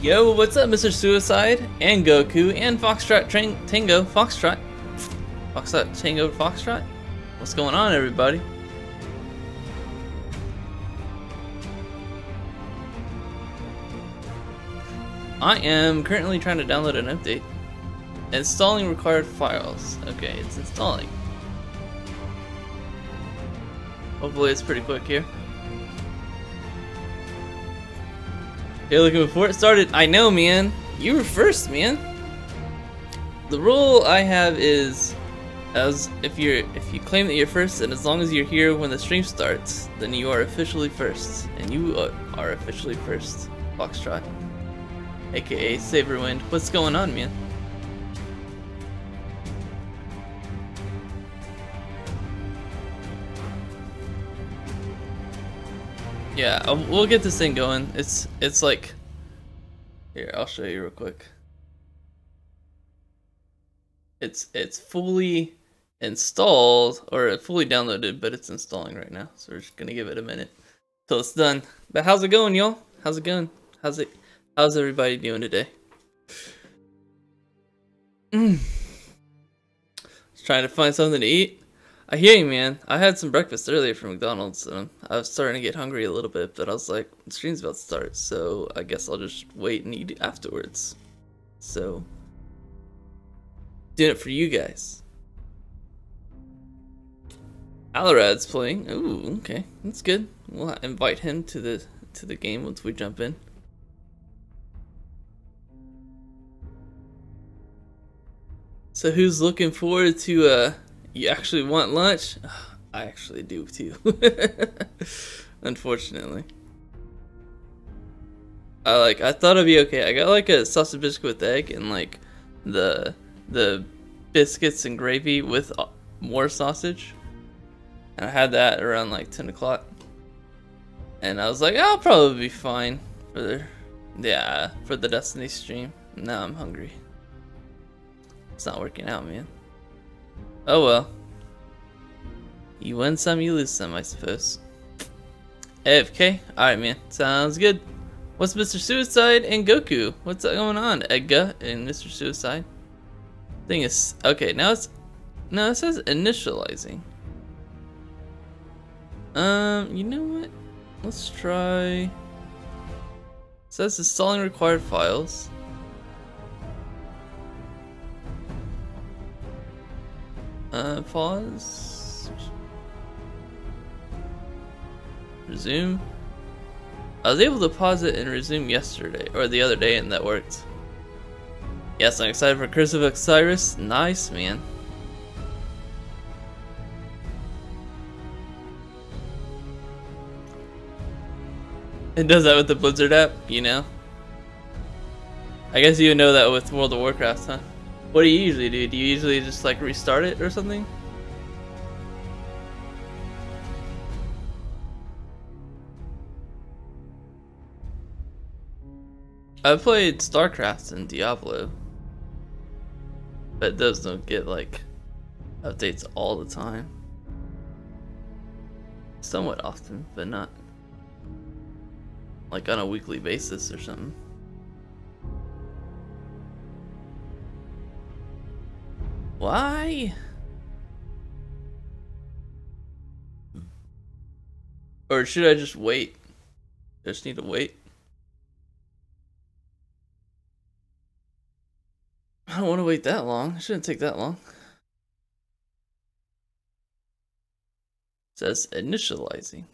Yo, what's up, Mr. Suicide, and Goku, and Foxtrot Tango, Foxtrot. Foxtrot Tango, Foxtrot? What's going on, everybody? I am currently trying to download an update. Installing required files. Okay, it's installing. Hopefully it's pretty quick here. Hey, looking before it started. I know, man. You were first, man. The rule I have is, as if you claim that you're first, and as long as you're here when the stream starts, then you are officially first, and you are officially first. Foxtrot, aka Saberwind. What's going on, man? Yeah, we'll get this thing going. It's like... Here, I'll show you real quick. It's fully installed, or fully downloaded, but it's installing right now. So we're just gonna give it a minute till it's done. But how's it going, y'all? How's it going? How's everybody doing today? Just trying to find something to eat. I hear you, man. I had some breakfast earlier from McDonald's, and I was starting to get hungry a little bit, but I was like, the stream's about to start, so I guess I'll just wait and eat afterwards. So, doing it for you guys. Alorad's playing. Ooh, okay, that's good. We'll invite him to the game once we jump in. So, who's looking forward to You actually want lunch? I actually do too. Unfortunately. I thought it'd be okay. I got like a sausage biscuit with egg and like the biscuits and gravy with more sausage. And I had that around like 10 o'clock. And I was like, I'll probably be fine for the Destiny stream. Now I'm hungry. It's not working out, man. Oh well. You win some, you lose some, I suppose. AFK? Alright, man. Sounds good. What's Mr. Suicide and Goku? What's going on, Edgar and Mr. Suicide? Thing is... Okay, now it's... No, it says initializing. You know what? Let's try... It says installing required files. Pause. Resume. I was able to pause it and resume yesterday, or the other day, and that worked. Yes, I'm excited for Curse of Osiris. Nice, man. It does that with the Blizzard app, you know? I guess you know that with World of Warcraft, huh? What do you usually do? Do you usually just like restart it or something? I've played StarCraft and Diablo, but those don't get like updates all the time. Somewhat often, but not like on a weekly basis or something. Why? Or should I just wait? Just need to wait. I don't want to wait that long. It shouldn't take that long. It says initializing.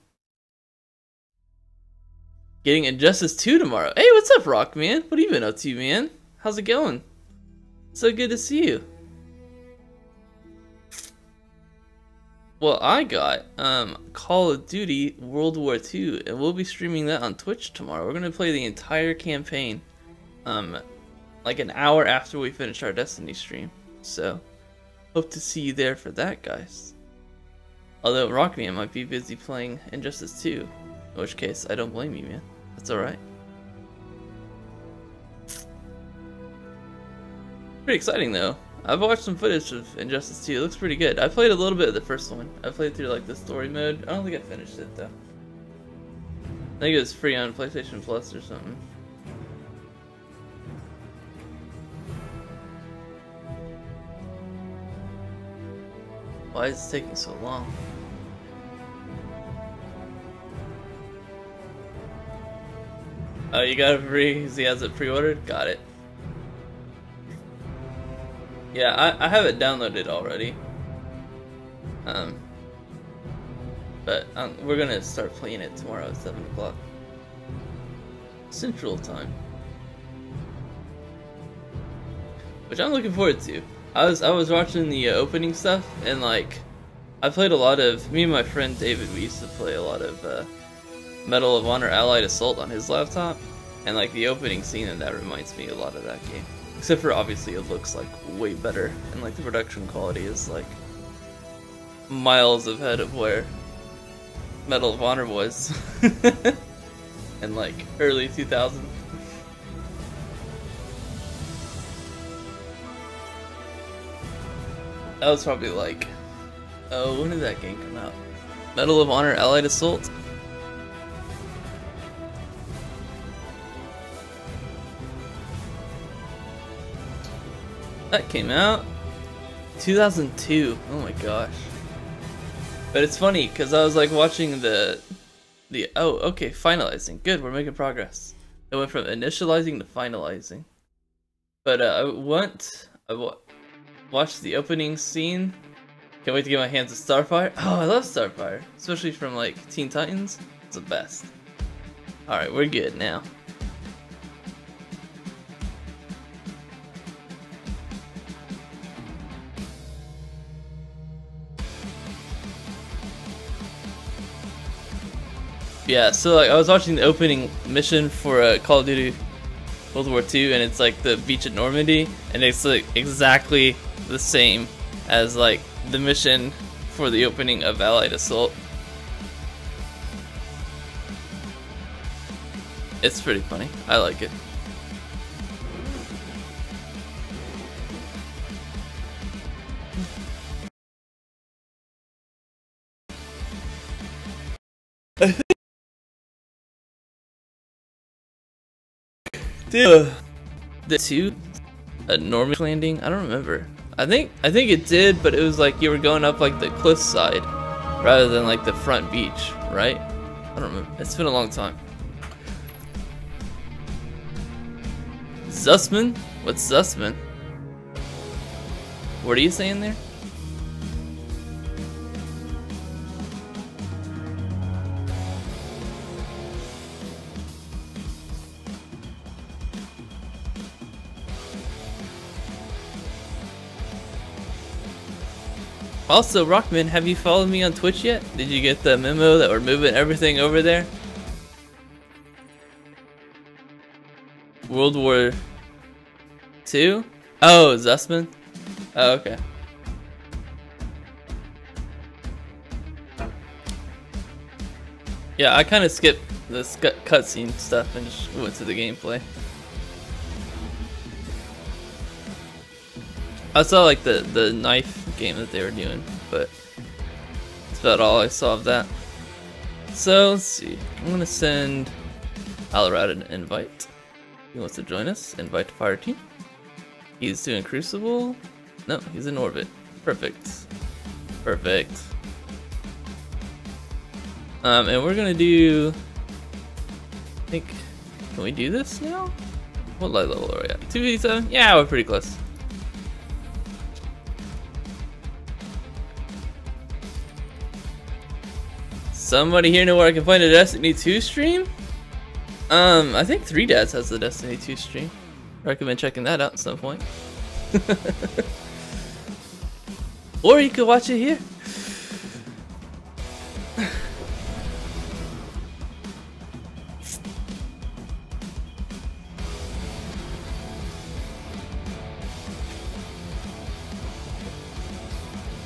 Getting Injustice 2 tomorrow. Hey, what's up, Rock, man? What have you been up to, man? How's it going? So good to see you. Well, I got Call of Duty World War II, and we'll be streaming that on Twitch tomorrow. We're gonna play the entire campaign, like an hour after we finish our Destiny stream. So, hope to see you there for that, guys. Although Rockman might be busy playing Injustice 2, in which case I don't blame you, man. That's all right. Pretty exciting though. I've watched some footage of Injustice 2, it looks pretty good. I played a little bit of the first one. I played through like the story mode. I don't think I finished it though. I think it was free on PlayStation Plus or something. Why is it taking so long? Oh, you got it free because he has it pre-ordered? Got it. Yeah, I have it downloaded already. But we're gonna start playing it tomorrow at 7 o'clock. Central time. Which I'm looking forward to. I was watching the opening stuff, and like, I played a lot of, me and my friend David, we used to play a lot of Medal of Honor Allied Assault on his laptop, and like the opening scene and that reminds me a lot of that game. Except for obviously it looks like way better, and like the production quality is like miles ahead of where Medal of Honor was in like early 2000s. That was probably like, oh, when did that game come out? Medal of Honor Allied Assault? That came out 2002. Oh my gosh. But it's funny because I was like watching the oh, okay, finalizing. Good, we're making progress. It went from initializing to finalizing. But I watched the opening scene. Can't wait to get my hands on Starfire. Oh, I love Starfire, especially from like Teen Titans. It's the best. All right, we're good now. Yeah, so like I was watching the opening mission for Call of Duty World War II, and it's like the beach at Normandy, and it's like exactly the same as like the mission for the opening of Allied Assault. It's pretty funny. I like it. The two a Normandy landing? I don't remember. I think it did, but it was like you were going up like the cliff side rather than like the front beach, right? I don't remember. It's been a long time. Zussman? What's Zussman? What are you saying there? Also, Rockman, have you followed me on Twitch yet? Did you get the memo that we're moving everything over there? World War II? Oh, Zussman? Oh, okay. Yeah, I kind of skipped the cutscene stuff and just went to the gameplay. I saw like the knife game that they were doing, but that's about all I saw of that. So let's see. I'm gonna send Alorad an invite. He wants to join us. Invite to fire team. He's doing Crucible. No, he's in orbit. Perfect. Perfect. And we're gonna do. I think. Can we do this now? What light level are we at? 257. Yeah, we're pretty close. Somebody here know where I can find a Destiny 2 stream? I think 3Dads has the Destiny 2 stream. Recommend checking that out at some point. Or you could watch it here.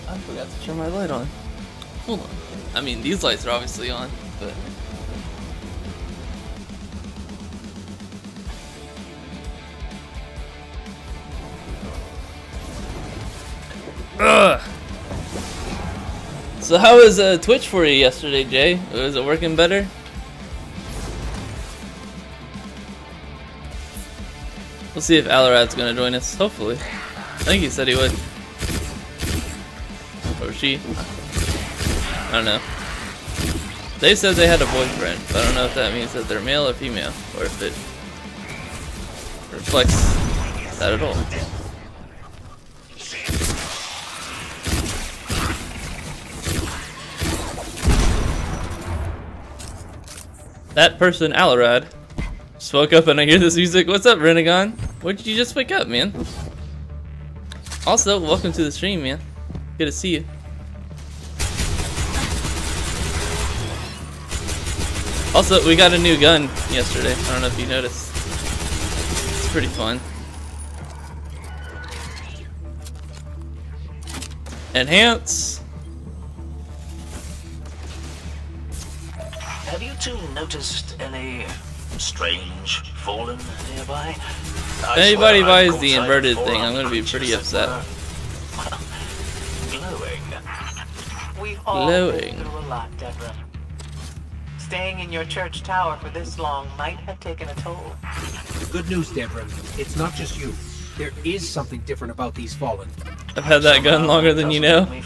I forgot to turn my light on. Hold on. I mean, these lights are obviously on, but... Ugh. So how was Twitch for you yesterday, Jay? Was it working better? We'll see if Alorad's gonna join us, hopefully. I think he said he would. Or she. I don't know. They said they had a boyfriend, but I don't know if that means that they're male or female, or if it reflects that at all. That person, Alorad, just woke up and I hear this music. What's up, Renegon? Where did you just wake up, man? Also, welcome to the stream, man. Good to see you. Also, we got a new gun yesterday. I don't know if you noticed. It's pretty fun. Enhance. Have you two noticed any strange fallen nearby? If anybody buys the inverted thing, I'm gonna be pretty upset. Well, glowing. We've all been through a lot, Deborah. Staying in your church tower for this long might have taken a toll. The good news, Deborah, it's not just you. There is something different about these fallen. I've had that gun longer than you know. Hey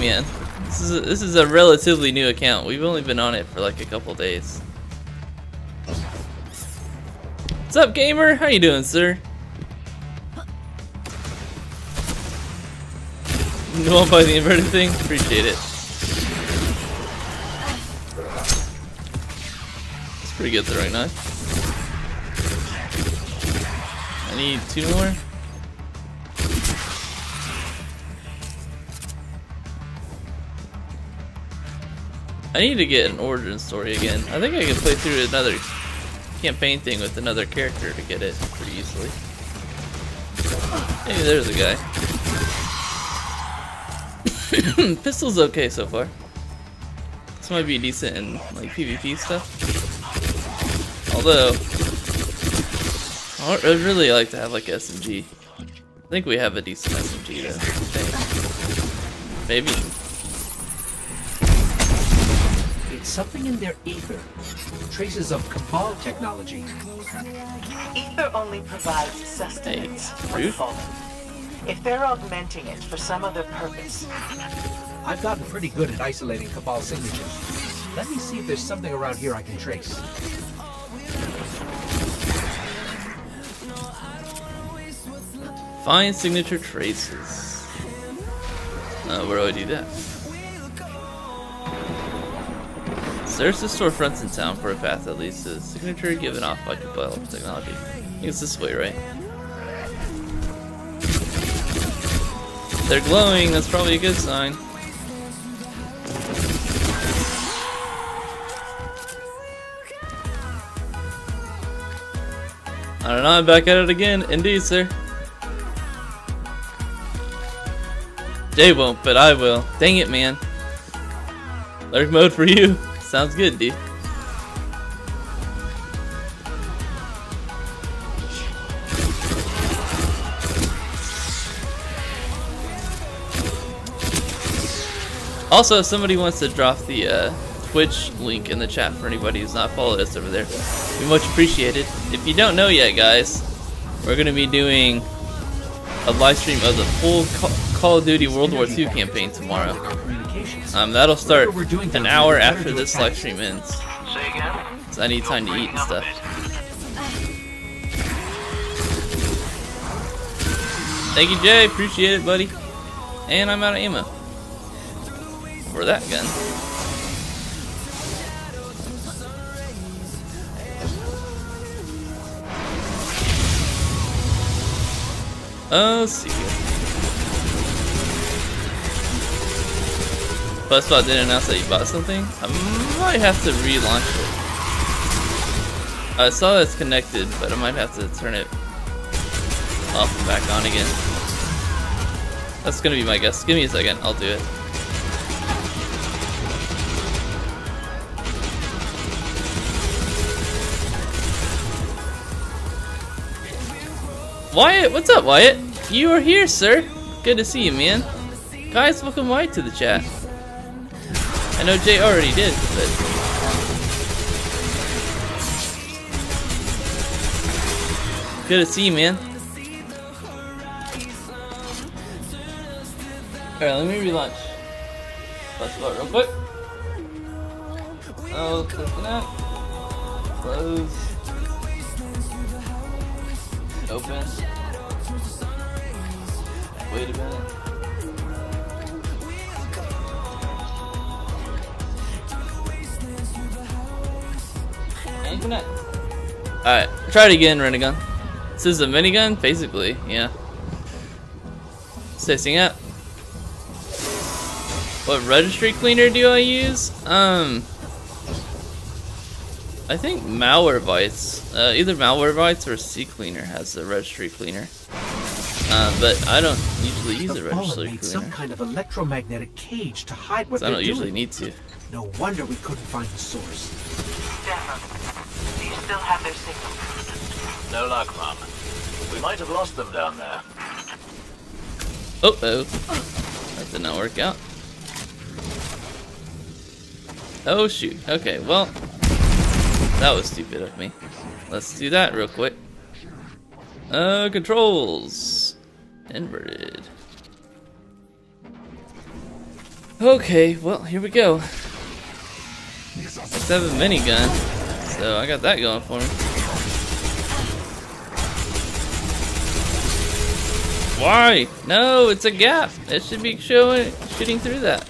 man, this is a relatively new account. We've only been on it for like a couple days. What's up, gamer? How you doing, sir? You want to buy the inverted thing? Appreciate it. Pretty good throwing knife. I need two more. I need to get an origin story again. I think I can play through another campaign thing with another character to get it pretty easily. Maybe there's a guy. Pistol's okay so far. This might be decent in like PvP stuff. Although, I'd really like to have like SMG. I think we have a decent SMG though. Maybe. It's something in their ether. Traces of Cabal technology. Ether only provides sustenance. Hey, if they're augmenting it for some other purpose. I've gotten pretty good at isolating Cabal signatures. Let me see if there's something around here I can trace. Find signature traces. Where do I do that? Search the storefronts in town for a path that leads to the signature given off by Cabal technology. I think it's this way, right? They're glowing, that's probably a good sign. I don't know, I'm back at it again. Indeed, sir. They won't, but I will. Dang it, man. Lurk mode for you. Sounds good, dude. Also, if somebody wants to drop the Twitch link in the chat for anybody who's not followed us over there, we much appreciate it. If you don't know yet, guys, we're gonna be doing a live stream of the full Call of Duty World War II campaign tomorrow. That'll start an hour after this live stream ends. So I need time to eat and stuff. Thank you, Jay. Appreciate it, buddy. And I'm out of ammo for that gun. Let's see. Buzzbot didn't announce that you bought something? I might have to relaunch it. I saw it's connected, but I might have to turn it off and back on again. That's gonna be my guess. Give me a second, I'll do it. Wyatt, what's up, Wyatt? You are here, sir. Good to see you, man. Guys, welcome Wyatt to the chat. I know Jay already did, but... Good to see you, man. Alright, let me relaunch. Flashlight real quick. Oh, click on that. Close. Open. Wait a minute. And connect. Alright, try it again, Renegon. This is a minigun, basically, yeah. It's testing out. What registry cleaner do I use? I think Malwarebytes. Either Malwarebytes or CCleaner has the registry cleaner. But I don't usually use a registry cleaner. Some kind of electromagnetic cage to hide what I don't usually need to. No wonder we couldn't find the source. Stefan, do you still have their signal? No luck, Mom. We might have lost them down there. Uh oh. That did not work out. Oh shoot, okay, well, that was stupid of me. Let's do that real quick. Controls. Inverted. Okay, well, here we go. Let's have a minigun, so I got that going for me. Why? No, it's a gap. It should be shooting through that.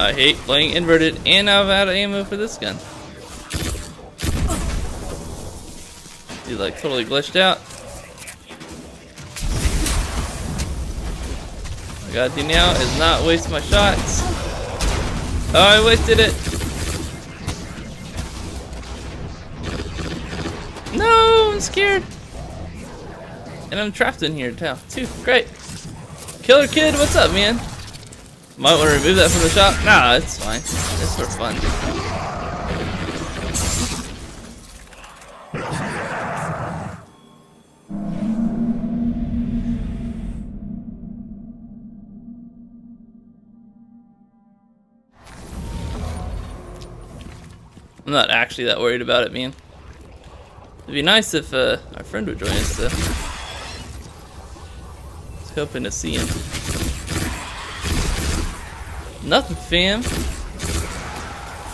I hate playing inverted, and I'm out of ammo for this gun. Dude, like, totally glitched out. What I gotta do now is not waste my shots. Oh, I wasted it! No, I'm scared! And I'm trapped in here, too. Great! Killer Kid, what's up, man? Might want to remove that from the shop. Nah, it's fine. It's for fun. I'm not actually that worried about it, man. It'd be nice if our friend would join us, though. I was hoping to see him. Nothing, fam.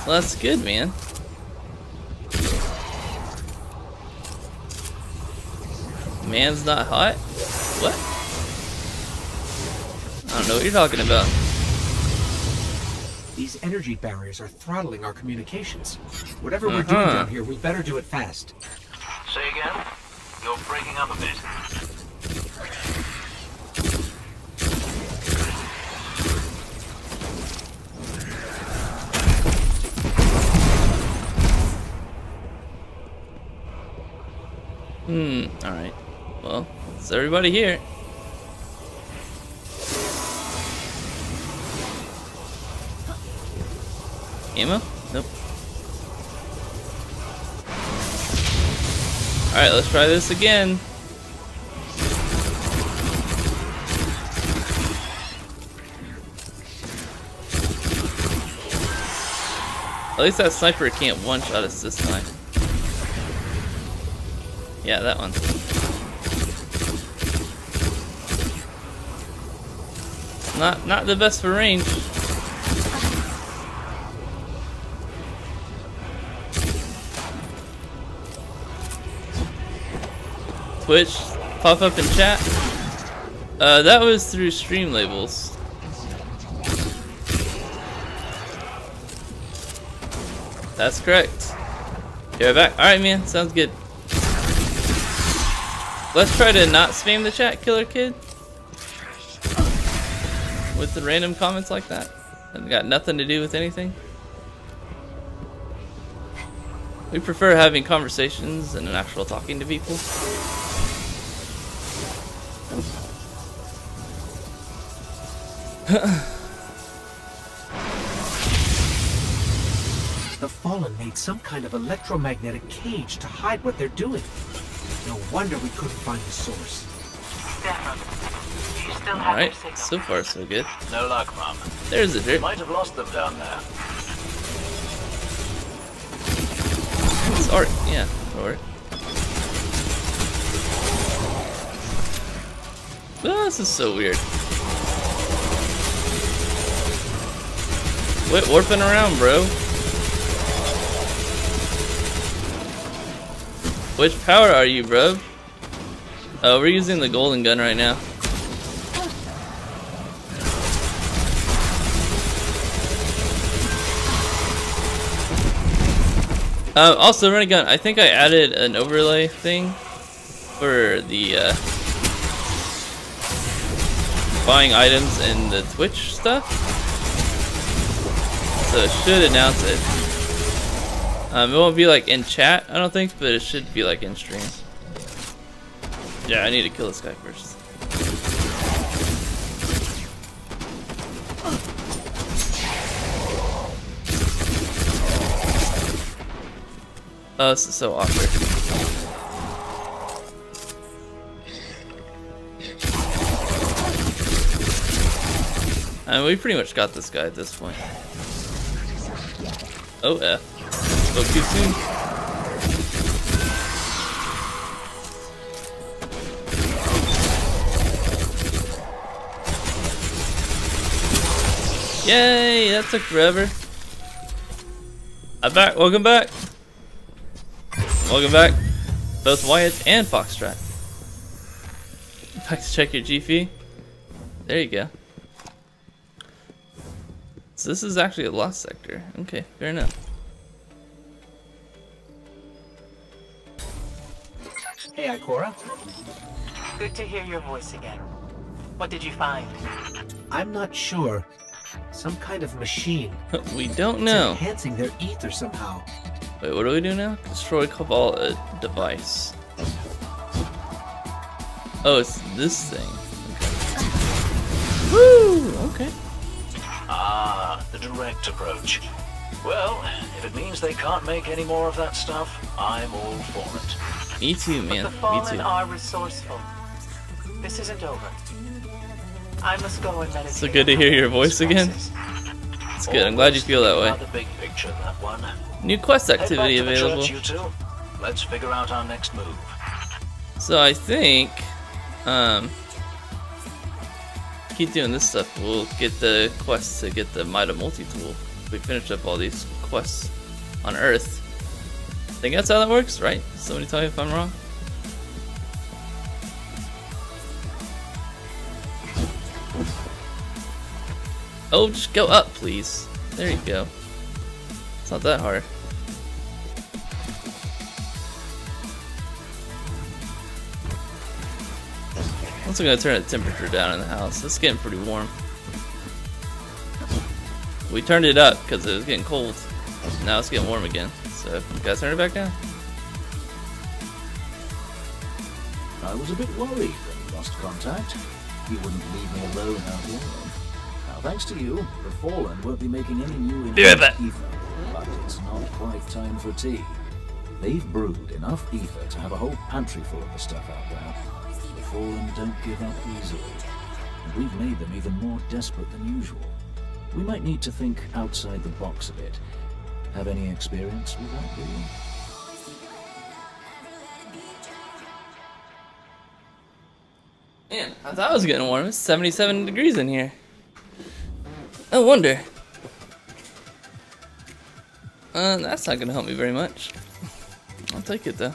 Well, that's good, man. Man's not hot? What? I don't know what you're talking about. These energy barriers are throttling our communications. Whatever we're doing down here, we better do it fast. Say again? You're breaking up a bit. Alright. Well, it's everybody here. Ammo? Nope. Alright, let's try this again. At least that sniper can't one-shot us this time. Yeah, that one. Not the best for range. Twitch, pop up in chat. That was through Stream Labels. That's correct. You're back. All right, man. Sounds good. Let's try to not spam the chat, Killer Kid. With the random comments like that. I've got nothing to do with anything. We prefer having conversations and an actual talking to people. The Fallen made some kind of electromagnetic cage to hide what they're doing. No wonder we couldn't find the source. Alright, so far so good. No luck, Mom. There's the dirt. Might have lost them down there. Sorry, yeah, sorry. Oh, this is so weird. Quit warping around, bro. Which power are you, bro? Oh, we're using the golden gun right now. Also, running gun. I think I added an overlay thing for the buying items and the Twitch stuff, so it should announce it. It won't be like in chat, I don't think, but it should be like in stream. Yeah, I need to kill this guy first. Oh, this is so awkward. And we pretty much got this guy at this point. Oh, yeah. Spoke too soon. Yay! That took forever. I'm back. Welcome back. Welcome back, both Wyatt and Foxtrot. Back to check your GFE. There you go. So this is actually a lost sector. Okay, fair enough. Hey, Ikora. Good to hear your voice again. What did you find? I'm not sure. Some kind of machine. We don't know. It's enhancing their ether somehow. Wait, what do we do now? Destroy Cabal device. Oh, it's this thing. Okay. Woo! Okay. Ah, the direct approach. Well, if it means they can't make any more of that stuff, I'm all for it. Me too, man. But the fallen are resourceful. This isn't over. I must go and meditate. So good to hear your voice again. It's good. I'm glad you feel that way. The big picture, that one. New quest activity available. Let's figure out our next move. So I think, keep doing this stuff. We'll get the quest to get the Mida multi-tool. We finish up all these quests on Earth. I think that's how that works, right? Somebody tell me if I'm wrong. Oh, just go up, please. There you go. It's not that hard. I'm also gonna turn the temperature down in the house. It's getting pretty warm. We turned it up because it was getting cold. Now it's getting warm again. So you guys turn it back down. I was a bit worried that we lost contact. You wouldn't leave me alone out here. Now thanks to you, the Fallen won't be making any new inventory. But it's not quite time for tea. They've brewed enough ether to have a whole pantry full of the stuff out there. The Fallen don't give up easily. And we've made them even more desperate than usual. We might need to think outside the box a bit. Have any experience with that, do you? Man, I thought it was getting warm. It's 77 degrees in here. No wonder. That's not gonna help me very much. I'll take it though.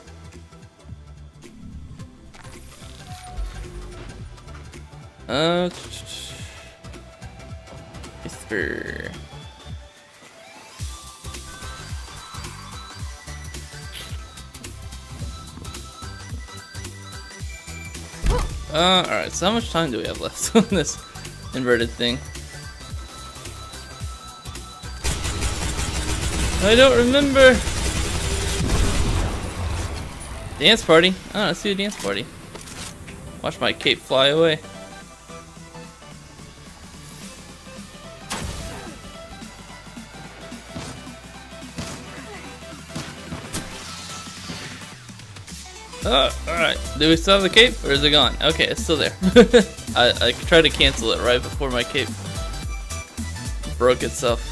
Whisper. Alright, so how much time do we have left on this inverted thing? I don't remember. Dance party. Oh, let's do a dance party. Watch my cape fly away. Oh, alright. Do we still have the cape or is it gone? Okay, it's still there. I tried to cancel it right before my cape broke itself.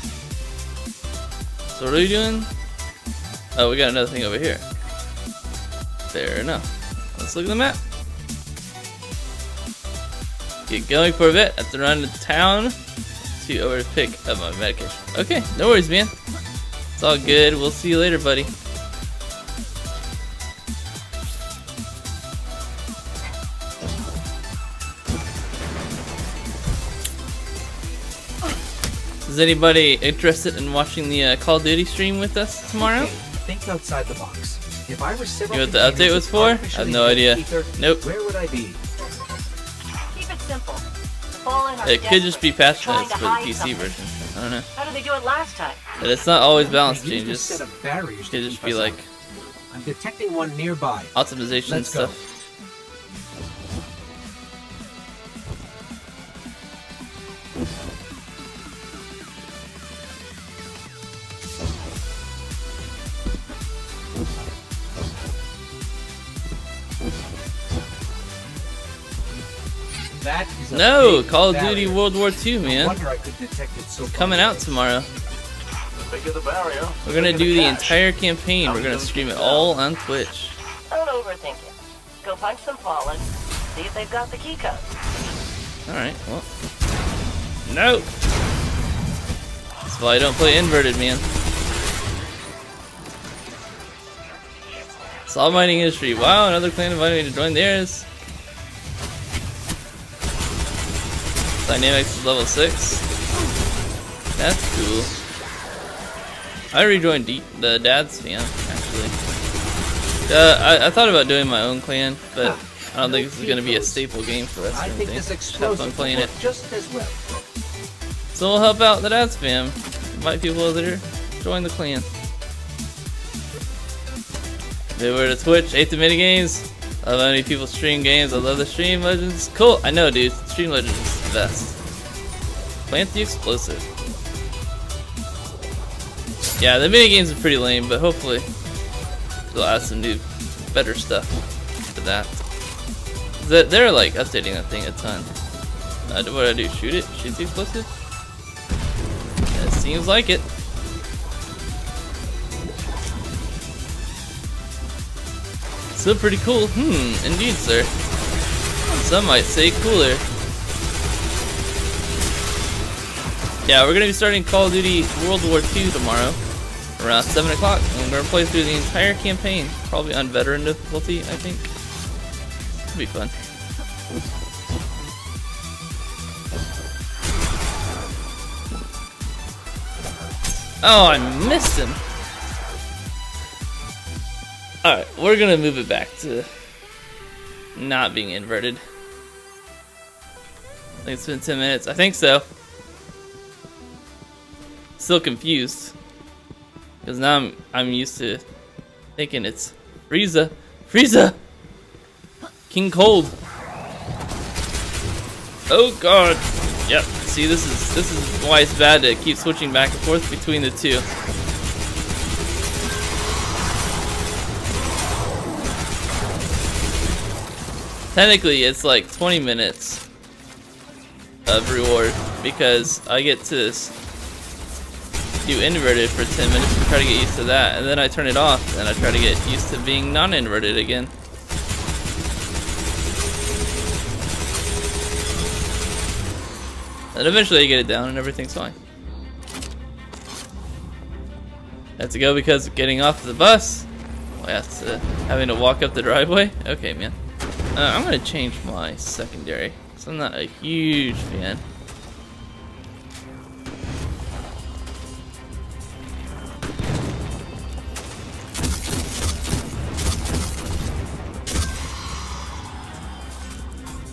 So what are we doing? Oh, we got another thing over here. Fair enough. Let's look at the map. get going for a bit. I have to run to town to over to pick up my medication. Okay, no worries, man. It's all good. We'll see you later, buddy. Is anybody interested in watching the Call of Duty stream with us tomorrow? Okay, think outside the box. If I were several, you know what the update was for? I have no idea. Nope. Where would I be? Keep it simple. It could just be patched for the PC version. I don't know. How did they do it last time? But it's not always balance changes. It could just be like I'm detecting one nearby. Optimization and stuff. No, Call of Duty World War II, man. It's coming out tomorrow. We're gonna do the entire campaign. We're gonna stream it all on Twitch. Don't overthink it. Go punch some pollen. See if they've got the key code. All right. Well, no. That's why I don't play inverted, man. Saw mining industry. Wow, another clan invited me to join theirs. Dynamics is level 6. That's cool. I rejoined the Dad's fam, actually. I thought about doing my own clan, but I don't think this is going to be a staple game for us. I think this explosive have fun playing it. Just as well. So we'll help out the Dad's fam. Invite people over there. Join the clan. They were to Twitch. Ate the minigames. I love how many people stream games. I love the Stream Legends. Cool. I know, dude. Stream Legends is the best. Plant the explosive. Yeah, the minigames are pretty lame, but hopefully they'll add some new, better stuff to that. They're like updating that thing a ton. What do I do? Shoot it? Shoot the explosive? It seems like it. Still pretty cool. Indeed, sir. Some might say cooler. Yeah, we're gonna be starting Call of Duty World War II tomorrow around 7 o'clock. And we're gonna play through the entire campaign, probably on veteran difficulty, I think. It'll be fun. Oh, I missed him. Alright, we're gonna move it back to not being inverted. I think it's been 10 minutes. I think so. Still confused. Because now I'm used to thinking it's Frieza. Frieza! King Cold. Oh god. Yep, see this is why it's bad to keep switching back and forth between the two. Technically, it's like 20 minutes of reward because I get to do inverted for 10 minutes and try to get used to that, and then I turn it off and I try to get used to being non-inverted again. And eventually I get it down and everything's fine. I have to go because getting off the bus. Well, that's having to walk up the driveway. Okay, man. I'm gonna change my secondary, because I'm not a huge fan.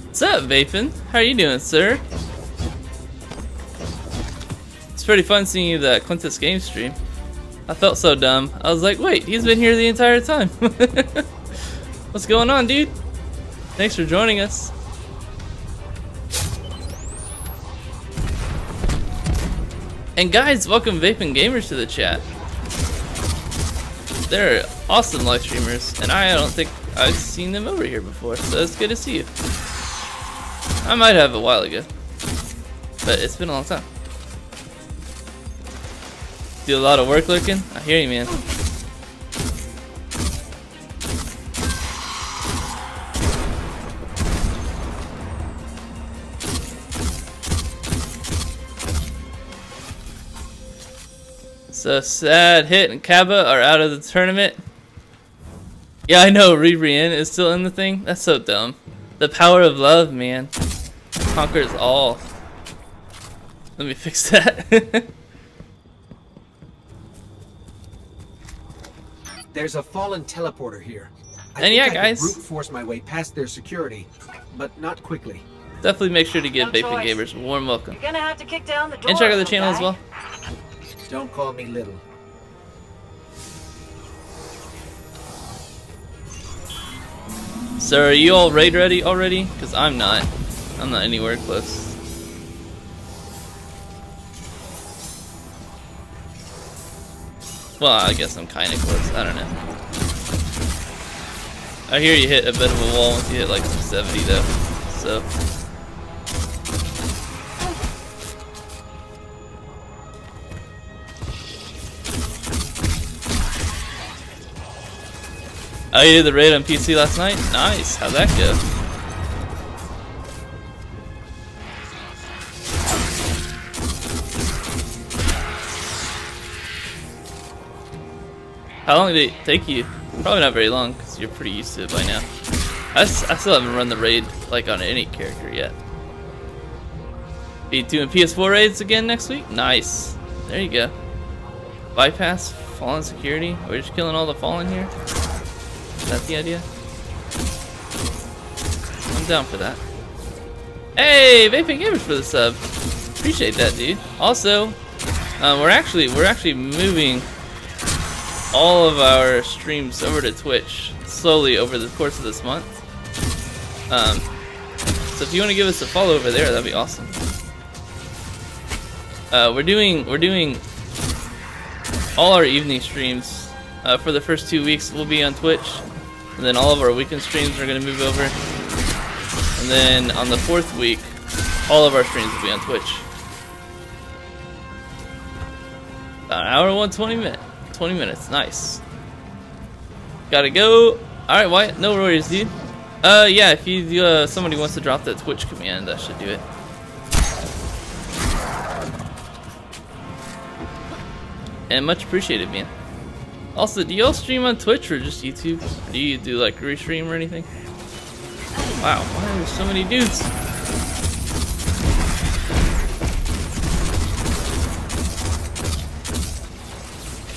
What's up, Vaping? How are you doing, sir? It's pretty fun seeing you the Quintus game stream. I felt so dumb. I was like, wait, he's been here the entire time. What's going on, dude? Thanks for joining us. And guys, welcome Vaping Gamers to the chat. They're awesome live streamers, and I don't think I've seen them over here before, so it's good to see you. I might have a while ago, but it's been a long time. Do a lot of work lurking? I hear you, man. a sad hit, and Kaba are out of the tournament. Yeah, I know, Ribrian is still in the thing. That's so dumb. The power of love, man. Conquers all. Let me fix that. There's a fallen teleporter here. I could brute force my way past their security, but not quickly. Definitely make sure to give Vaping Gamers a warm welcome. You're gonna have to kick down the door, and check out the channel as well. Don't call me little. So are you all raid ready already? Because I'm not. I'm not anywhere close. Well, I guess I'm kind of close. I don't know. I hear you hit a bit of a wall once you hit like 70 though. So. Oh, you did the raid on PC last night? Nice. How'd that go? How long did it take you? Probably not very long, because you're pretty used to it by now. I still haven't run the raid like on any character yet. Be doing PS4 raids again next week? Nice. There you go. Bypass fallen security. We're just killing all the fallen here. Is that the idea? I'm down for that. Hey, Vaping Gamers for the sub. Appreciate that, dude. Also, we're actually moving all of our streams over to Twitch slowly over the course of this month. So if you want to give us a follow over there, that'd be awesome. We're doing all our evening streams. For the first 2 weeks we'll be on Twitch, and then all of our weekend streams are going to move over, and then on the fourth week all of our streams will be on Twitch. About an hour and 20 minutes. Nice. Gotta go. Alright, Wyatt, no worries, dude. Yeah, if you somebody wants to drop that Twitch command, that should do it. And much appreciated, man. Also, do y'all stream on Twitch or just YouTube? Or do you do like restream or anything? Wow, why are there so many dudes?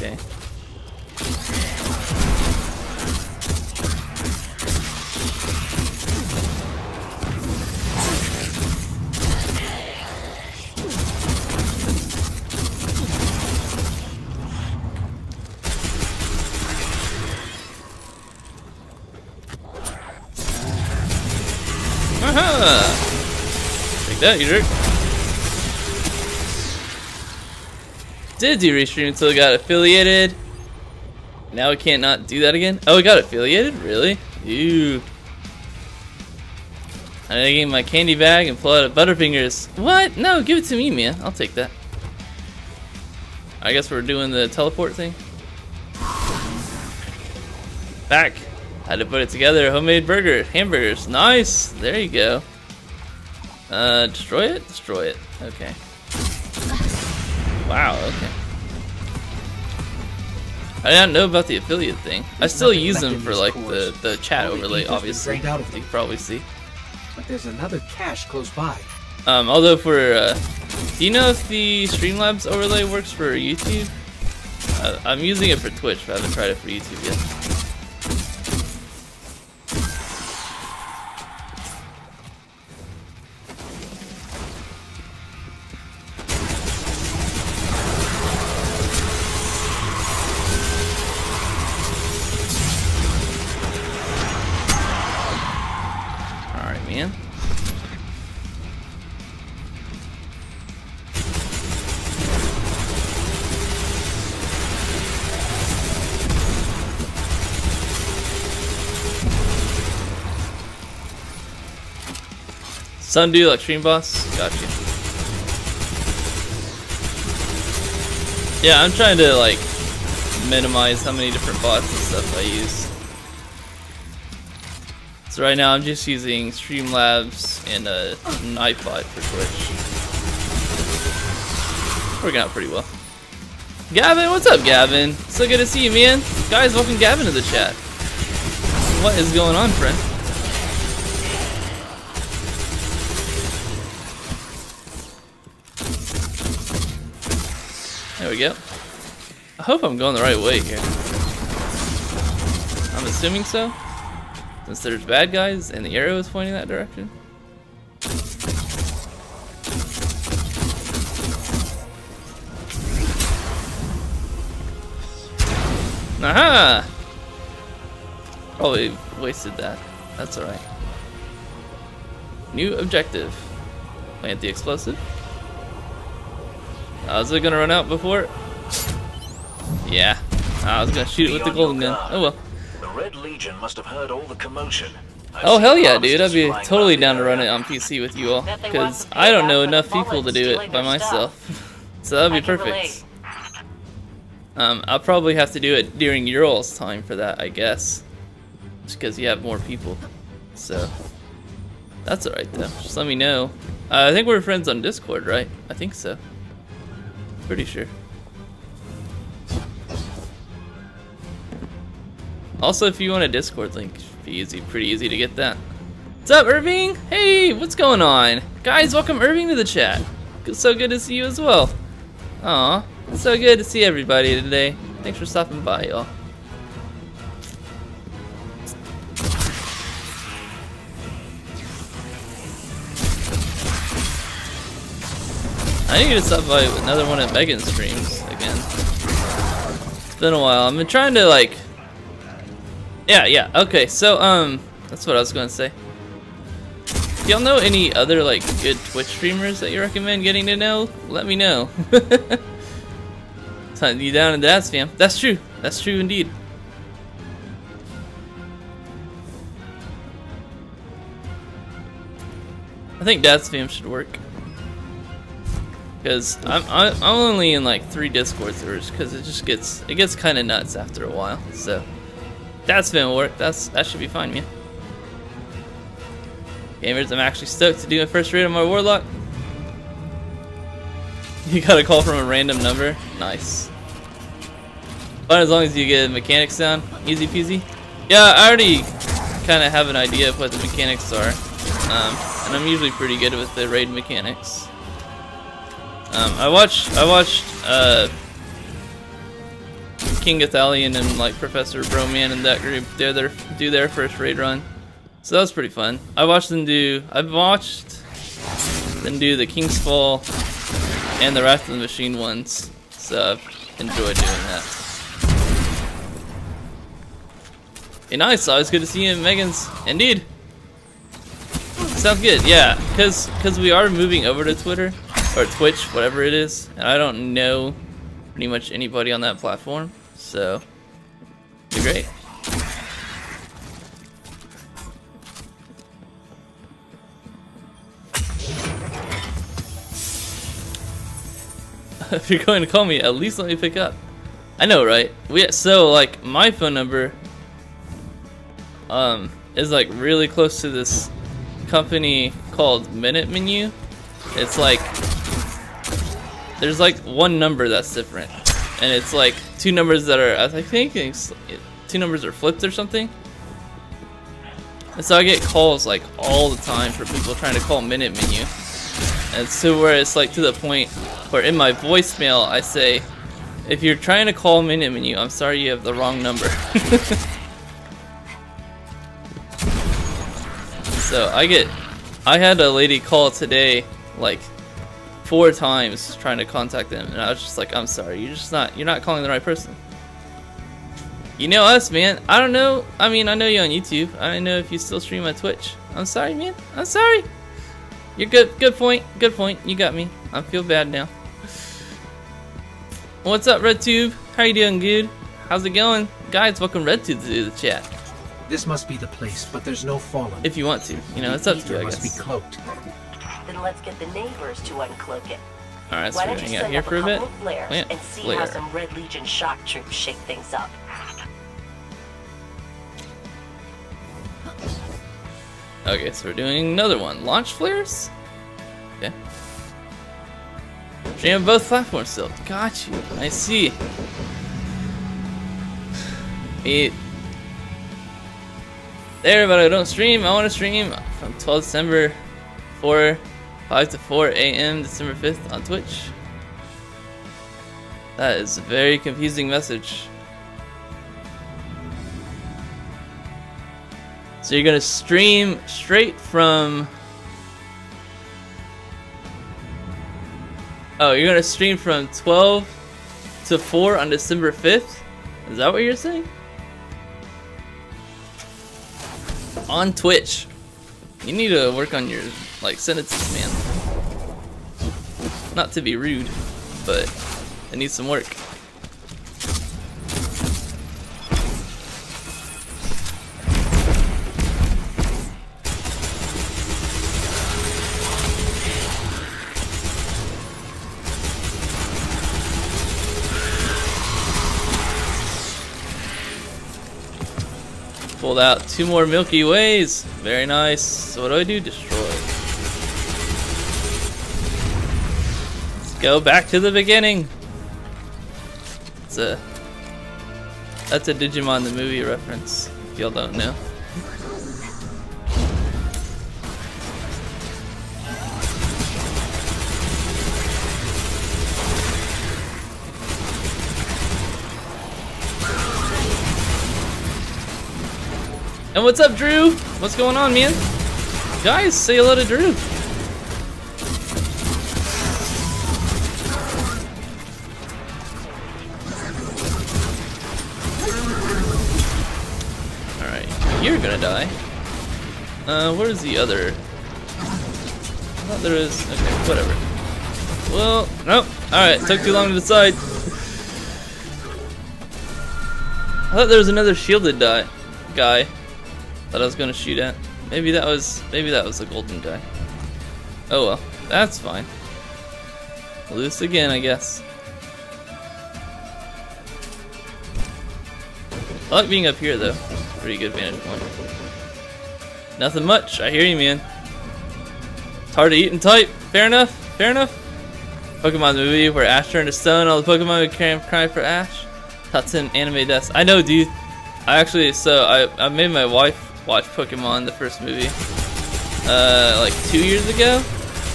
Okay. That, you jerk. Did do restream until it got affiliated. Now we can't not do that again. Oh, it got affiliated? Really? Ew. I'm gonna get my candy bag and pull out a Butterfingers. What? No, give it to me, man. I'll take that. I guess we're doing the teleport thing. Back. Had to put it together. Homemade burger. Hamburgers. Nice. There you go. Destroy it? Destroy it. Okay. Wow, okay. I didn't know about the affiliate thing. I still use them for like the chat overlay, obviously. You can probably see. But there's another cache close by. Although for, do you know if the Streamlabs overlay works for YouTube? I'm using it for Twitch, but I haven't tried it for YouTube yet. Sundew, like Stream Boss? Gotcha. Yeah, I'm trying to, like, minimize how many different bots and stuff I use. So right now I'm just using Streamlabs and an iPod for Twitch. Working out pretty well. Gavin, what's up, Gavin? So good to see you, man. Guys, welcome Gavin to the chat. What is going on, friend? There we go. I hope I'm going the right way here. I'm assuming so, since there's bad guys and the arrow is pointing that direction. Aha! Probably wasted that. That's alright. New objective. Plant the explosive. Was I gonna run out before? Yeah. I was gonna shoot it with the golden gun. Oh well. The Red Legion must have heard all the commotion. Oh hell yeah, dude. I'd be totally down to run it on PC with you all, because I don't know enough people to do it by myself. So that'd be perfect. I'll probably have to do it during your all's time for that, I guess. Just because you have more people. So, that's alright though. Just let me know. I think we're friends on Discord, right? I think so. Pretty sure. Also, if you want a Discord link, it'd be easy, pretty easy to get that. What's up, Irving? Hey, what's going on? Guys, welcome Irving to the chat. It's so good to see you as well. Aw. It's so good to see everybody today. Thanks for stopping by, y'all. I need to stop by with another one of Megan's streams again. It's been a while. I've been trying to like... Yeah, okay, so that's what I was gonna say. Do y'all know any other like good Twitch streamers that you recommend getting to know? Let me know. You down in Dad's fam. That's true. That's true indeed. I think Dad's fam should work, because I'm only in like 3 Discord servers, because it gets kind of nuts after a while. So Dad's fam will work. That should be fine, man. Gamers, I'm actually stoked to do my first raid on my warlock. You got a call from a random number? Nice. But as long as you get mechanics down, easy peasy. Yeah, I already kind of have an idea of what the mechanics are. And I'm usually pretty good with the raid mechanics. I watched King Athalion and like Professor Broman and that group do their first raid run. So that was pretty fun. I've watched them do the King's Fall and the Wrath of the Machine ones, so I've enjoyed doing that. And nice, always good to see you, Megan's. Indeed. Sounds good, yeah, because we are moving over to Twitter, or Twitch, whatever it is, and I don't know pretty much anybody on that platform, so it'd be great. If you're going to call me, at least let me pick up. I know, right? So like my phone number is like really close to this company called Minute Menu. It's like there's like one number that's different, and it's like two numbers that are, I think it's, two numbers are flipped or something. And so I get calls like all the time for people trying to call Minute Menu. And so where it's like to the point where in my voicemail I say, if you're trying to call Minute Menu, I'm sorry, you have the wrong number. So I had a lady call today like 4 times trying to contact them, and I was just like, I'm sorry, you're not calling the right person. You know us, man. I don't know, I mean, I know you on YouTube. I don't know if you still stream on Twitch. I'm sorry, man. I'm sorry. You're good point, you got me. I feel bad now. What's up, RedTube? How you doing, dude? How's it going? Guys, welcome RedTube to the chat. This must be the place, but there's no fallen. If you want to, you know, it's up to you, I guess. Must be cloaked. Then let's get the neighbors to uncloak it. Alright, so we're gonna hang out here for a bit. And see how some Red Legion shock troops shake things up. Okay, so we're doing another one. Launch flares? Okay. They have both platforms still. Got you. I see. Hey everybody, I don't stream. I want to stream from 12 December 4, 5 to 4 a.m. December 5th on Twitch. That is a very confusing message. So you're gonna stream straight from... Oh, you're gonna stream from 12 to 4 on December 5th? Is that what you're saying? On Twitch. You need to work on your, like, sentences, man. Not to be rude, but it needs some work. Pulled out 2 more Milky Ways. Very nice. So what do I do? Destroy. Let's go back to the beginning. It's a... That's a Digimon the movie reference, if y'all don't know. And what's up, Drew? What's going on, man? Guys, say hello to Drew. Alright, you're gonna die. Where's the other? I thought there was... Okay, whatever. Well, nope. Alright, took too long to decide. I thought there was another shielded guy. That I was gonna shoot at. Maybe that was the golden guy. Oh well, that's fine. Loose again, I guess. I like being up here though. It's a pretty good vantage point. Nothing much. I hear you, man. It's hard to eat and type. Fair enough. Fair enough. Pokemon movie where Ash turned to stone. All the Pokemon would cry for Ash. That's an anime death. I know, dude. I made my wife watch Pokemon, the first movie, like 2 years ago,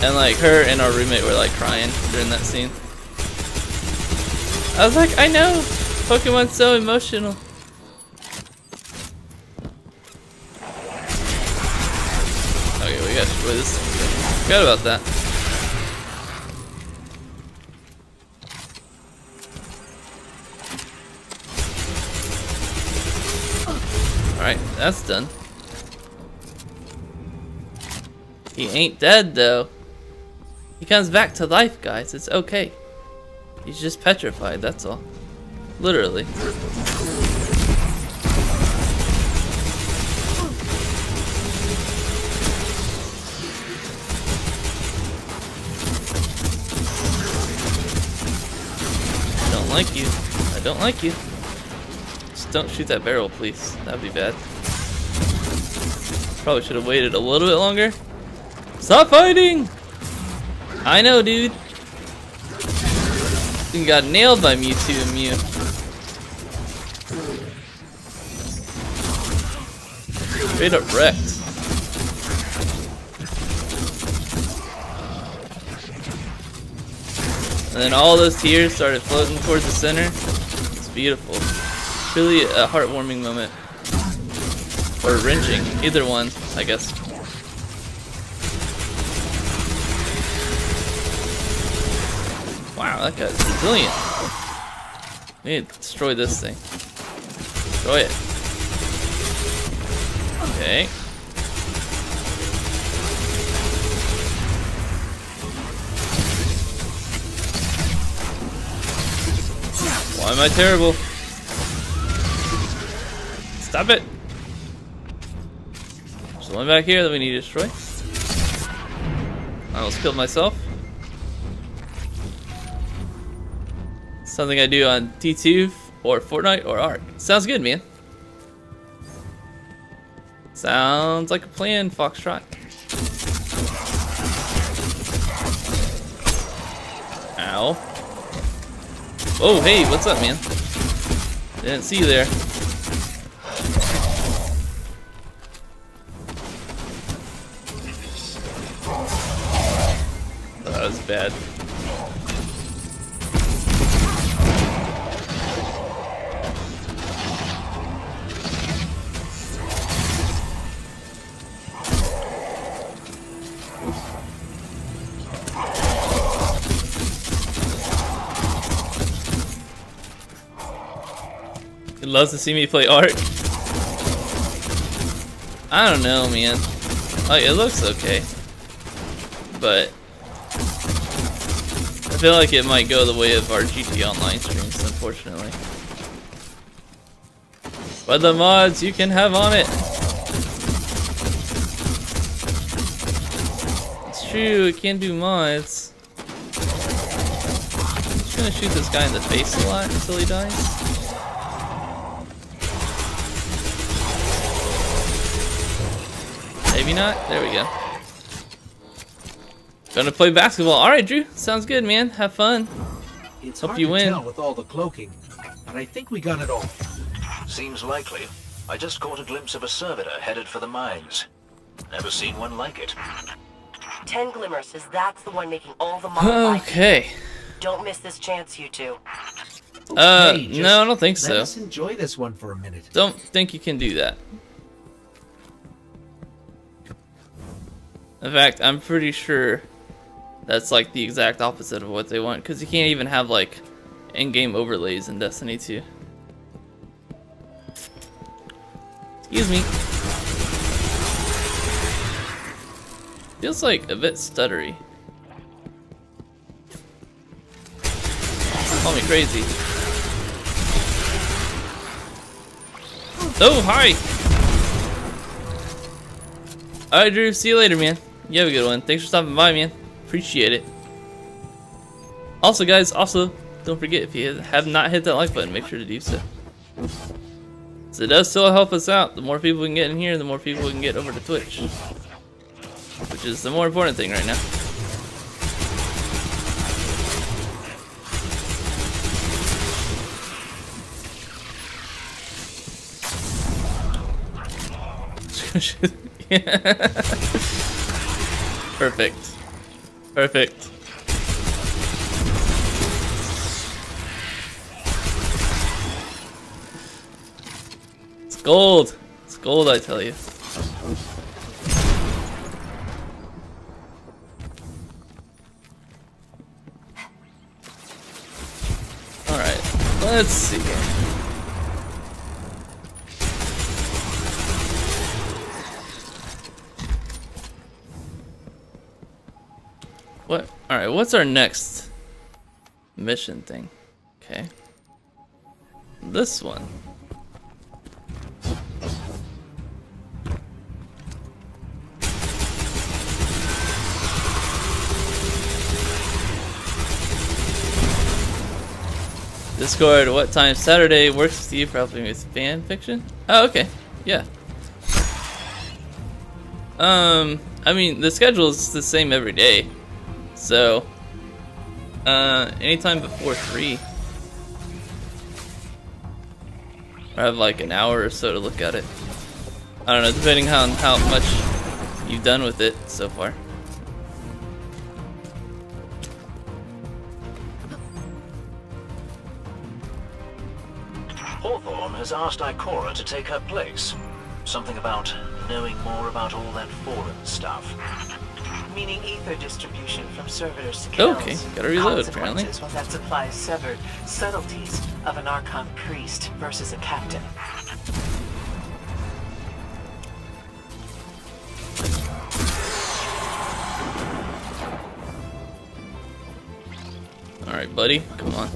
and like her and our roommate were like crying during that scene. I was like, I know, Pokemon's so emotional. Okay, we got to destroy this thing. Forgot about that. Alright, that's done. He ain't dead though. He comes back to life, guys. It's okay. He's just petrified, that's all. Literally. I don't like you. I don't like you. Don't shoot that barrel, please. That'd be bad. Probably should have waited a little bit longer. Stop fighting! I know, dude. You got nailed by Mewtwo and Mew. Straight up wrecked. And then all those tears started floating towards the center. It's beautiful. Really a heartwarming moment. Or wrenching. Either one, I guess. Wow, that guy's resilient. We need to destroy this thing. Destroy it. Okay. Why am I terrible? Stop it! There's one back here that we need to destroy. I almost killed myself. Something I do on T2 or Fortnite or Ark. Sounds good, man. Sounds like a plan, Foxtrot. Ow. now. Oh, hey, what's up, man? Didn't see you there. Oh, that was bad. Loves to see me play art. I don't know, man. Like, it looks okay, but I feel like it might go the way of our GT Online streams, unfortunately. But the mods you can have on it. It's true, it can do mods. I'm just gonna shoot this guy in the face a lot until he dies. Maybe not. There we go. Gonna play basketball. All right, Drew. Sounds good, man. Have fun. It's Hope hard you to win. Tell with all the cloaking, but I think we got it all. Seems likely. I just caught a glimpse of a servitor headed for the mines. Never seen one like it. 10 glimmers says that's the one making all the money. Okay. Don't miss this chance, you two. Okay, no, I don't think so. Let's enjoy this one for a minute. Don't think you can do that. In fact, I'm pretty sure that's like the exact opposite of what they want, because you can't even have like in-game overlays in Destiny 2. Excuse me. Feels like a bit stuttery. Call me crazy. Oh, hi! Alright, Drew, see you later, man. You have a good one. Thanks for stopping by, man. Appreciate it. Also, guys, don't forget, if you have not hit that like button, make sure to do so. So it does still help us out. The more people we can get in here, the more people we can get over to Twitch, which is the more important thing right now. Perfect. Perfect. It's gold. It's gold, I tell you. All right. Let's see. What? All right, what's our next mission thing? Okay. This one. Discord, what time Saturday works with you for helping with fan fiction? Oh, okay. Yeah. I mean, the schedule is the same every day. So, anytime before 3. I have like an hour or so to look at it. I don't know, depending on how much you've done with it so far. Hawthorne has asked Ikora to take her place. Something about knowing more about all that foreign stuff. Meaning ether distribution from servers to kills. Okay, gotta reload apparently. When that supply is severed, subtleties of an Archon priest versus a captain. Alright, buddy, come on.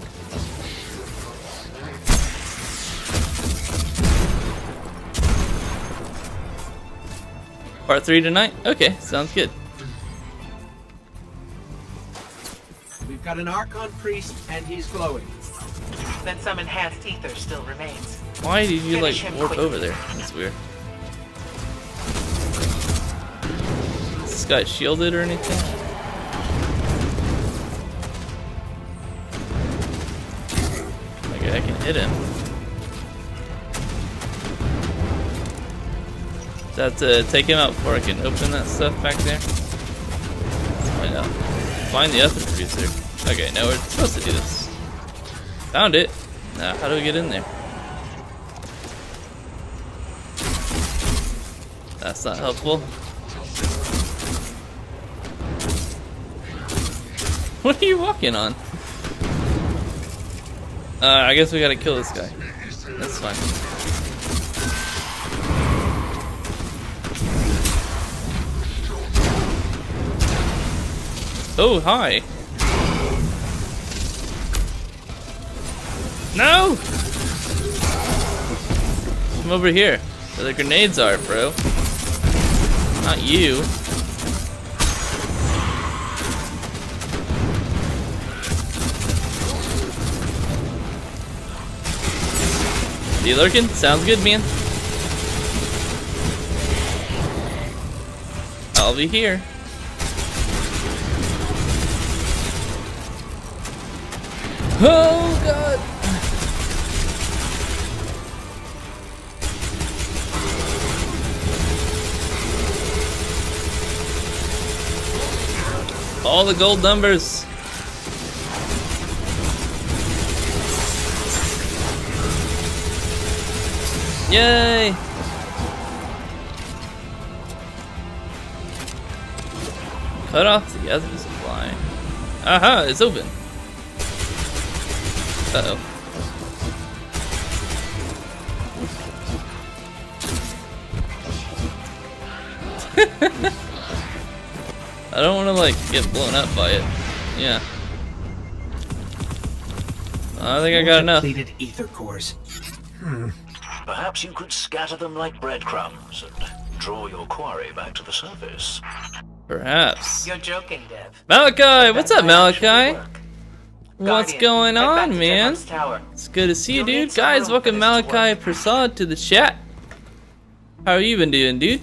Part 3 tonight? Okay, sounds good. Got an Archon priest and he's glowing. Then some enhanced ether still remains. Why did you like warp quickly over there? That's weird. Is this guy shielded or anything? I can hit him. So I have to take him out before I can open that stuff back there. Let's find out. Find the other freezer. Okay, now we're supposed to do this. Found it. Now, how do we get in there? That's not helpful. What are you walking on? I guess we gotta kill this guy. That's fine. Oh, hi! No! Come over here, where the grenades are, bro. Not you. You lurking? Sounds good, man. I'll be here. Oh god! All the gold numbers. Yay! Cut off the other supply. Aha! It's open. Uh-oh. I don't want to, like, get blown up by it. Yeah. I think I got enough. Depleted ether cores. Hmm. Perhaps you could scatter them like breadcrumbs and draw your quarry back to the surface. Perhaps. You're joking, Dev. Malachi! What's up, Malachi? What's going on, man? It's good to see you, dude. Guys, welcome Malachi Prasad to the chat. How are you been doing, dude?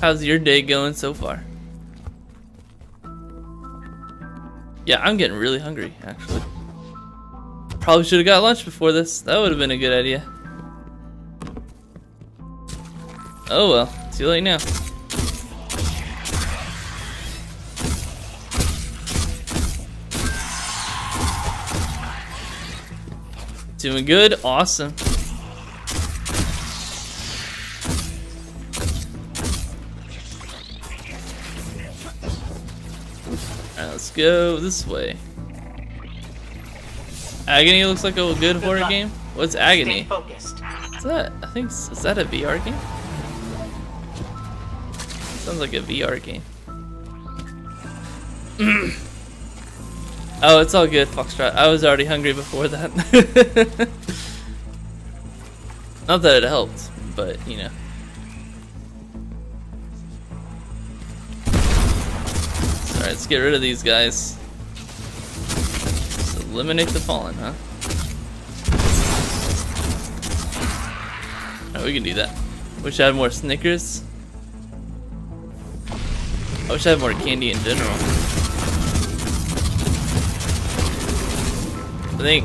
How's your day going so far? Yeah, I'm getting really hungry, actually. Probably should have got lunch before this. That would have been a good idea. Oh well, too late now. Doing good, awesome. Alright, let's go this way. Agony looks like a good horror game. What's Agony? What's that? I think, is that a VR game? Sounds like a VR game. Oh, it's all good, Foxtrot. I was already hungry before that. Not that it helped, but you know. Alright, let's get rid of these guys. Eliminate the fallen, huh? Oh, we can do that. Wish I had more Snickers. I wish I had more candy in general. I think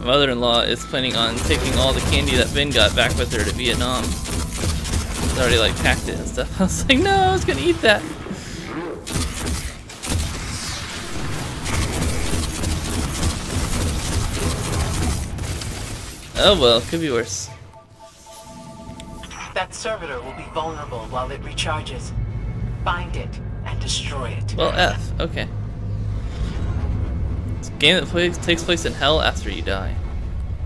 my mother-in-law is planning on taking all the candy that Vin got back with her to Vietnam. She's already like packed it and stuff. I was like, no, I was gonna eat that. Oh well, could be worse. That servitor will be vulnerable while it recharges. Find it and destroy it. Well, F. Okay. It's a game that takes place in hell after you die.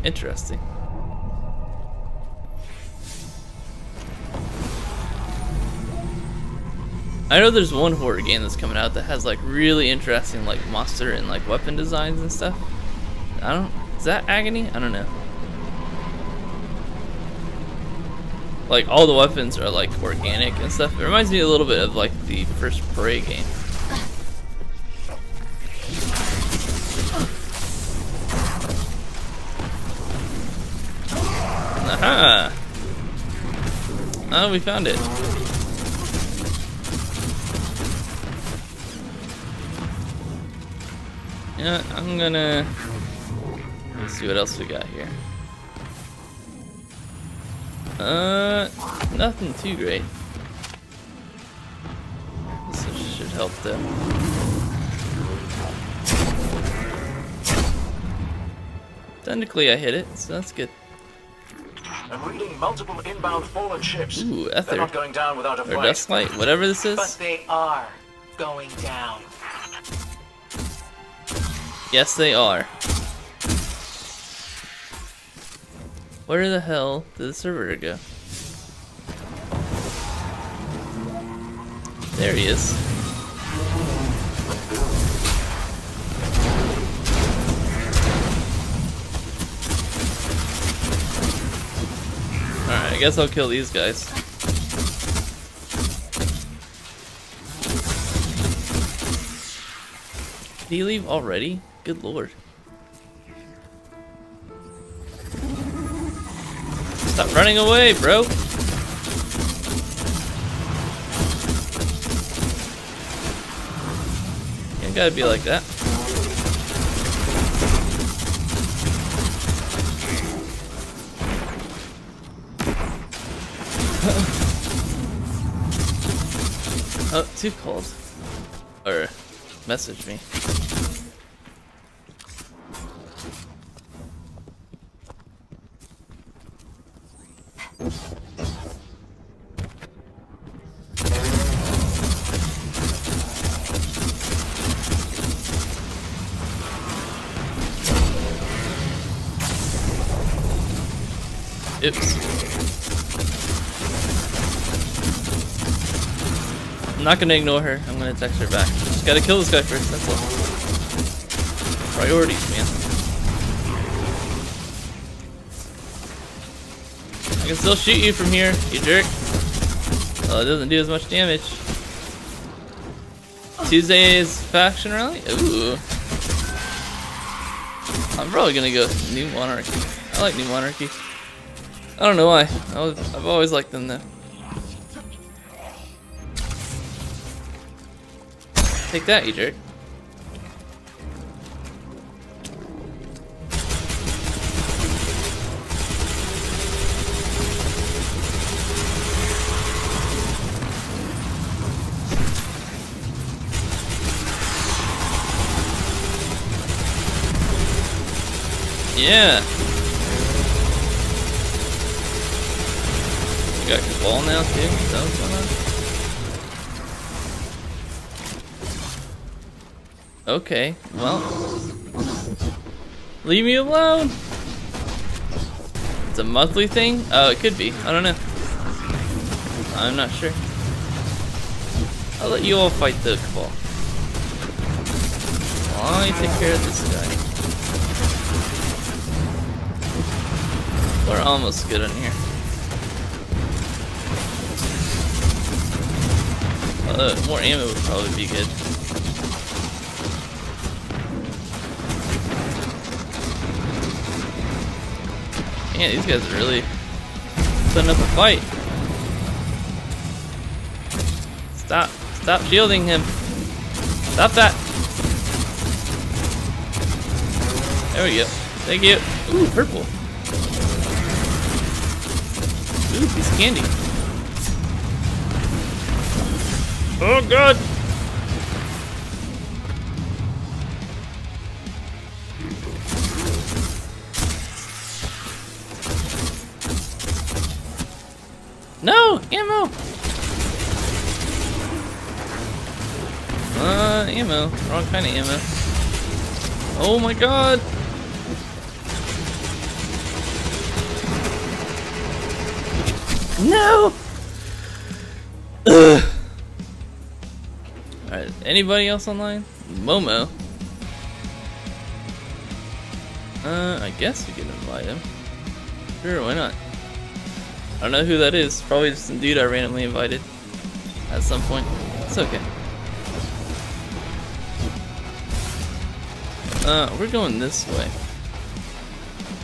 Interesting. I know there's one horror game that's coming out that has like really interesting like monster and like weapon designs and stuff. I don't. Is that Agony? I don't know. Like, all the weapons are, like, organic and stuff. It reminds me a little bit of, like, the first Prey game. Aha! Oh, we found it. Yeah, I'm gonna... Let's see what else we got here. Nothing too great. This should help them. Technically I hit it, so that's good. I'm reading multiple inbound fallen ships. Ooh, ether. They're not going down without a fight. Or dust light, whatever this is. But they are going down. Yes, they are. Where the hell did the server go? There he is. Alright, I guess I'll kill these guys. Did he leave already? Good lord. Stop running away, bro! You gotta be like that. Oh, too cold. Or message me. Oops. I'm not gonna ignore her, I'm gonna text her back. Just gotta kill this guy first, that's all. Priorities, man. I can still shoot you from here, you jerk. Well, it doesn't do as much damage. Tuesday's faction rally? Ooh. I'm probably gonna go with New Monarchy. I like New Monarchy. I don't know why. I've always liked them though. Take that, you jerk. Yeah. Got Cabal now too, is that what's going on? Okay, well. Leave me alone! It's a monthly thing? Oh, it could be. I don't know. I'm not sure. I'll let you all fight the Cabal. Why take care of this guy? We're almost good on here. More ammo would probably be good. Man, these guys are really putting up a fight. Stop. Stop shielding him. Stop that. There we go. Thank you. Ooh, purple. Ooh, piece of candy. Oh god! No! Ammo! Ammo. Wrong kind of ammo. Oh my god! No! Ugh. Alright, anybody else online? Momo. I guess we can invite him. Sure, why not? I don't know who that is. Probably just some dude I randomly invited at some point. It's okay. We're going this way.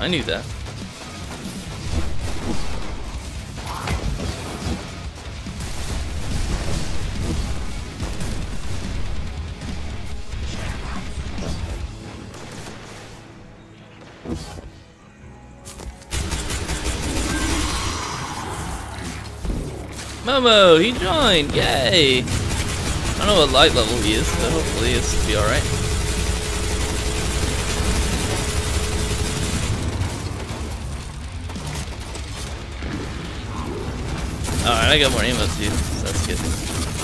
I knew that. Momo, he joined! Yay! I don't know what light level he is, so hopefully this will be alright. Alright, I got more ammo too, so that's good.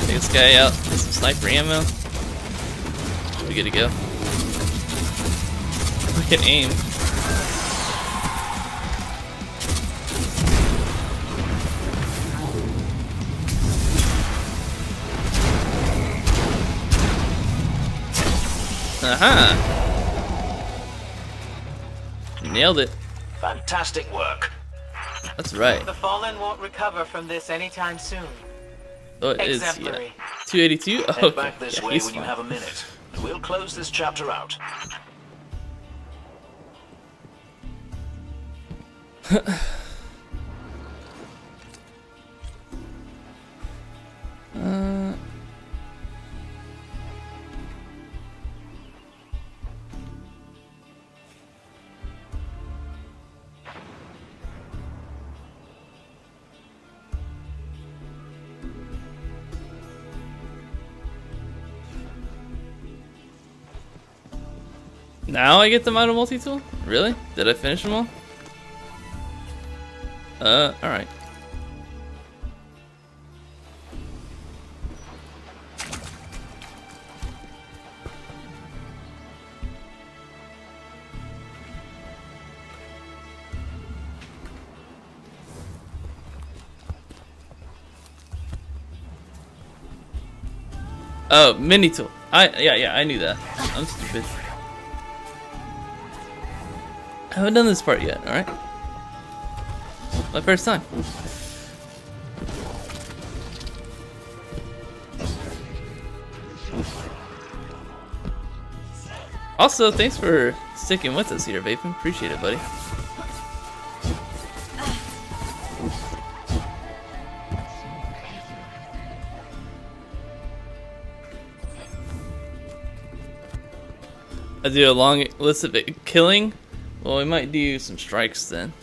Take this guy out, get some sniper ammo. We're good to go. We can aim. Uh-huh. Nailed it. Fantastic work. That's right. The fallen won't recover from this anytime soon. Oh, it is, yeah. 282? Oh, okay. Back this way when you have a minute. We'll close this chapter out. Now I get them out of multi-tool? Really? Did I finish them all? Alright. Oh, mini-tool. Yeah, I knew that. I'm stupid. I haven't done this part yet, alright? My first time. Also, thanks for sticking with us here, Vaping. Appreciate it, buddy. I do a long list of it killing. Well, we might do some strikes then.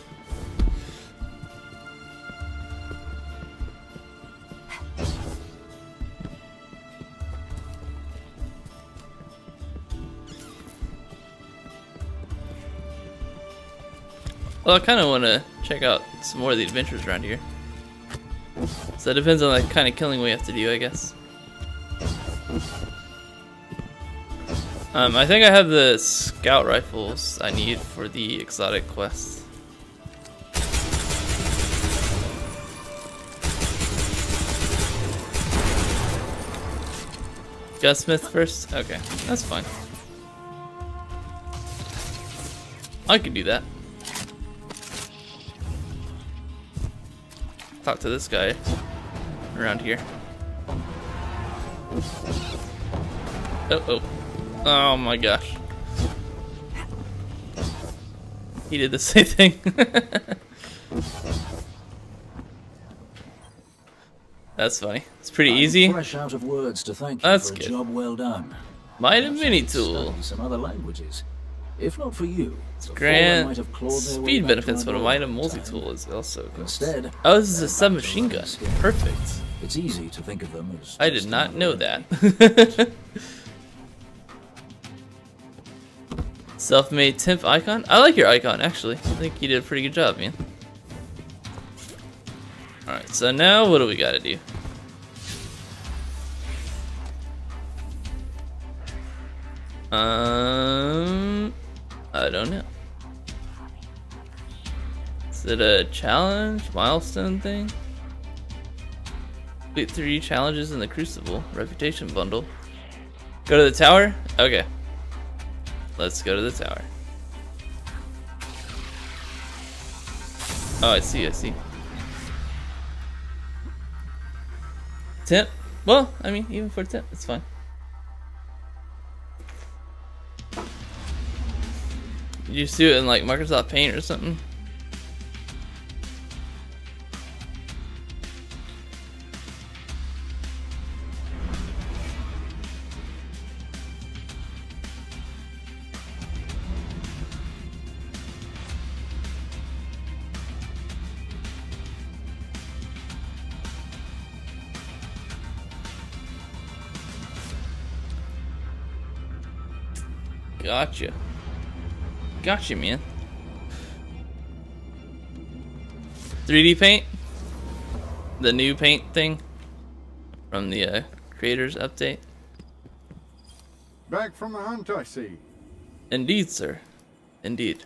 Well, I kind of want to check out some more of the adventures around here. So it depends on the kind of killing we have to do, I guess. I think I have the scout rifles I need for the exotic quest. Gunsmith first? Okay, that's fine. I can do that. Talk to this guy around here. Uh-oh. Oh my gosh. He did the same thing. That's funny. It's pretty easy. Fresh out of words to thank you for a job well done. Minute Menu tool. Some other languages. If not for you, Grant speed benefits, but a minor multi-tool is also good. Instead, oh, this is a submachine gun. Perfect. It's easy to think of them as I did not know that. Self-made temp icon? I like your icon, actually. I think you did a pretty good job, man. Alright, so now what do we gotta do? I don't know. Is it a challenge? Milestone thing? Complete 3 challenges in the Crucible. Reputation bundle. Go to the tower? Okay. Let's go to the tower. Oh, I see. Temp? Well, I mean, even for temp, it's fine. You just do it in like Microsoft Paint or something. Gotcha. Gotcha, man. 3D Paint? The new paint thing? From the creators update? Back from the hunt, I see. Indeed, sir. Indeed.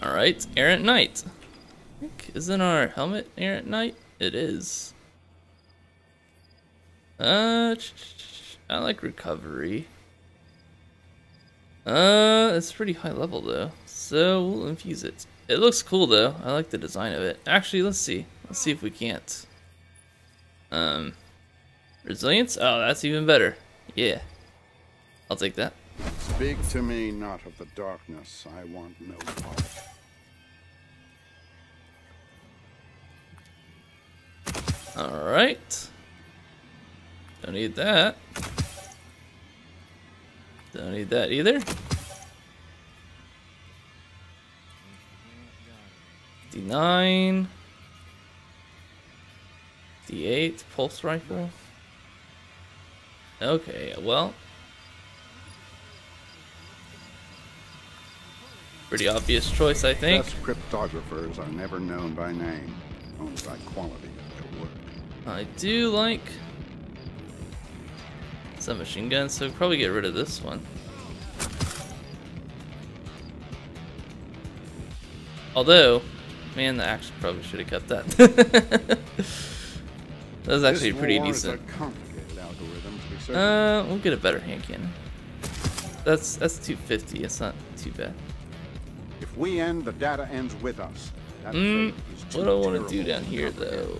Alright, Errant Knight. Isn't our helmet Errant Knight? It is. I like recovery. It's pretty high level though, so we'll infuse it. It looks cool though. I like the design of it. Actually, let's see. Let's see if we can't. Resilience? Oh, that's even better. Yeah. I'll take that. Speak to me not of the darkness. I want no part. Alright. Don't need that. Don't need that either. D9. D8. Pulse rifle. Okay, well. Pretty obvious choice, I think. Best cryptographers are never known by name, only by quality of their work. I do like submachine gun, so we'll probably get rid of this one. Although, man, the axe probably should have kept that. That was actually pretty decent. We'll get a better hand cannon. That's 250. It's not too bad. If we end, the data ends with us. What do I want to do down here, though?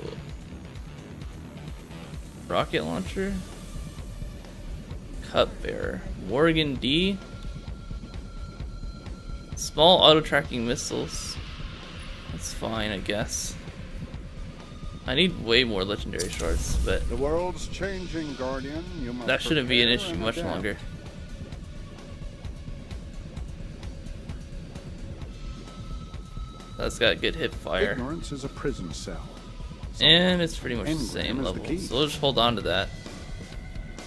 Rocket launcher, cupbearer, Morgan D, small auto-tracking missiles. That's fine, I guess. I need way more legendary shards, but the world's changing, Guardian. You must, that shouldn't be an issue much longer. That's got good hip fire. Ignorance is a prison cell. And it's pretty much the same level, so we'll just hold on to that.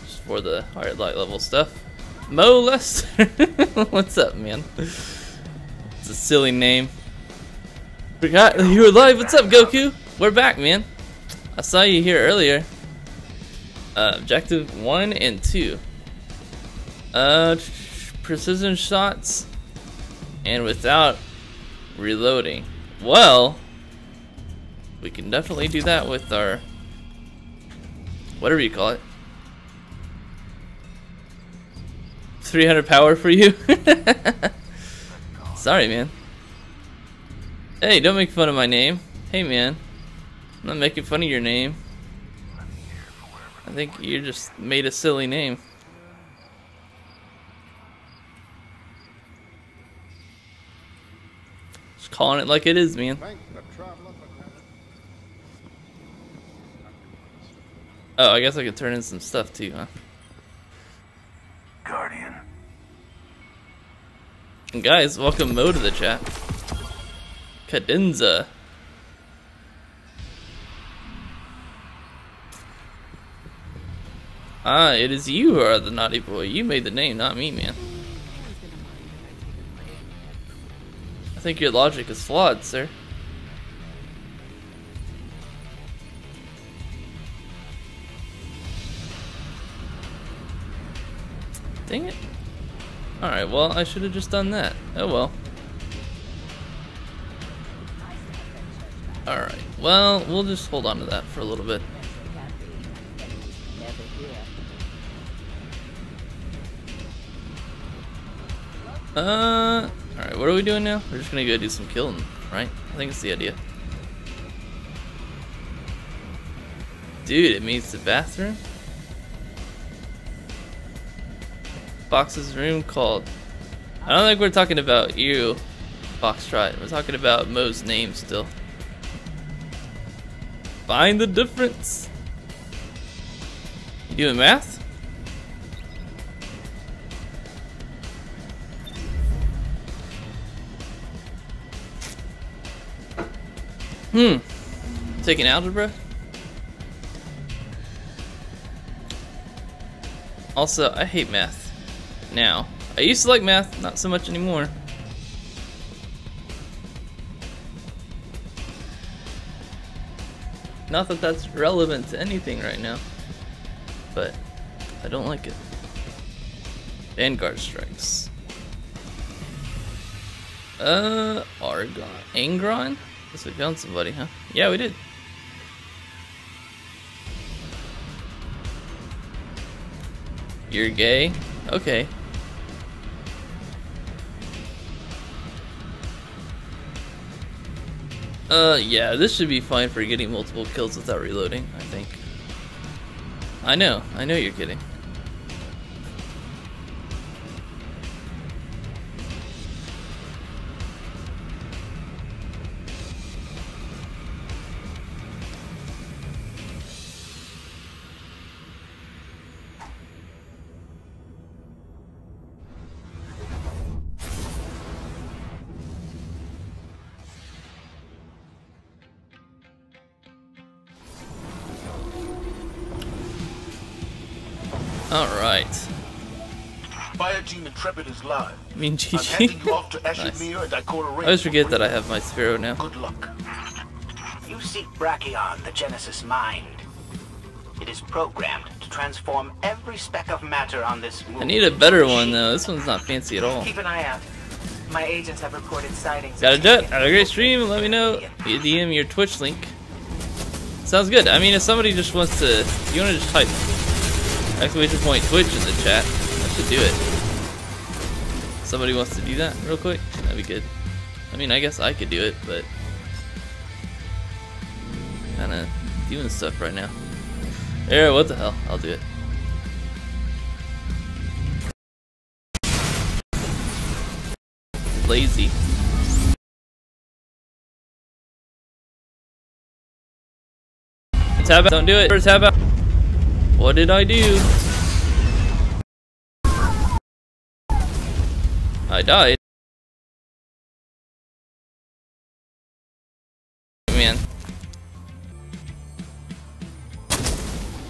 Just for the higher light level stuff. Mo Lester! What's up, man? It's a silly name. Forgot you were live. What's up, Goku? We're back, man. I saw you here earlier. Objective 1 and 2. Precision shots. And without reloading. Well, we can definitely do that with our, whatever you call it, 300 power for you. Sorry, man. Hey, don't make fun of my name. Hey, man, I'm not making fun of your name. I think you just made a silly name. Just calling it like it is, man. Oh, I guess I could turn in some stuff too, huh? Guardian. And guys, welcome Mo to the chat. Cadenza. Ah, it is you who are the naughty boy. You made the name, not me, man. I think your logic is flawed, sir. Dang it. Alright, well, I should have just done that. Oh well. Alright, well, we'll just hold on to that for a little bit. Alright, what are we doing now? We're just gonna go do some killing, right? I think it's the idea. Dude, it means the bathroom? Fox's room called. I don't think we're talking about you, Foxtrot. We're talking about Mo's name still. Find the difference. You doing math? Taking algebra? Also, I hate math. Now, I used to like math, not so much anymore. Not that that's relevant to anything right now, but I don't like it. Vanguard strikes. Argon. Angron? Guess we found somebody, huh? Yeah, we did. You're gay? Okay. Yeah, this should be fine for getting multiple kills without reloading, I think. I know you're kidding. I mean, GG. Nice. I always forget that I have my Sphero now. Good luck. You seek Brachion, the Genesis Mind. It is programmed to transform every speck of matter on this moon. I need a better one though. This one's not fancy at all. Keep an eye out. My agents have reported sightings. Gotta do it. Have a great stream. Let me know. You DM your Twitch link. Sounds good. I mean, if somebody just wants to, you want to just type exclamation point Twitch in the chat, that should do it. Somebody wants to do that real quick? That'd be good. I mean, I guess I could do it, but kind of doing stuff right now. There, what the hell? I'll do it. Lazy. Tab out. Don't do it. First tab out. What did I do? I died. Man.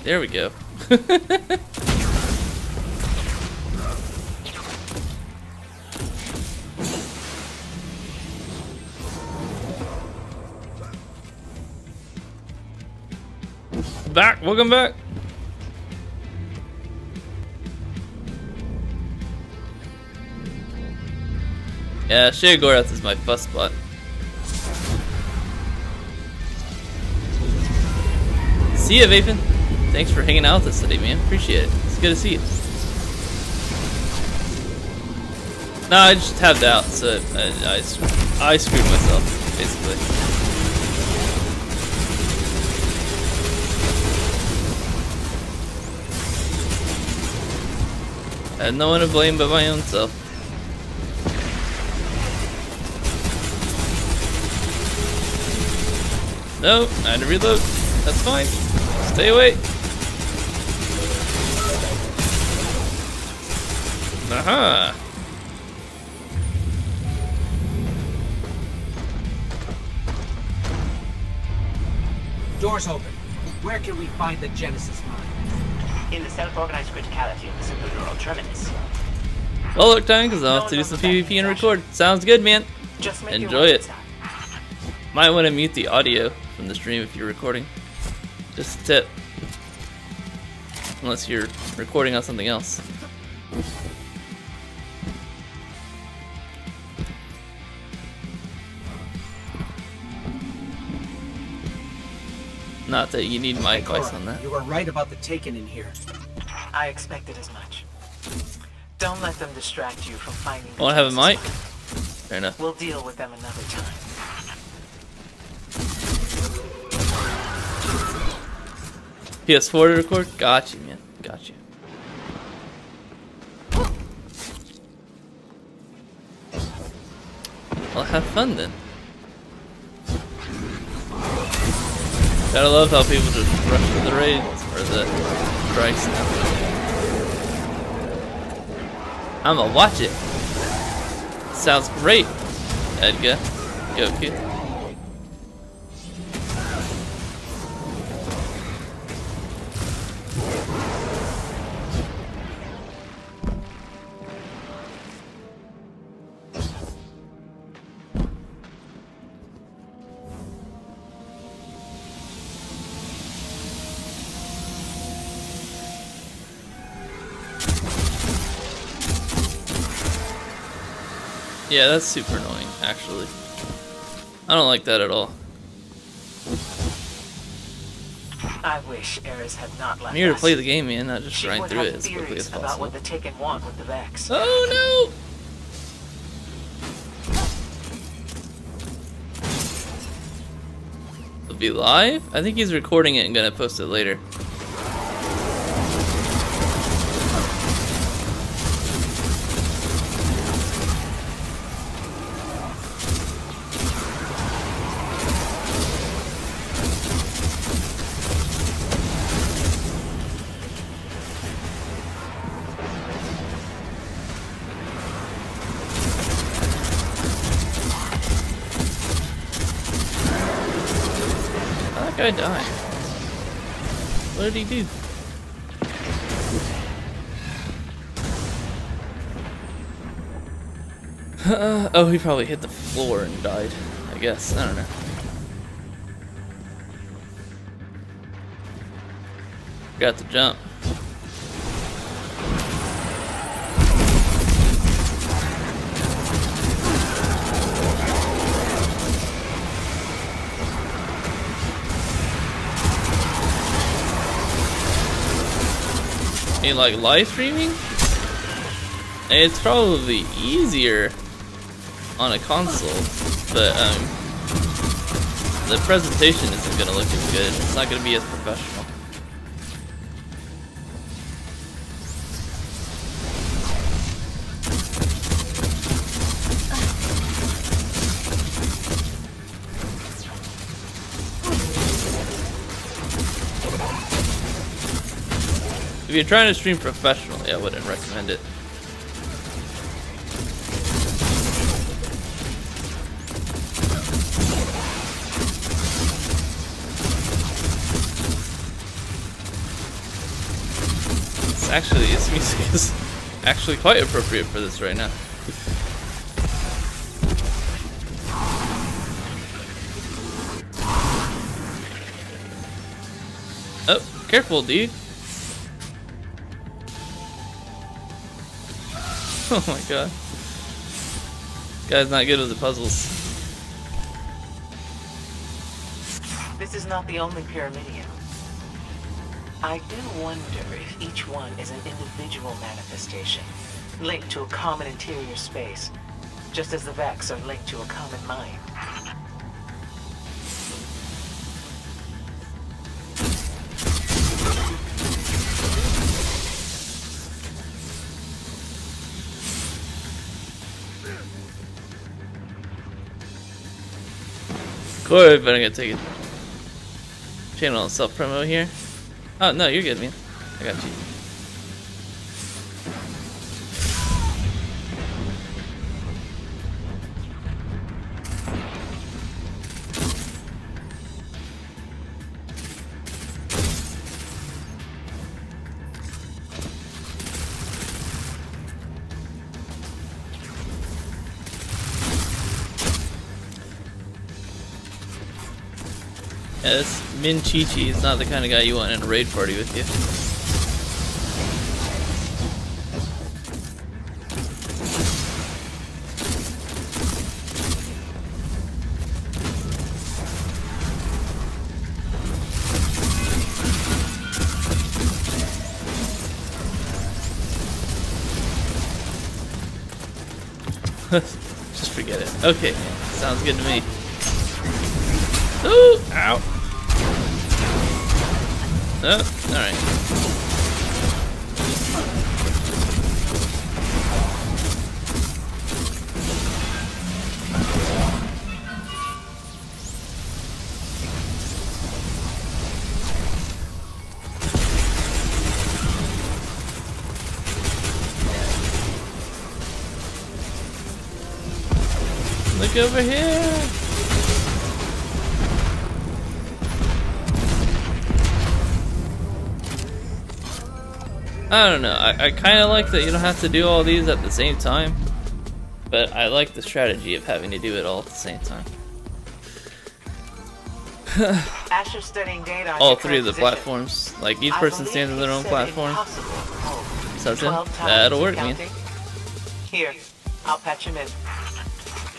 There we go. Back, welcome back. Yeah, Sheogorath is my fuss spot. See ya, Vaping. Thanks for hanging out with us today, man. Appreciate it. It's good to see you. Nah, I just tabbed out, so I screwed myself, basically. I had no one to blame but my own self. No, I had to reload. That's fine. Stay away. Aha! Doors open. Where can we find the Genesis Mind? In the self-organized criticality of the superneural terminus. Well, look, time because I'll have to do some PvP and record. Sounds good, man. Just make enjoy it. Inside. Might want to mute the audio from the stream if you're recording. Just a tip. Unless you're recording on something else. Not that you need my advice on that. You were right about the Taken in here. I expected as much. Don't let them distract you from finding. Want to have a mic? Fair enough. We'll deal with them another time. PS4 to record? Got you, man. Got you. Well, have fun then. Gotta love how people just rush to the raids or the strikes now. I'ma watch it. Sounds great, Edgar. Goku. Yeah, that's super annoying, actually. I don't like that at all. I wish Ares had not left. I'm here to play the game, man, not just grind through it as quickly as possible. About what the Taken want with the Vex. Oh no! It'll be live? I think he's recording it and gonna post it later. I die. What did he do? Oh, he probably hit the floor and died, I guess. I don't know. Got the jump. You like live streaming? It's probably easier on a console, but the presentation isn't gonna look as good. It's not gonna be as professional. If you're trying to stream professionally, I wouldn't recommend it. It's actually, this music is actually quite appropriate for this right now. Oh, careful, dude. Oh my god. This guy's not good with the puzzles. This is not the only Pyramidium. I do wonder if each one is an individual manifestation, linked to a common interior space, just as the Vax are linked to a common mind. But I'm gonna take a channel on self promo here. Oh no, you're good, man. I got you. Yes, Min Chi-Chi is not the kind of guy you want in a raid party with you. Just forget it. Okay, sounds good to me. Ooh, ow. Oh, alright. Look over here! I don't know, I kind of like that you don't have to do all these at the same time, but I like the strategy of having to do it all at the same time. All three of the platforms, like each person stands on their own platform. So that'll work, man. Here, I'll patch him in.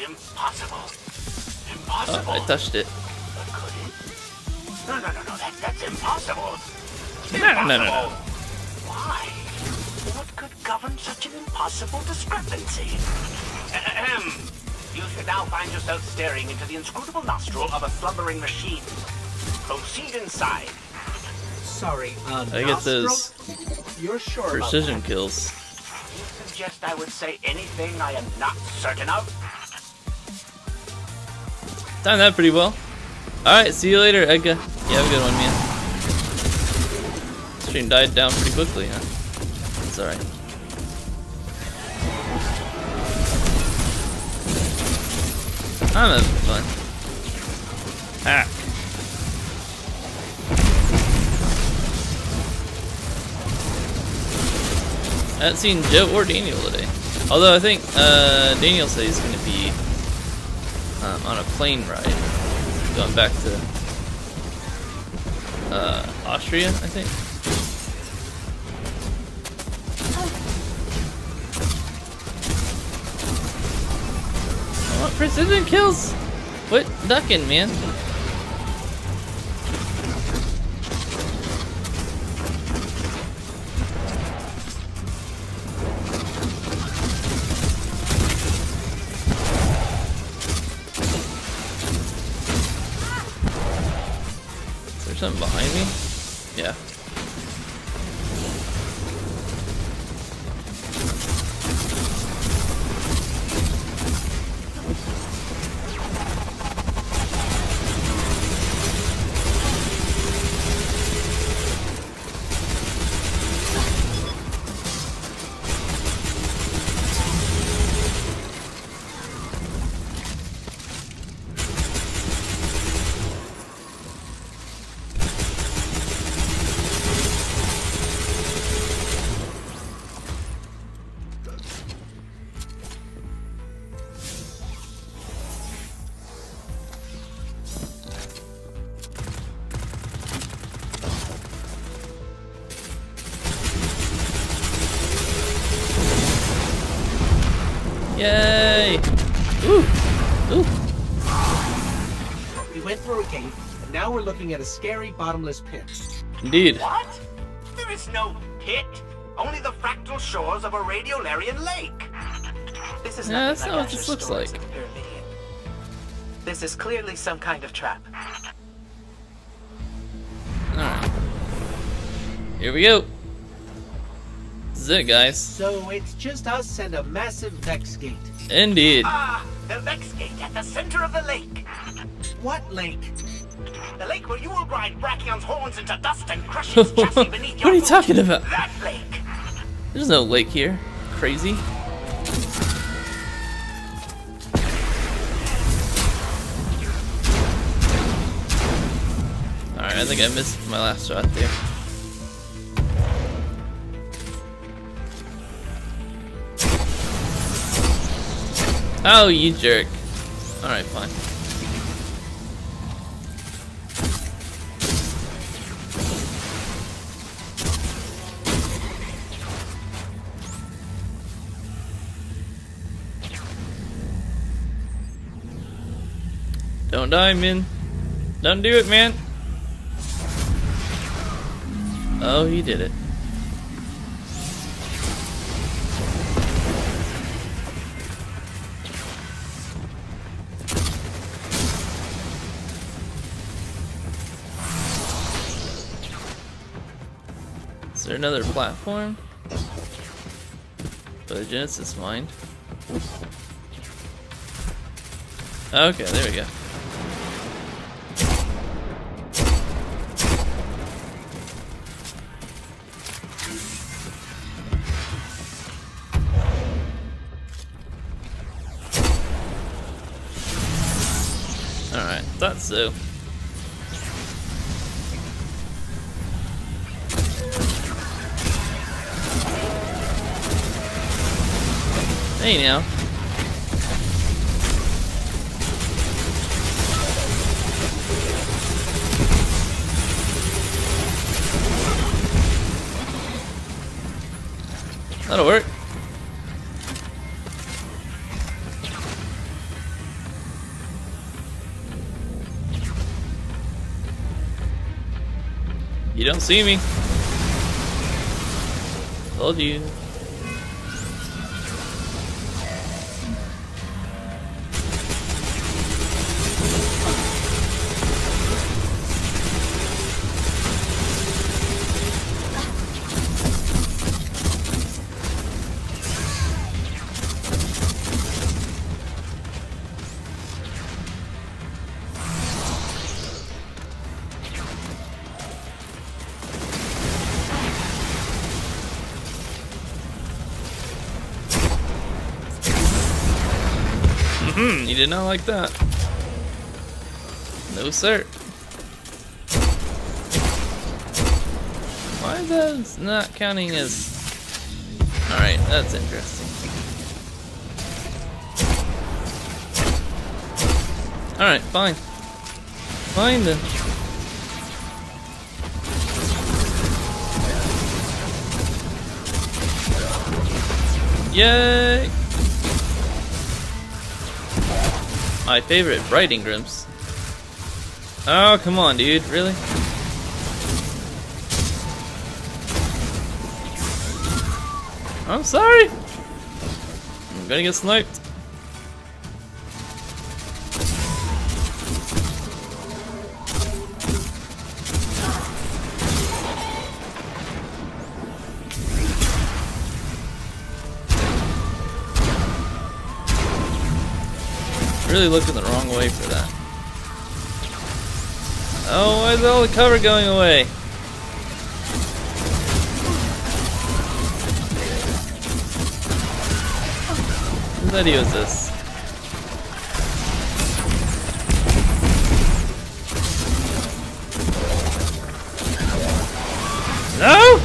Impossible. Impossible. Oh, I touched it. But could it? No. That's impossible. No. Why? What could govern such an impossible discrepancy? Ahem. You should now find yourself staring into the inscrutable nostril of a slumbering machine. Proceed inside. Sorry, I get those precision kills. You suggest I would say anything I am not certain of? Done that pretty well. Alright, see you later, Edgar. Yeah, have a good one, man. Stream died down pretty quickly, huh? It's alright. I'm having fun. Ah. I haven't seen Joe or Daniel today. Although I think Daniel said he's going to be on a plane ride. Going back to Austria, I think. I want precision kills! Quit ducking, man. Something behind me? Yeah. Yay! Ooh! Ooh! We went through a gate, and now we're looking at a scary bottomless pit. Indeed. What? There is no pit. Only the fractal shores of a Radiolarian lake. This is yeah, that's not what this looks like. This is clearly some kind of trap. Alright. Here we go. This is it, guys. So it's just us and a massive Vex Gate. Indeed. Ah, the Vex Gate at the center of the lake. What lake? The lake where you will ride Brachion's horns into dust and crush his chassis beneath your What are you talking about? That lake. There's no lake here. Crazy. Alright, I think I missed my last shot there. Oh, you jerk. Alright, fine. Don't die, man. Don't do it, man. Oh, he did it. Is there another platform? For the Genesis mind. Okay, there we go. Alright, thought so. Hey now. That'll work. You don't see me. Told you. You did not like that. No sir. Why is that not counting as... Alright, that's interesting. Alright, fine. Fine then. Yay! My favorite Bright Ingram's. Oh, come on, dude, really? I'm sorry! I'm gonna get sniped. Really looking the wrong way for that. Oh, why is all the cover going away? Whose idea is this? No!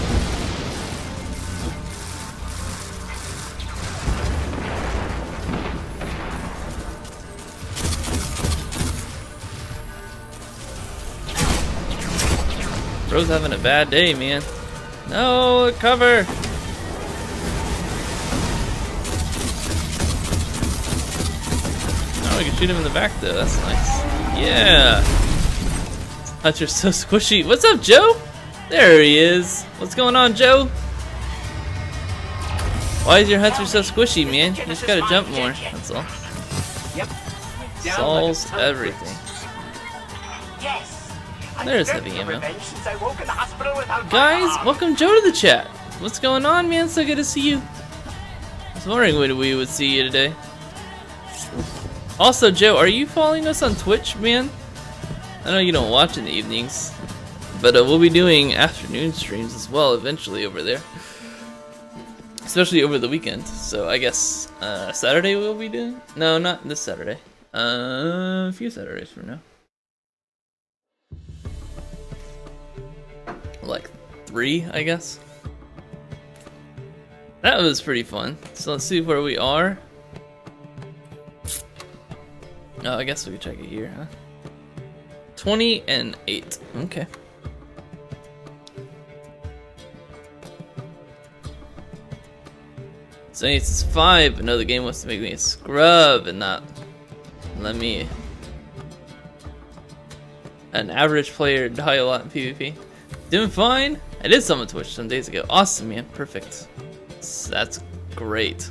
Bro's having a bad day, man. No, cover! Oh, we can shoot him in the back, though. That's nice. Yeah! Hutch, you're so squishy. What's up, Joe? There he is. What's going on, Joe? Why is your Hutcher so squishy, man? You just gotta jump more. That's all. Solves everything. There's heavy ammo. Guys, welcome Joe to the chat. What's going on, man? So good to see you. I was wondering when we would see you today. Also, Joe, are you following us on Twitch, man? I know you don't watch in the evenings, but we'll be doing afternoon streams as well eventually over there. Especially over the weekend. So I guess Saturday we'll be doing? No, not this Saturday. A few Saturdays from now. Like 3, I guess. That was pretty fun. So let's see where we are. Oh, I guess we can check it here, huh? 20 and 8. Okay. So it's 5, but no, the game wants to make me a scrub and not let me, an average player, die a lot in PvP. Doing fine. I did some on Twitch some days ago. Awesome, man. Perfect. That's great.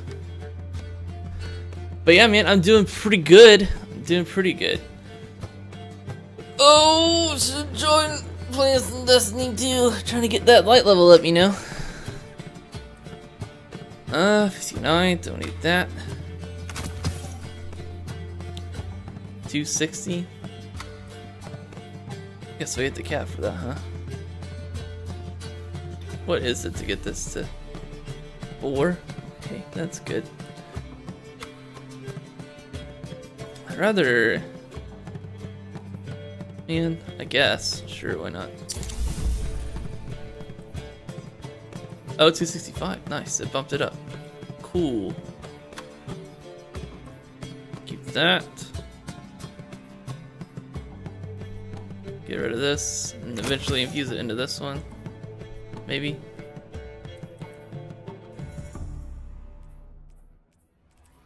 But yeah, man, I'm doing pretty good. I'm doing pretty good. Oh, should join playing some Destiny 2. Trying to get that light level up, you know. 59. Don't need that. 260. Guess we hit the cap for that, huh? What is it to get this to 4? Okay, that's good. I'd rather... Man, I guess. Sure, why not? Oh, 265. Nice, it bumped it up. Cool. Keep that. Get rid of this, and eventually infuse it into this one. Maybe.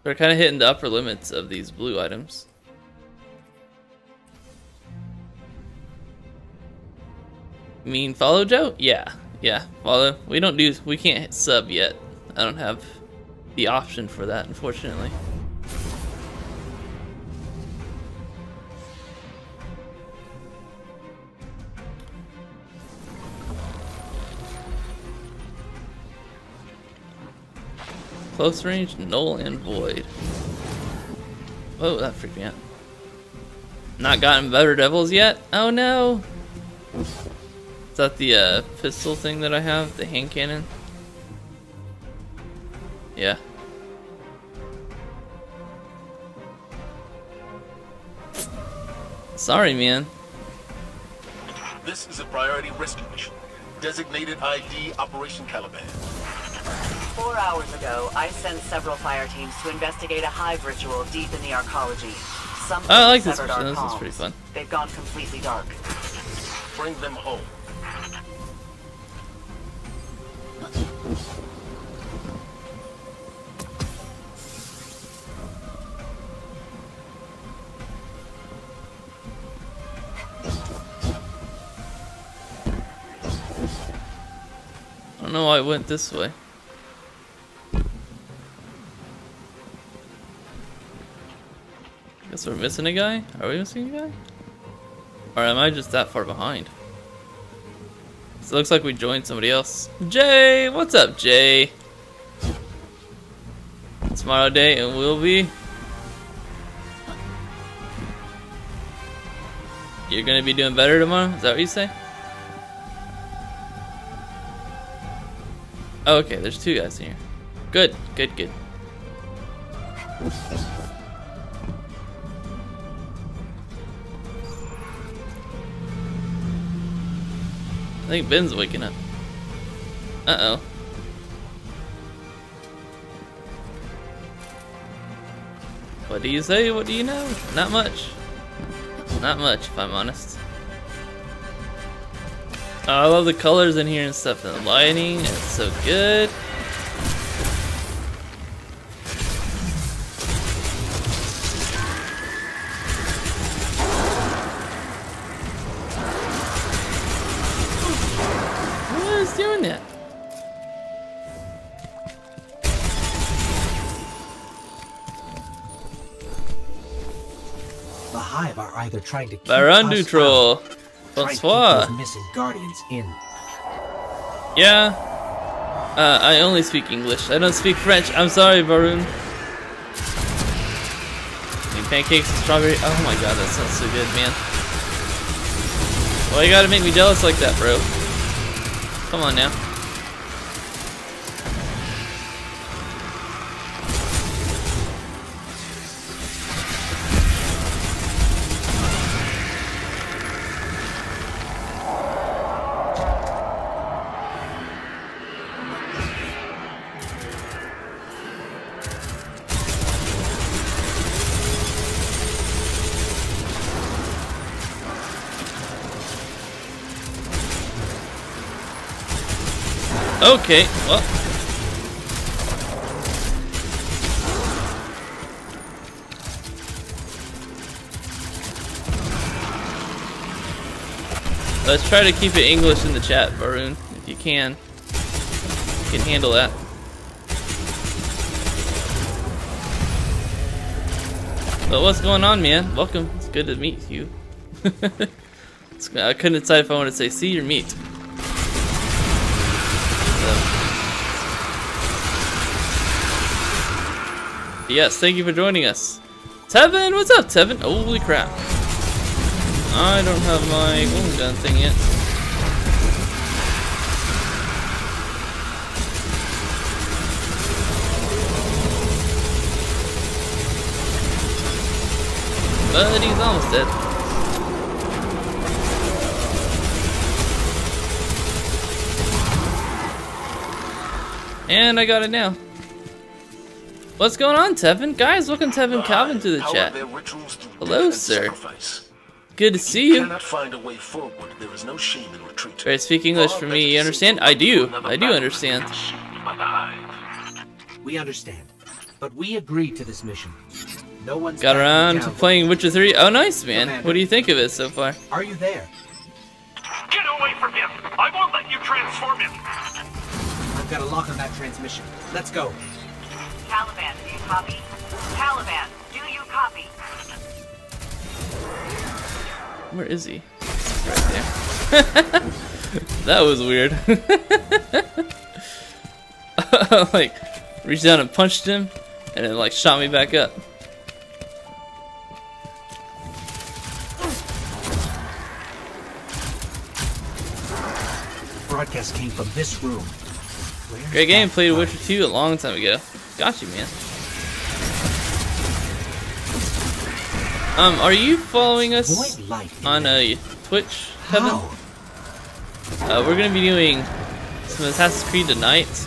We're kind of hitting the upper limits of these blue items. mean follow, Joe? Yeah, follow. We can't hit sub yet. I don't have the option for that, unfortunately. Close range, null, and void. Oh, that freaked me out. Not gotten Better Devils yet? Oh no! Is that the pistol thing that I have? The hand cannon? Yeah. Sorry, man. This is a priority rescue mission. Designated ID Operation Caliban. 4 hours ago, I sent several fire teams to investigate a hive ritual deep in the arcology. Something I like this mission. This is pretty fun. They've gone completely dark. Bring them home. I don't know why it went this way. Guess we're missing a guy? Are we missing a guy? Or am I just that far behind? So it looks like we joined somebody else. Jay! What's up, Jay? Tomorrow day and we'll be... You're gonna be doing better tomorrow? Is that what you say? Oh, okay, there's two guys in here. Good, good, good. I think Ben's waking up. Uh-oh. What do you say? What do you know? Not much. Not much, if I'm honest. Oh, I love the colors in here and stuff, and the lighting, it's so good. They're trying to keep us out, trying to keep those missing guardians in. Yeah. I only speak English. I don't speak French. I'm sorry, Varun. And pancakes and strawberry. Oh my god, that sounds so good, man. Why you gotta make me jealous like that, bro? Come on now. Okay, well. Let's try to keep it English in the chat, Varun, if you can. You can handle that. But what's going on, man? Welcome. It's good to meet you. I couldn't decide if I wanted to say see or meet. Yes, thank you for joining us. Tevin, what's up, Tevin? Holy crap. I don't have my golden gun thing yet. But he's almost dead. And I got it now. What's going on, Tevin? Guys, welcome Tevin Calvin to the chat. Hello, sir. Good to see you. Alright, speak English for me, you understand? I do understand. We understand, but we agreed to this mission. No one's got around to playing Witcher 3. Oh, nice, man. What do you think of it so far? Are you there? Get away! away from him. I won't let you transform him. I've got a lock on that transmission. Let's go. Taliban, do you copy? Taliban, do you copy? Where is he? Right there. That was weird. Like, reached down and punched him, and then like shot me back up. Broadcast came from this room. Where's great game, played The Witcher 2 a long time ago. Got you, man. Are you following us on Twitch, Kevin? We're gonna be doing some Assassin's Creed tonight,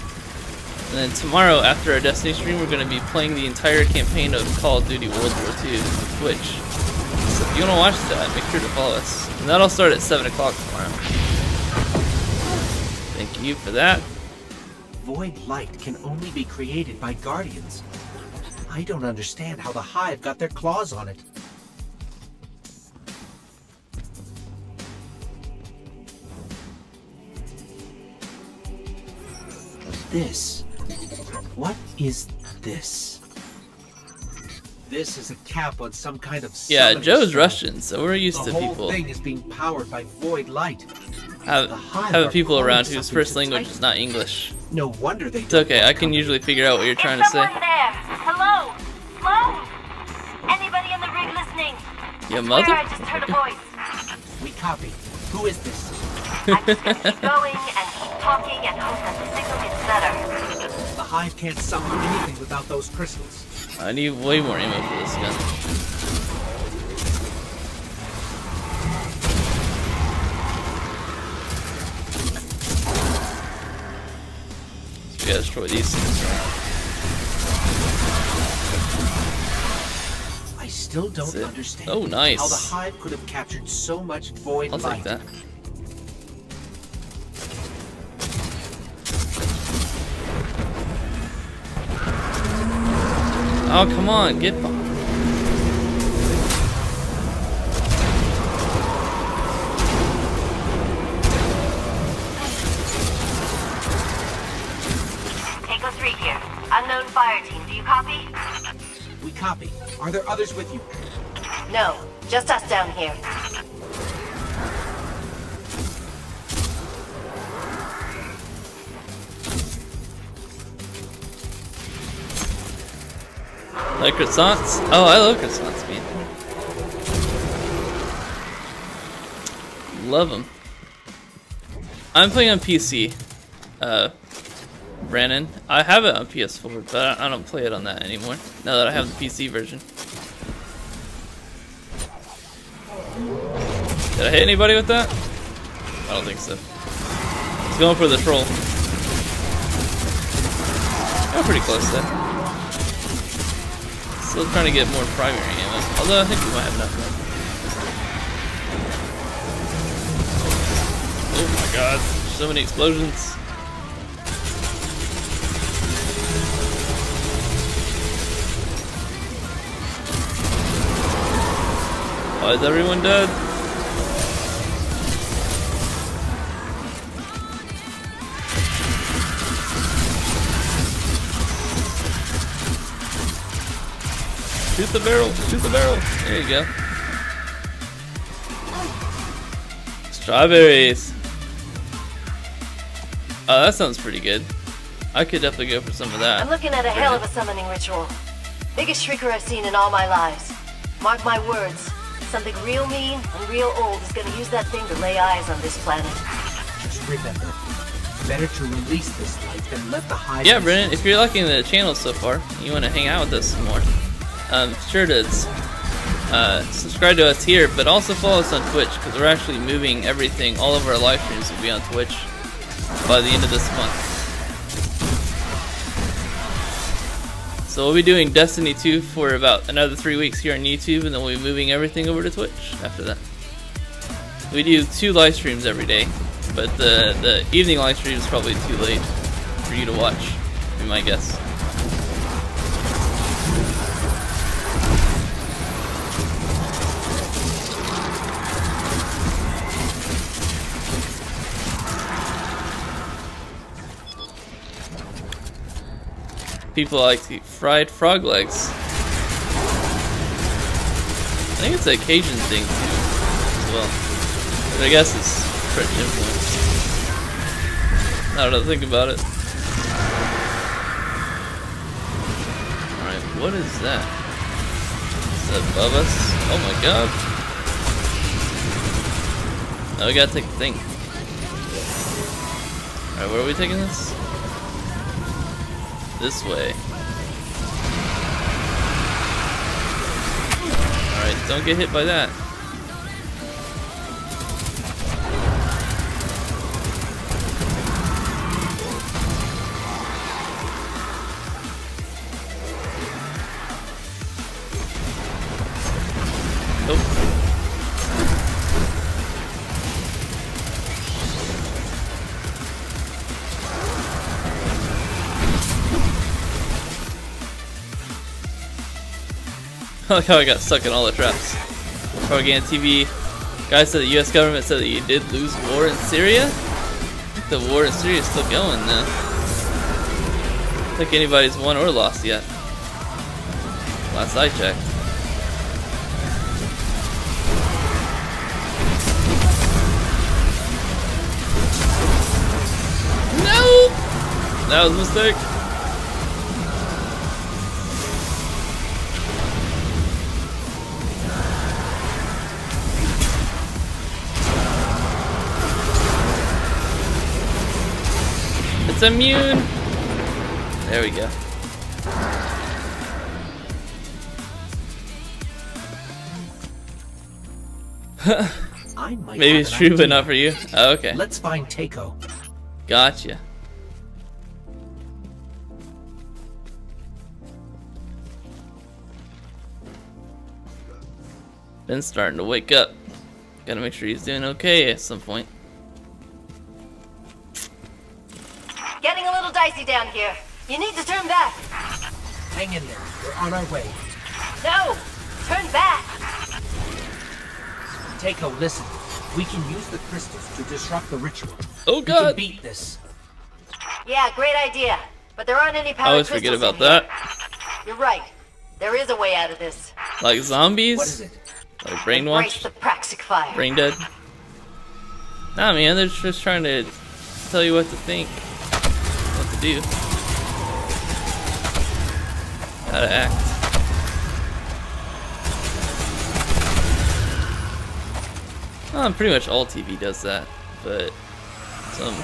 and then tomorrow after our Destiny stream, we're gonna be playing the entire campaign of Call of Duty World War II on Twitch. So if you wanna watch that, make sure to follow us. And that'll start at 7 o'clock tomorrow. Thank you for that. Void light can only be created by guardians. I don't understand how the Hive got their claws on it. This. What is this? This is a cap on some kind of... Yeah, Joe's Russian, so we're used to people. The whole thing is being powered by void light. Having people around whose first language is not English. No wonder they... It's okay, I can usually figure out what you're trying to say. There? Hello? Hello? Anybody in the rig listening? Your mother? I just heard a voice. We copy. Who is this? I'm just gonna keep going and keep talking and hope that the signal gets better. The Hive can't summon anything without those crystals. I need way more ammo for this gun. So we gotta destroy these things. I still don't understand how the Hive could have captured so much void light. I'll take that. Oh, come on, get by. Echo 3 here. Unknown fire team, do you copy? We copy. Are there others with you? No, just us down here. Like croissants? Oh, I love croissants, man. Love them. I'm playing on PC, Brandon. I have it on PS4, but I don't play it on that anymore, now that I have the PC version. Did I hit anybody with that? I don't think so. It's going for the troll. Got pretty close there. Still trying to get more primary ammo, although I think we might have enough left. Oh my god, so many explosions. Why is everyone dead? Shoot the barrel! Shoot the barrel! There you go. Strawberries! Oh, that sounds pretty good. I could definitely go for some of that. I'm looking at a hell of a summoning ritual. Biggest shrieker I've seen in all my lives. Mark my words, something real mean and real old is going to use that thing to lay eyes on this planet. Just remember, better to release this light than let the Hive... Yeah, Brennan, if you're liking the channel so far, you want to hang out with us some more. Sure to subscribe to us here, but also follow us on Twitch, because we're actually moving everything, all of our live streams will be on Twitch by the end of this month. So we'll be doing Destiny 2 for about another 3 weeks here on YouTube, and then we'll be moving everything over to Twitch after that. We do 2 live streams every day, but the evening live stream is probably too late for you to watch, would be my guess. people like to eat fried frog legs. I think it's a Cajun thing too, as well. But I guess it's French influence. I don't know, think about it. Alright, what is that? Is that above us? Oh my god! Now we gotta take a thing. Alright, where are we taking this? This way. Alright, don't get hit by that. I like how I got stuck in all the traps. Propaganda TV guy said the US government said that you did lose war in Syria? I think the war in Syria is still going now. I don't think anybody's won or lost yet. Last I checked. No! That was a mistake. It's immune! There we go. Maybe it's true, but not for you. Oh, okay. Let's find Takeo. Gotcha. Ben's starting to wake up. Gotta make sure he's doing okay at some point. Dicey down here. You need to turn back. Hang in there. We're on our way. No! Turn back! Takeo, listen. We can use the crystals to disrupt the ritual. Oh god! We can beat this. Yeah, great idea. But there aren't any power crystals. I always forget about that. You're right. There is a way out of this. Like zombies? What is it? Like brainwashed? The praxic fire. Brain dead? Nah, man. They're just trying to tell you what to think. Do how to act. Oh, pretty much all TV does that, but some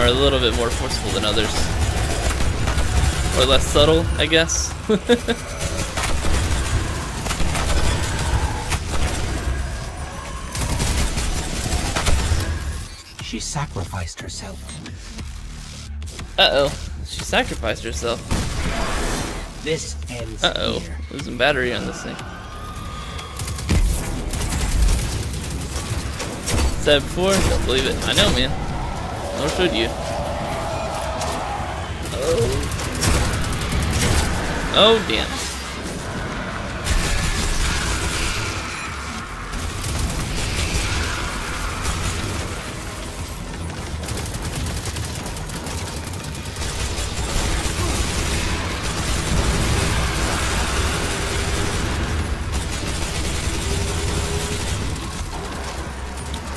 are a little bit more forceful than others, or less subtle, I guess. She sacrificed herself. Uh-oh. She sacrificed herself. This ends here. Losing battery on this thing. Said before? Don't believe it. I know, man. Nor should you. Oh. Oh, damn.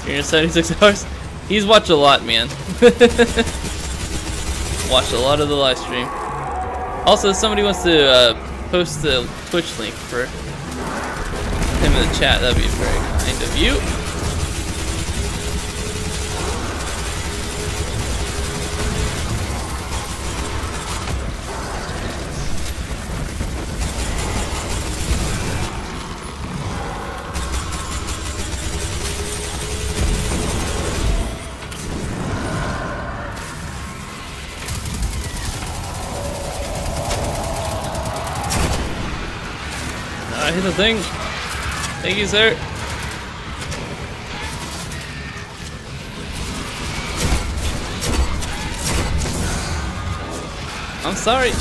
You're 76 hours? He's watched a lot, man. Watched a lot of the live stream. Also, somebody wants to post the Twitch link for him in the chat. That'd be very kind of you. The thing. Thank you, sir. I'm sorry.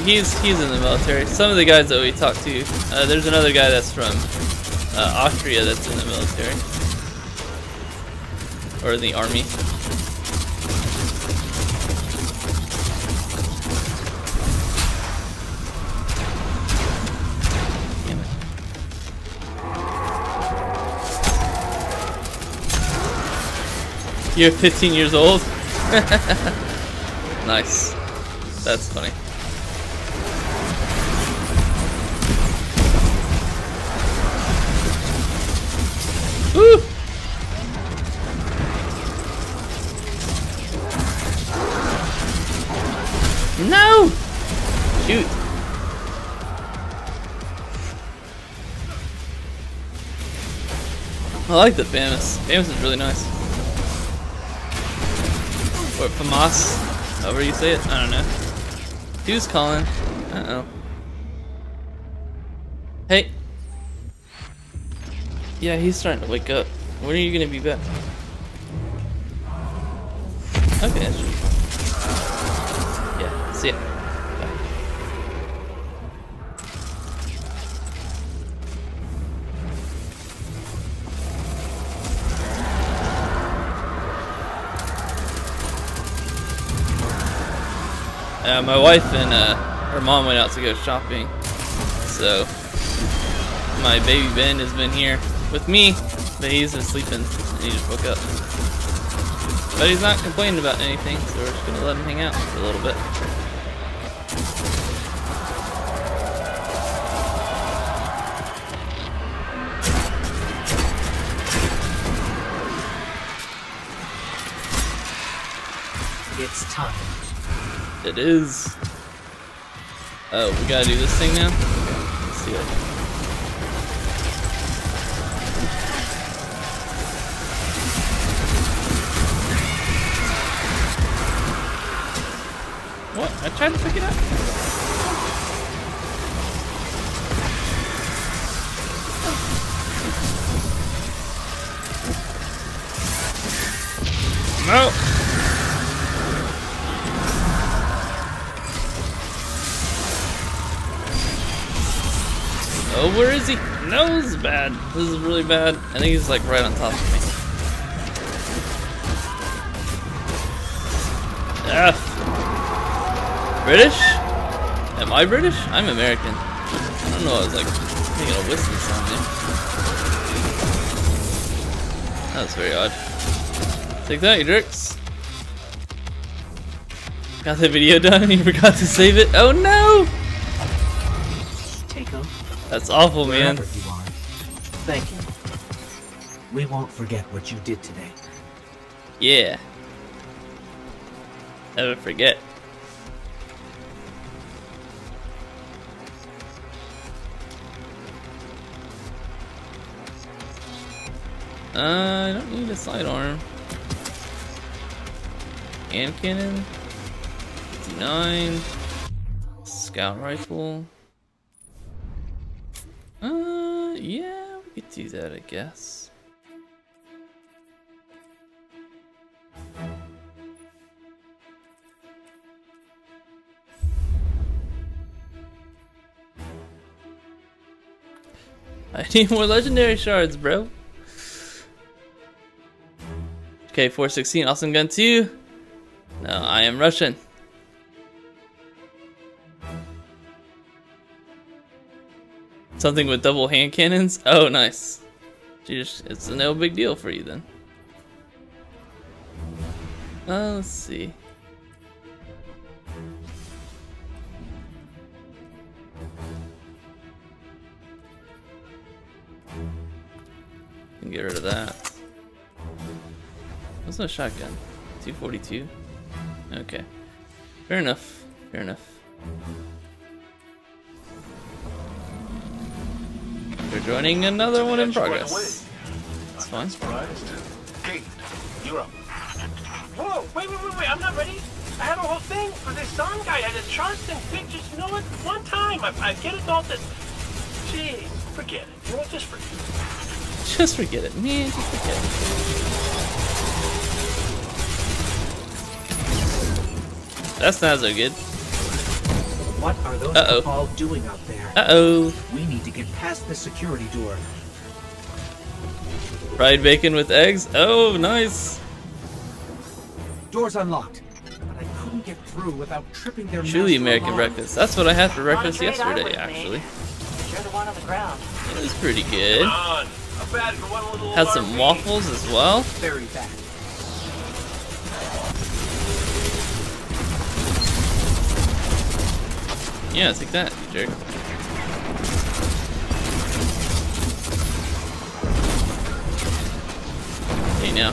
He's in the military. Some of the guys that we talked to, there's another guy that's from Austria that's in the military. Or in the army. You're 15 years old? Nice. That's funny. Woo! No! Shoot. I like the Famas. Famas is really nice. Or Famas, however you say it, I don't know. Who's calling? Uh oh. Hey. Yeah, he's starting to wake up. When are you gonna be back? Okay, that's true. Yeah, see ya. Bye. My wife and her mom went out to go shopping, so my baby Ben has been here with me, but he's been sleeping and he just woke up. But he's not complaining about anything, so we're just gonna let him hang out for a little bit. It's time. It is. Oh, we gotta do this thing now? Okay, let's do it. What? I tried to pick it up? No! Oh, where is he? No, this is bad. This is really bad. I think he's like right on top of me. Ah. British? Am I British? I'm American. I don't know, I was like making a whistling sound there. That was very odd. Take that, you jerks. Got the video done and you forgot to save it. Oh no! That's awful, man. Thank you. We won't forget what you did today. Yeah. Never forget. I don't need a sidearm. Hand cannon. 59. Scout rifle. Yeah, we could do that, I guess. I need more legendary shards, bro. Okay, 416, awesome gun 2. No, I am Russian. Something with double hand cannons? Oh, nice. Jeez, it's no big deal for you then. Let's see. I can get rid of that. What's no shotgun? 242? Okay. Fair enough. Fair enough. You're joining another one in progress. That's fine. Kate, you're up. Whoa, wait, I'm not ready. I had a whole thing for this song guy. I had a charts and pictures. You know what? One time. I get it all this. Jeez, forget it. You know what? Just forget it. Just forget it, man. Just forget it. That's not so good. What are those Cabal doing out there? We need to get past the security door. Fried bacon with eggs? Oh, nice. Door's unlocked, but I couldn't get through without tripping their truly American breakfast. That's what I had for breakfast yesterday, actually. You're the one on the ground. It was pretty good. Had some waffles as well. Very bad. Yeah, take that, you jerk. Hey, now.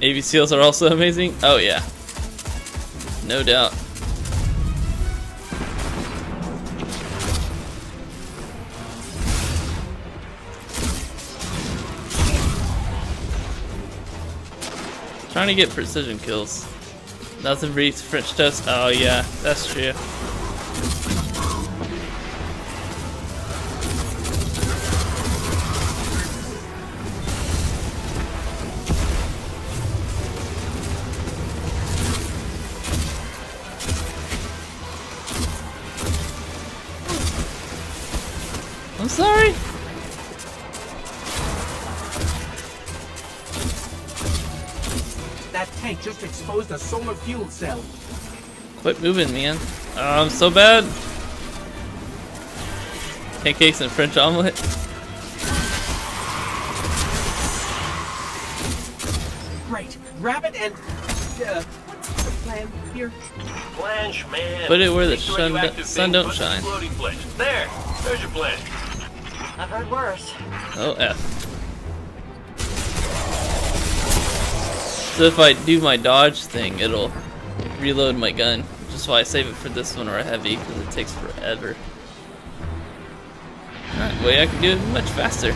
Navy SEALs are also amazing? Oh, yeah. No doubt. Trying to get precision kills. Nothing breeds French toast. Oh yeah, that's true. I'm sorry. That tank just exposed a solar fuel cell. Quit moving, man. I'm so bad. Pancakes and French omelet. Great. Grab it and what's the plan here? Blanche, man. Put it where the sun don't shine. There. There's your plan. I've heard worse. Oh F. So if I do my dodge thing, it'll reload my gun. Which is why I save it for this one or a heavy, because it takes forever. That way I can do it much faster.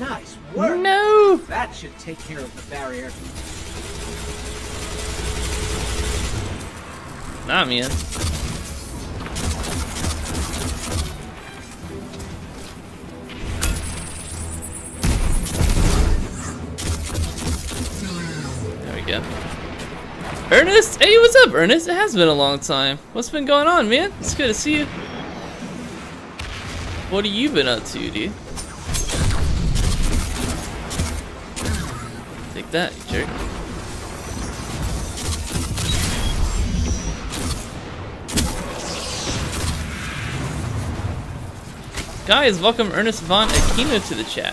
Nice work! No! That should take care of the barrier. Nah, man. Yeah. Ernest! Hey, what's up, Ernest? It has been a long time. What's been going on, man? It's good to see you. What have you been up to, dude? Take that, you jerk. Guys, welcome Ernest Von Aquino to the chat.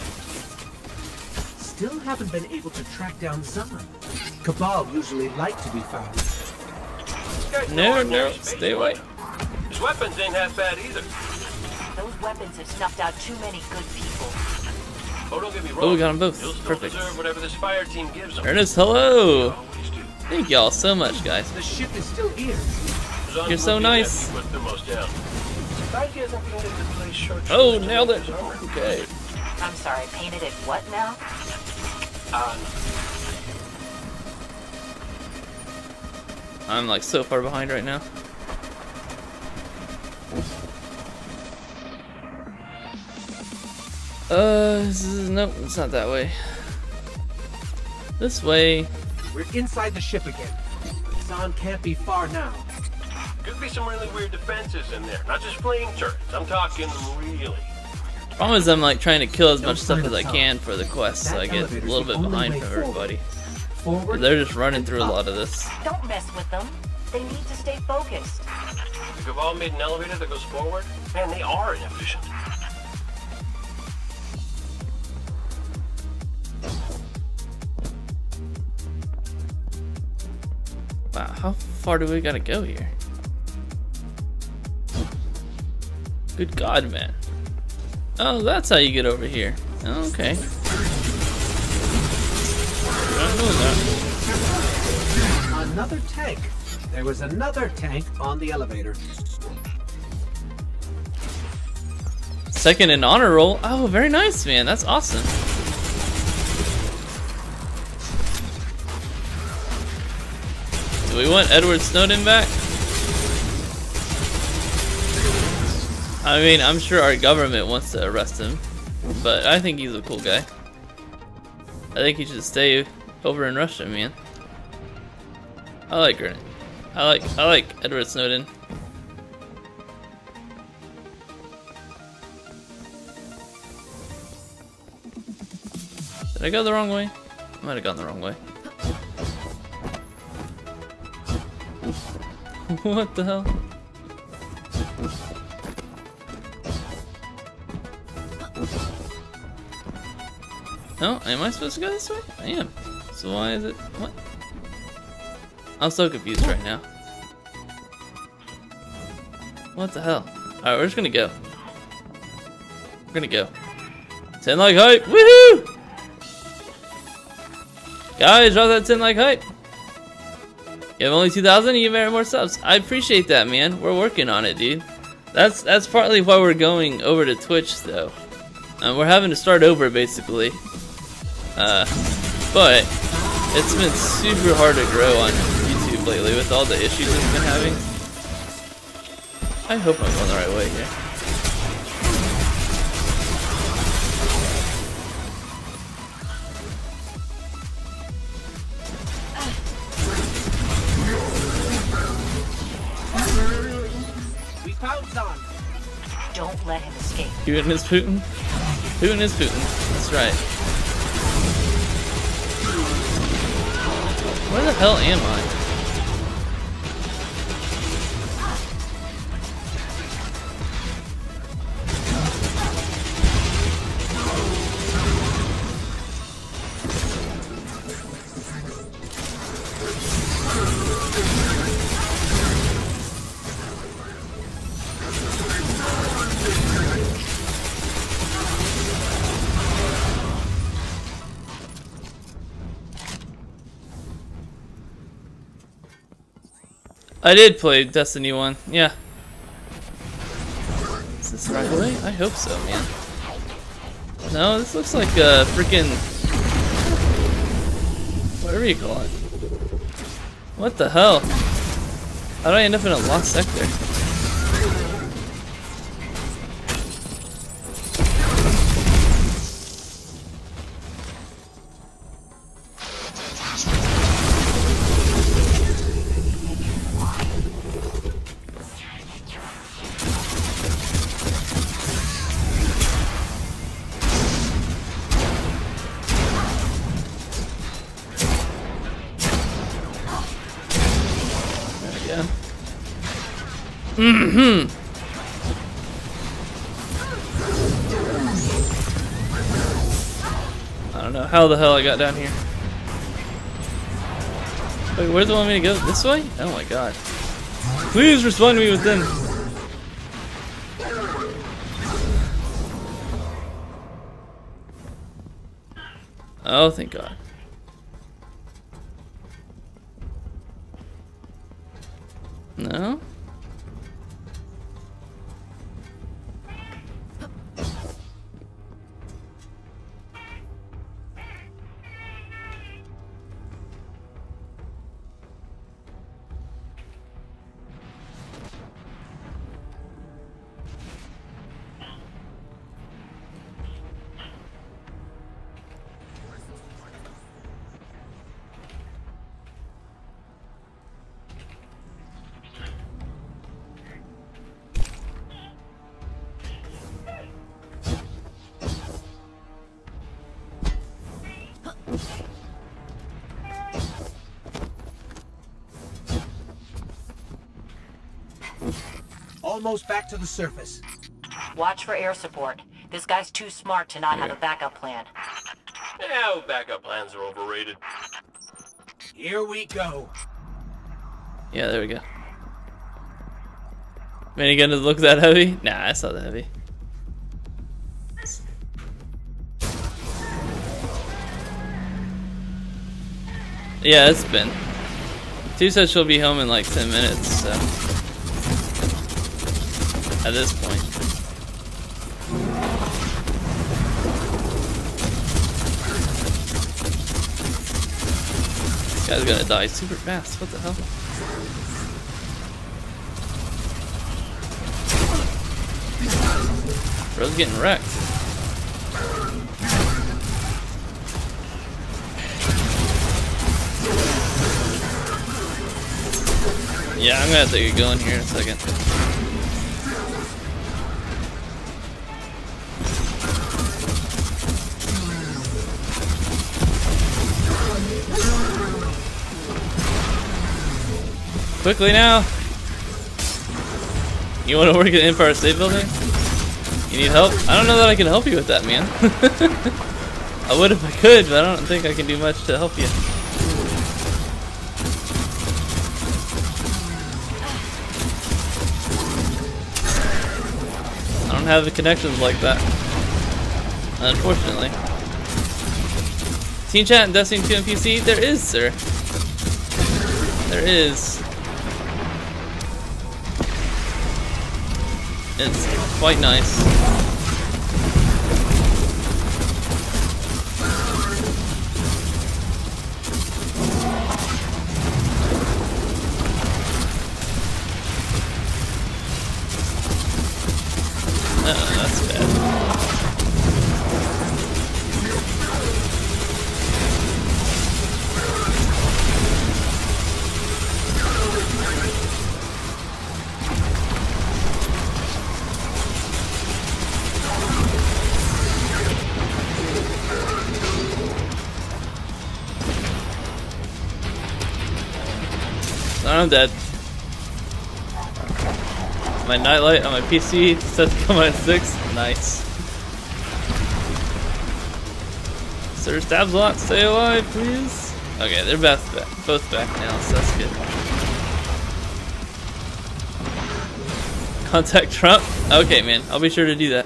Still haven't been able to track down someone. Cabal usually like to be found. No, stay away. His weapons ain't half bad either. Those weapons have snuffed out too many good people. Oh, don't get me wrong. Oh, we got them both. Perfect. Whatever this fire team gives them. Ernest, hello. Thank y'all so much, guys. The ship is still here. You're so nice. Oh, nailed it. Okay. I'm sorry, painted it what now? I'm like so far behind right now. This is, nope, it's not that way. This way. We're inside the ship again. Zahn can't be far now. Could be some really weird defenses in there. Not just flame turrets. I'm talking really. Problem is I'm like trying to kill as much stuff as I can for the quest, so I get a little bit behind from everybody. They're just running through a lot of this. Don't mess with them. They need to stay focused. The Cabal made an elevator that goes forward, man, they are inefficient. Wow, how far do we gotta go here? Good God, man. Oh, that's how you get over here. Okay. Another tank. There was another tank on the elevator. Second in honor roll. Oh, very nice, man. That's awesome. Do we want Edward Snowden back? I mean, I'm sure our government wants to arrest him, but I think he's a cool guy. I think he should stay over in Russia, man. I like her. I like Edward Snowden. Did I go the wrong way? I might have gone the wrong way. What the hell? No, am I supposed to go this way? I am. So why is it? What? I'm so confused right now. What the hell? Alright, we're just gonna go. We're gonna go. 10 like hype! Woohoo! Guys, drop that 10 like hype! You have only 2,000 and you merit more subs. I appreciate that, man. We're working on it, dude. That's partly why we're going over to Twitch, though. We're having to start over, basically. But it's been super hard to grow on YouTube lately with all the issues that we've been having. I hope I'm going the right way here. Don't let him escape. Putin is Putin? Putin is Putin. That's right. Where the hell am I? I did play Destiny 1, yeah. Is this the right way? I hope so, man. No, this looks like a freaking... whatever you call it. What the hell? How did I end up in a lost sector? I don't know how the hell I got down here. Wait, where do they want me to go? This way? Oh my god. Please respond to me with them. Oh, thank god. No? Almost back to the surface. Watch for air support. This guy's too smart to not have a backup plan. Yeah, backup plans are overrated. Here we go. Yeah, there we go. Minigun doesn't look that heavy? Nah, it's not that heavy. Yeah, it's been. Two said she'll be home in like 10 minutes, so. At this point. This guy's gonna die super fast, what the hell? Bro's getting wrecked. Yeah, I'm gonna have to get going here in a second. Quickly now! You wanna work at Empire State Building? You need help? I don't know that I can help you with that, man. I would if I could, but I don't think I can do much to help you. I don't have the connections like that, unfortunately. Team chat and Destiny 2 and PC? There is, sir. There is. It's quite nice. Uh-oh, that's bad. I'm dead. My nightlight on my PC set to come out at 6. Nice. Sir Stabslot, stay alive, please. Okay, they're both back now, so that's good. Contact Trump? Okay, man. I'll be sure to do that.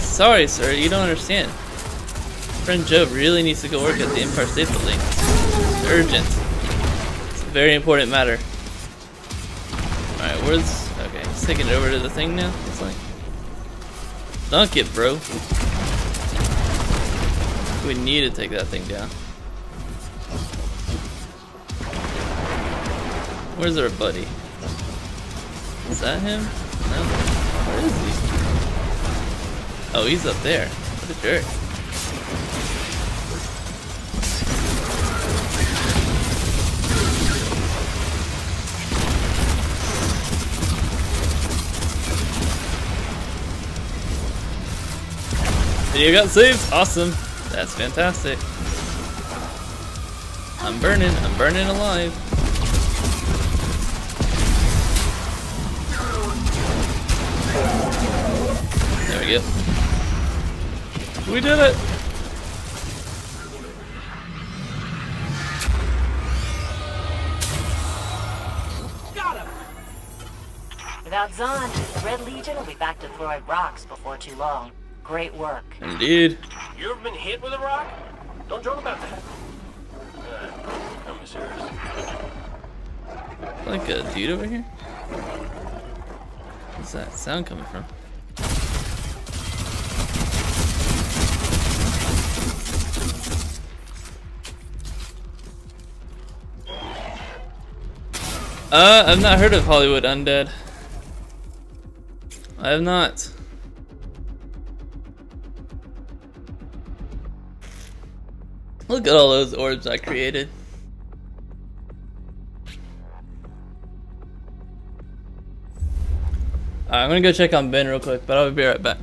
Sorry, sir, you don't understand. Friend Joe really needs to go work at the Empire State Building. It's urgent. It's a very important matter. Alright, where's... Okay, let's take it over to the thing now. It's like... Dunk it, bro. We need to take that thing down. Where's our buddy? Is that him? No. Where is he? Oh, he's up there. What a jerk. Video got saved. Awesome. That's fantastic. I'm burning. I'm burning alive. There we go. We did it! Got him! Without Zahn, the Red Legion will be back to throwing rocks before too long. Great work. Indeed. You ever been hit with a rock? Don't joke about that. I'm serious. Like a dude over here? Where's that sound coming from? I've not heard of Hollywood Undead. I have not. Look at all those orbs I created. I'm gonna go check on Ben real quick, but I'll be right back.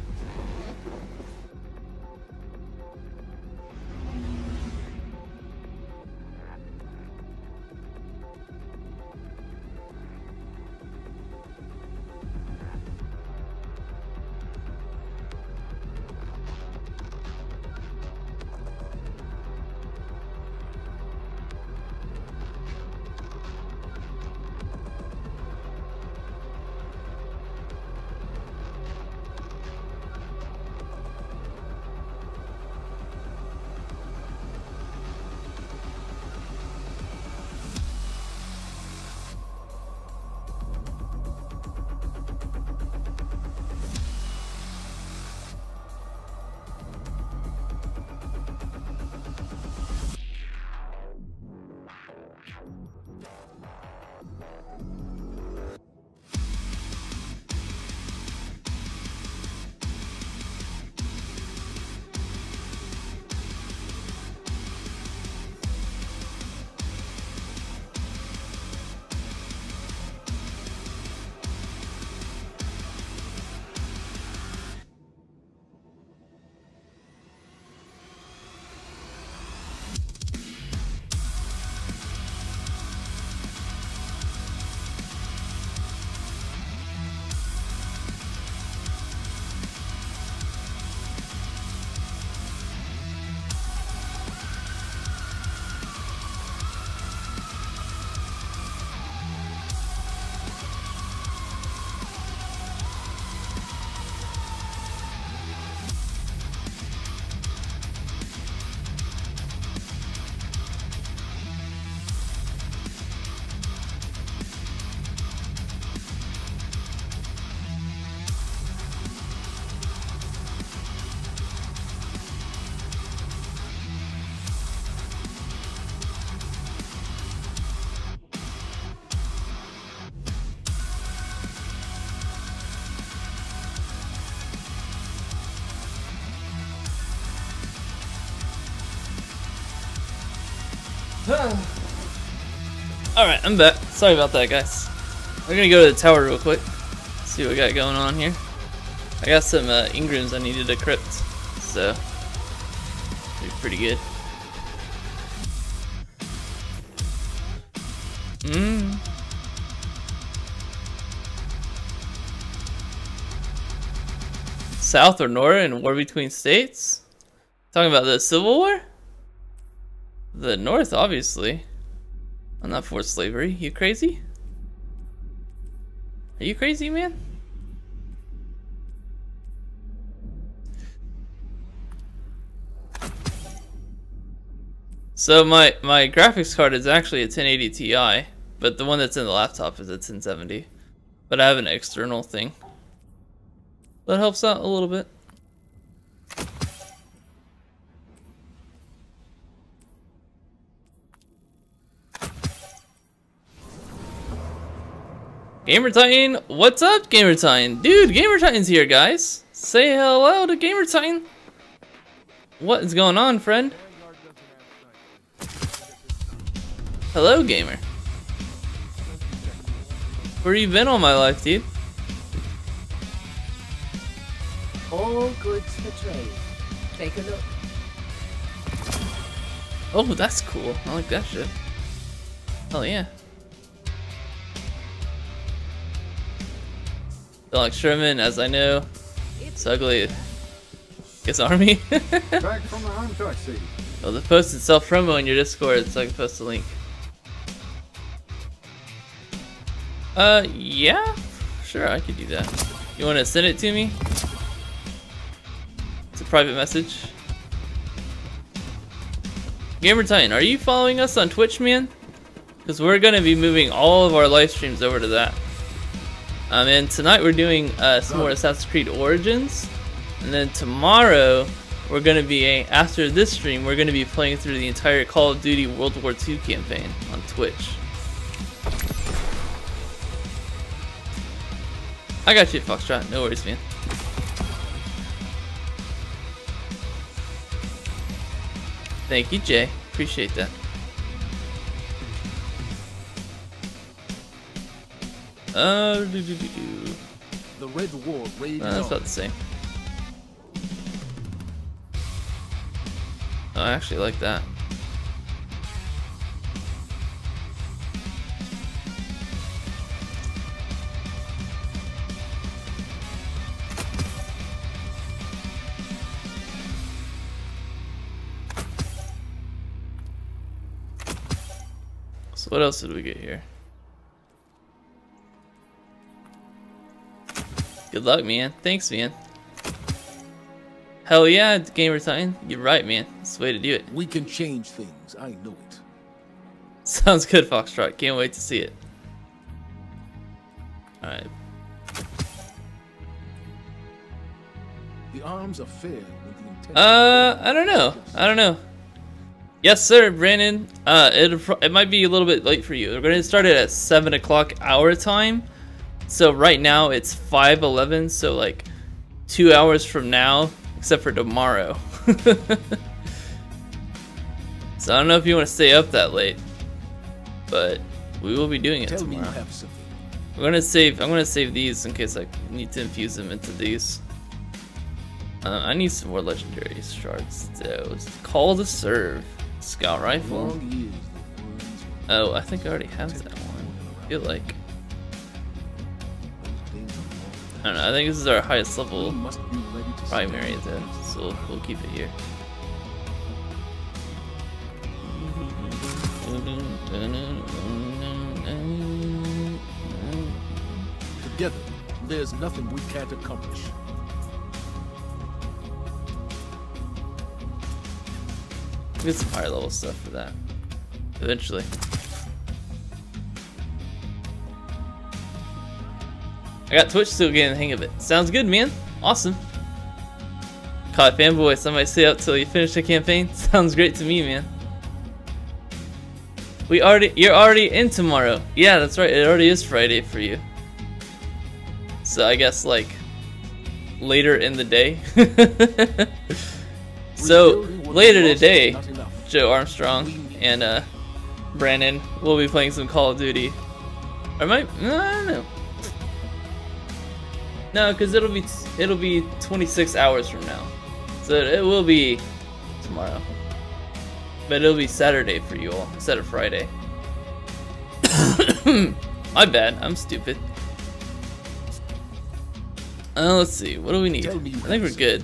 Alright, I'm back. Sorry about that, guys. We're gonna go to the tower real quick. See what we got going on here. I got some Ingrams I needed to crypt, so they're pretty good. South or North in war between states? Talking about the Civil War? The North, obviously. I'm not for slavery. You crazy? Are you crazy, man? So my graphics card is actually a 1080 Ti, but the one that's in the laptop is a 1070. But I have an external thing. That helps out a little bit. Gamer Titan, what's up, Gamer Titan? Dude, Gamer Titan's here, guys. Say hello to Gamer Titan. What is going on, friend? Hello, gamer. Where you been all my life, dude? All goods for trade. Take a look. Oh, that's cool. I like that shit. Hell yeah. Don't like Sherman, as I know. It's ugly. His army. Back from the hunt, I see. Oh, the post itself promo in your Discord, so I can post a link. Yeah? Sure, I could do that. You want to send it to me? It's a private message. Gamer Titan, are you following us on Twitch, man? Because we're going to be moving all of our live streams over to that. And tonight we're doing some more Assassin's Creed Origins. And then tomorrow, we're going to be, after this stream, we're going to be playing through the entire Call of Duty World War II campaign on Twitch. I got you, Foxtrot. No worries, man. Thank you, Jay. Appreciate that. The Red War raged on. That's not the same. Oh, I actually like that. What else did we get here? Good luck, man. Thanks, man. Hell yeah, Gamer Titan. You're right, man. It's the way to do it. We can change things. I know it. Sounds good, Foxtrot. Can't wait to see it. All right. The arms are fair with the intent. I don't know. I don't know. Yes, sir, Brandon. It might be a little bit late for you. We're going to start it at 7 o'clock our time. So right now it's 5:11, so like 2 hours from now, except for tomorrow. So I don't know if you want to stay up that late, but we will be doing it tomorrow. I'm going to save these in case I need to infuse them into these. I need some more legendary shards, though. Call to serve. Scout rifle. Oh, I think I already have that one. I feel like. I don't know. I think this is our highest level primary, though. So we'll keep it here. Together, there's nothing we can't accomplish. Get some higher level stuff for that eventually. I got Twitch still getting the hang of it. Sounds good, man. Awesome. Caught fanboy. Somebody stay up till you finish the campaign. Sounds great to me, man. You're already in tomorrow. Yeah, that's right. It already is Friday for you. So I guess like later in the day. So later today, Joe Armstrong and Brandon, we'll be playing some Call of Duty. Or might, I don't know. No, because it'll be 26 hours from now, so it will be tomorrow. But it'll be Saturday for you all instead of Friday. My bad, I'm stupid. Let's see, what do we need? I think we're good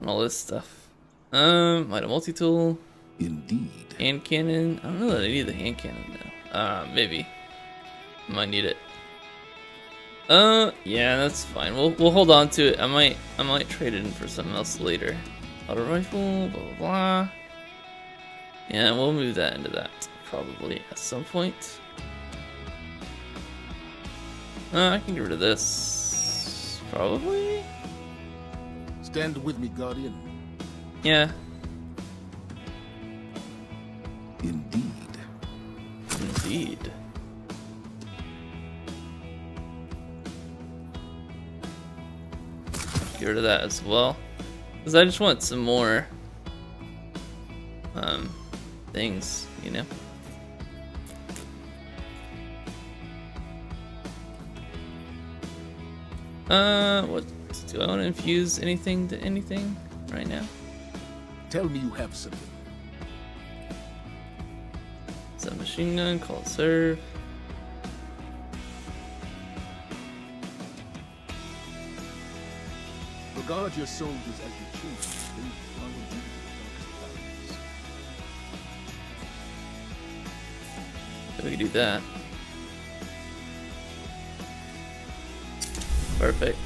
on all this stuff. Might a multi-tool. Indeed. Hand cannon. I don't know that I need the hand cannon though. Maybe. Might need it. Yeah, that's fine. We'll hold on to it. I might trade it in for something else later. Auto rifle, blah blah blah. Yeah, we'll move that into that probably at some point. I can get rid of this probably. Stand with me, Guardian. Yeah. Indeed. Indeed. Get rid of that as well, because I just want some more things, you know. What do I want to infuse anything to anything right now? Tell me you have something. Machine gun, call it serve. Regard your soldiers as you choose. So we can do that. Perfect.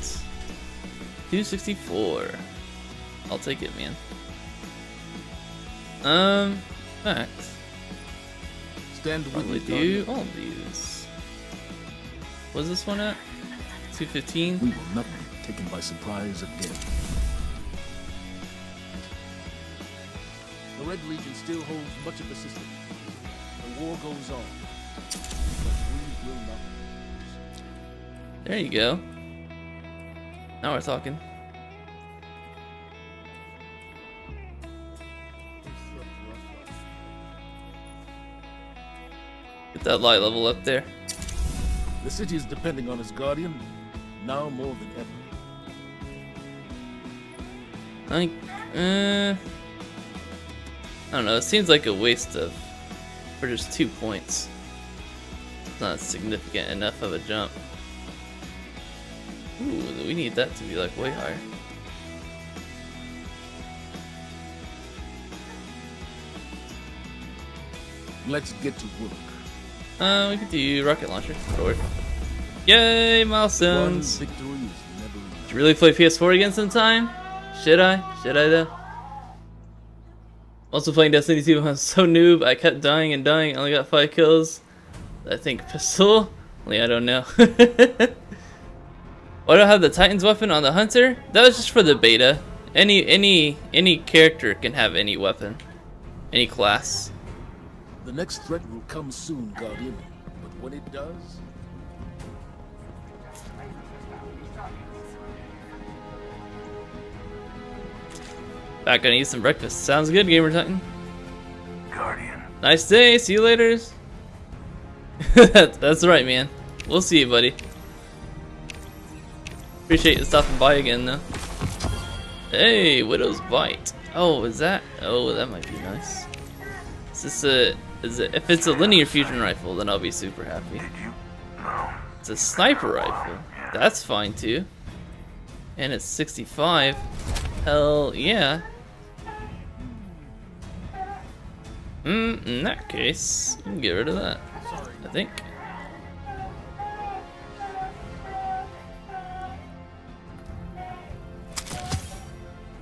264. I'll take it, man. Alright. Probably do all of these. Was this one at 215? We will not be taken by surprise again. The Red Legion still holds much of the system. The war goes on, but we will not lose. There you go. Now we're talking. That light level up there. The city is depending on its guardian now more than ever. I don't know. It seems like a waste of, for just 2 points. It's not significant enough of a jump. Ooh, we need that to be like way higher. Let's get to work. We could do rocket launcher. Forward. Yay, milestones! Did you really play PS4 again sometime? Should I? Should I though? Also playing Destiny 2. I'm so noob. I kept dying and dying. I only got 5 kills. I think pistol. Only I don't know. Why don't I have the Titan's weapon on the hunter? That was just for the beta. Any character can have any weapon, any class. The next threat will come soon, Guardian. But when it does... Back gonna eat some breakfast. Sounds good, Gamer Titan. Guardian. Nice day, see you later. That's right, man. We'll see you, buddy. Appreciate you stopping by again, though. Hey, Widow's Bite. Oh, is that? Oh, that might be nice. Is this a... if it's a linear fusion rifle, then I'll be super happy. It's a sniper rifle. That's fine too. And it's 65. Hell yeah. In that case, we can get rid of that, I think.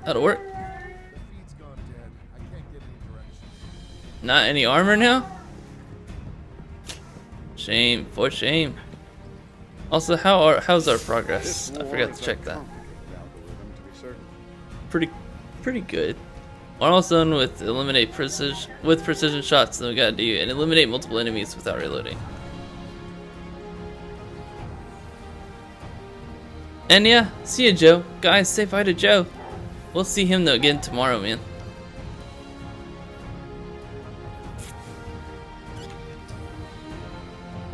That'll work. Not any armor now? Shame, for shame. Also, how's our progress? I forgot to check that. Pretty good. We're almost done with eliminate precision shots, then we gotta do and eliminate multiple enemies without reloading. And yeah, see ya, Joe. Guys, say bye to Joe. We'll see him though again tomorrow, man.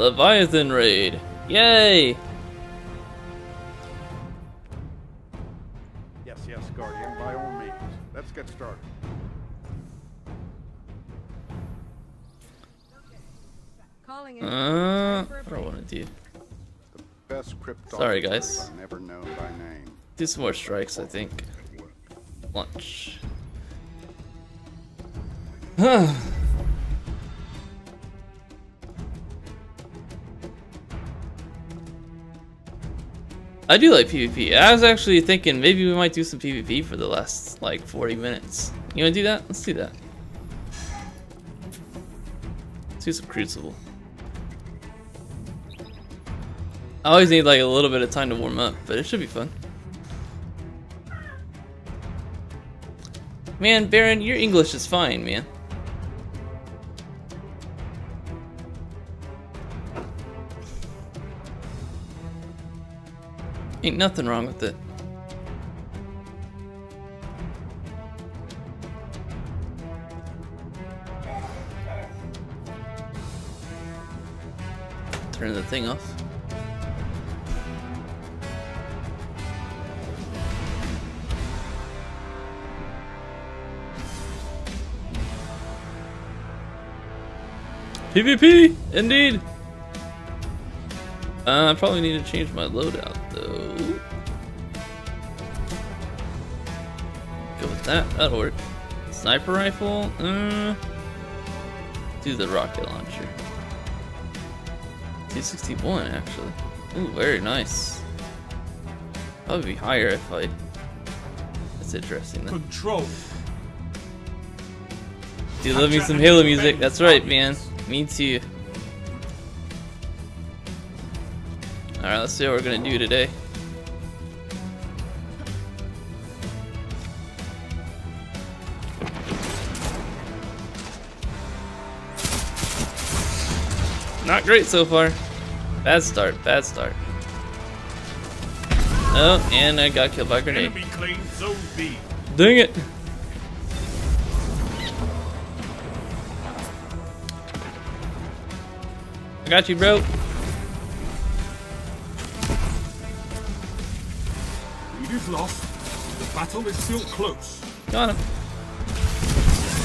Leviathan raid! Yay! Yes, yes, Guardian, by all means. Let's get started. I don't want to do. The best sorry, guys. Never known by name. Do some more strikes, I think. Lunch. Huh. I do like PvP. I was actually thinking maybe we might do some PvP for the last like 40 minutes. You wanna do that? Let's do that. Let's do some Crucible. I always need like a little bit of time to warm up, but it should be fun. Man, Baron, your English is fine, man. Ain't nothing wrong with it. Turn the thing off. PvP, indeed. I probably need to change my loadout though. Go with that. That'll work. Sniper rifle. Do the rocket launcher. 261 actually. Ooh, very nice. Probably be higher if I. That's interesting. Though. Control. Dude, love me some Halo music. That's right, man. Me too. Alright, let's see what we're gonna do today. Not great so far. Bad start, bad start. Oh, and I got killed by a grenade. Dang it! Got you, bro. You've lost. The battle is still close. Got him.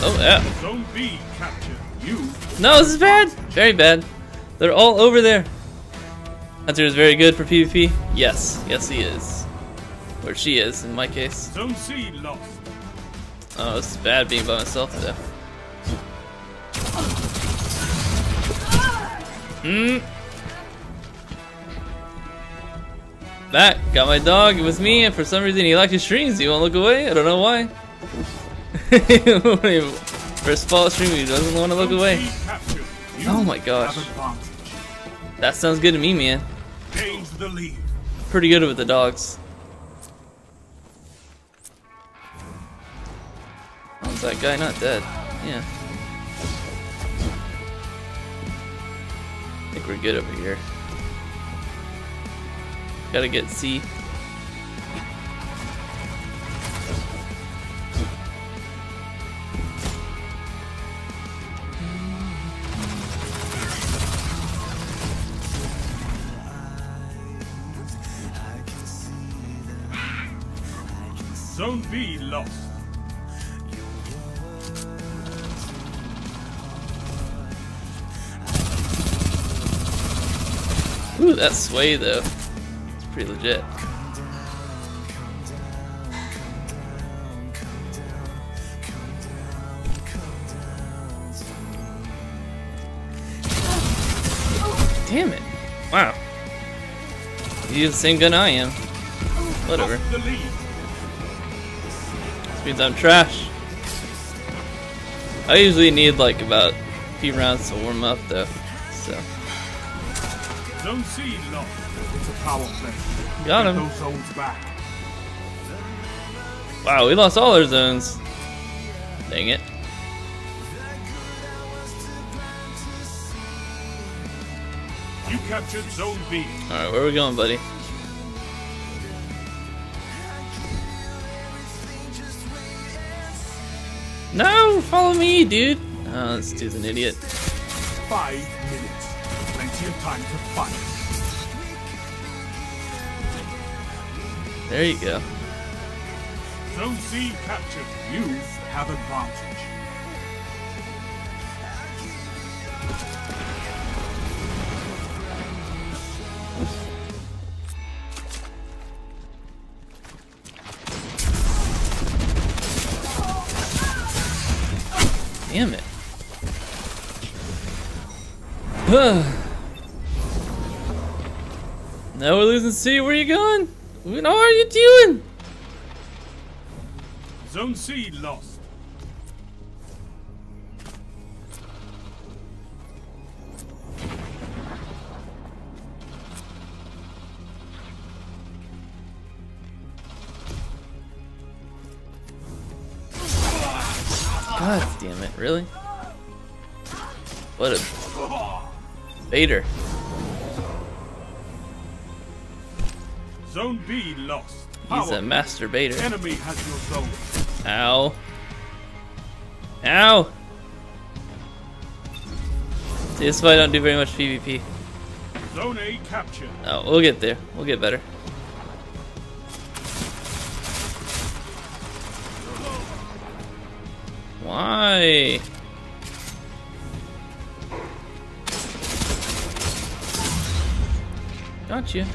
Oh yeah. Zone B captured. You. No, this is bad. Very bad. They're all over there. Hunter is very good for PvP. Yes, yes he is. Or she is, in my case. Zone C lost. Oh, this is bad being by myself though. Back, got my dog with me, and for some reason he liked his streams. He won't look away. I don't know why. First fall stream, he doesn't want to look away. Oh my gosh, that sounds good to me, man. Pretty good with the dogs. Oh, is that guy not dead? Yeah. I think we're good over here. Gotta get C. Zone B lost. Ooh, that sway though. It's pretty legit. Damn it. Wow. You use the same gun I am. Whatever. This means I'm trash. I usually need like about a few rounds to warm up though, so. Don't see lost. It's a power play. Got him. Those zones back. Wow, we lost all our zones. Dang it. You captured zone B. Alright, where are we going, buddy? No, follow me, dude. Oh, this dude's an idiot. 5 minutes. plenty of time to fight. There you go. Zone C captured. You have advantage. Damn it. Now we're losing C. Where are you going? What are you doing? Zone C lost. God damn it, really? What a baiter. Zone B lost. He's a master baiter. Enemy has your zone. Ow. Ow! See, this is why I don't do very much PvP. Zone A captured. Oh, we'll get there. We'll get better. Why? Gotcha.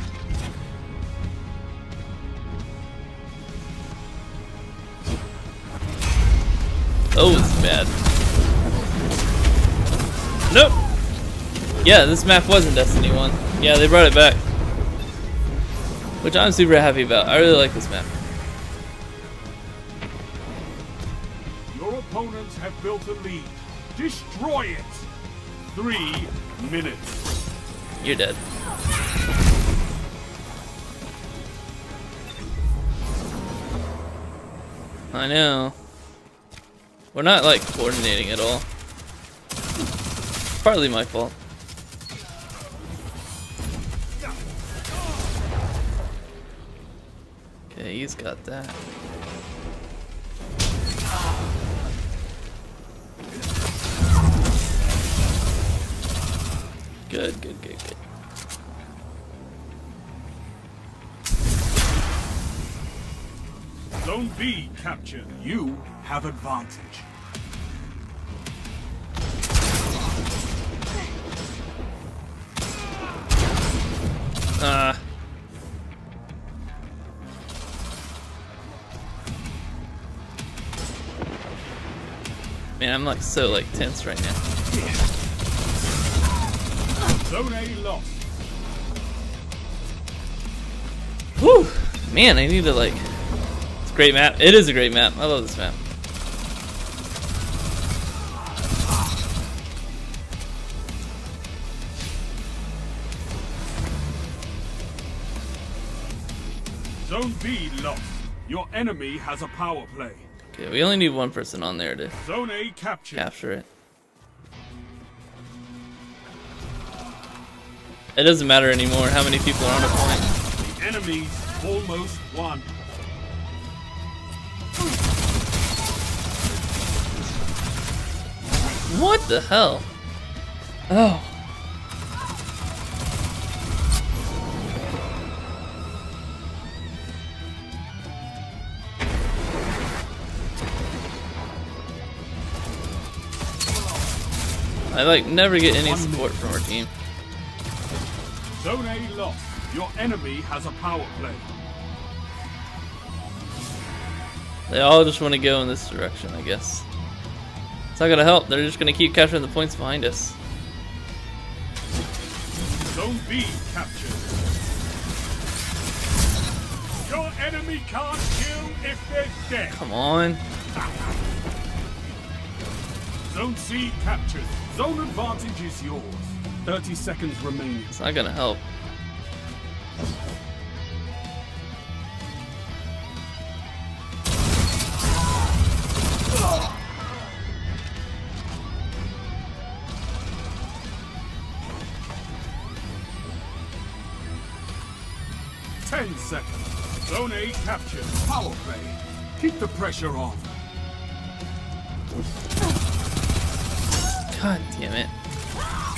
Oh, it's bad. Nope. Yeah, this map was in Destiny 1. Yeah, they brought it back, which I'm super happy about. I really like this map. Opponents have built a lead. Destroy it. 3 minutes. You're dead. I know. We're not like coordinating at all. Partly my fault. Okay, he's got that. Good, good, good, good. Zone B captured. You have advantage. Man, I'm like so like tense right now. Yeah. Zone A lost. Whew! Man, I need to like... It's a great map. It is a great map. I love this map. Zone B lost. Your enemy has a power play. Okay, we only need one person on there to... Zone A captured. Capture it. It doesn't matter anymore how many people are on a point. The enemy's almost won. What the hell? Oh. I like never get any support from our team. Zone A lost. Your enemy has a power play. They all just want to go in this direction, I guess. It's not gonna help. They're just gonna keep capturing the points behind us. Zone B captured. Your enemy can't kill if they're dead. Come on. Zone C captured. Zone advantage is yours. 30 seconds remaining. It's not gonna help. Oh. 10 seconds. Zone A captured. Power play. Keep the pressure on. God damn it.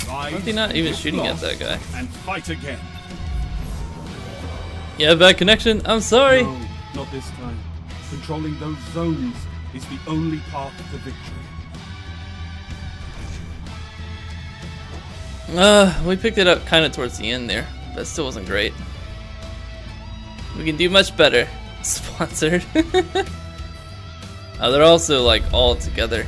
Why are they not even shooting at that guy? And fight again. Yeah, bad connection. I'm sorry. No, not this time. Controlling those zones is the only path to victory. We picked it up kind of towards the end there, but still wasn't great. We can do much better. Sponsored. They're also like all together.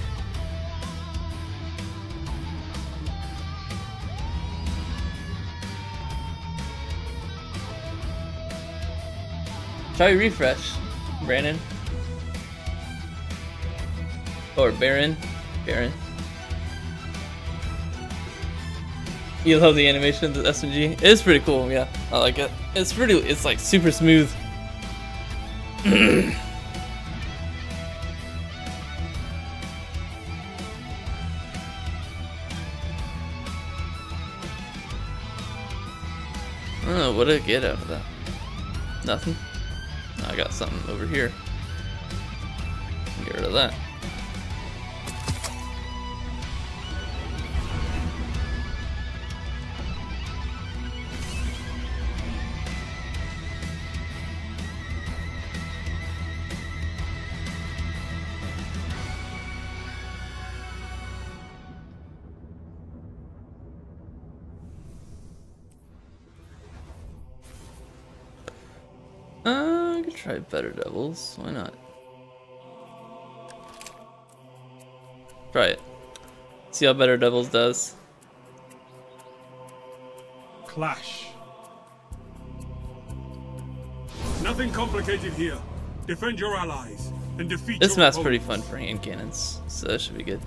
Try refresh, Brandon. Or Baron. Baron. You love the animation of the SMG? It's pretty cool, yeah. I like it. It's pretty, it's like super smooth. I don't know what I get out of that. Nothing. I got something over here. Get rid of that. I could try Better Devils. Why not? Try it. See how Better Devils does. Clash. Nothing complicated here. Defend your allies and defeat. This map's pretty fun for hand cannons, so that should be good.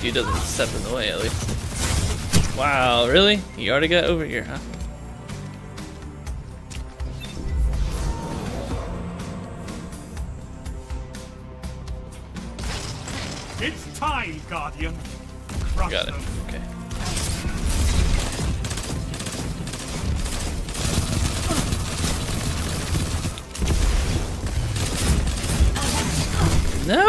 He doesn't step in the way, at least. Wow, really? You already got over here, huh? It's time, Guardian. Crush got it. Them. Okay. No!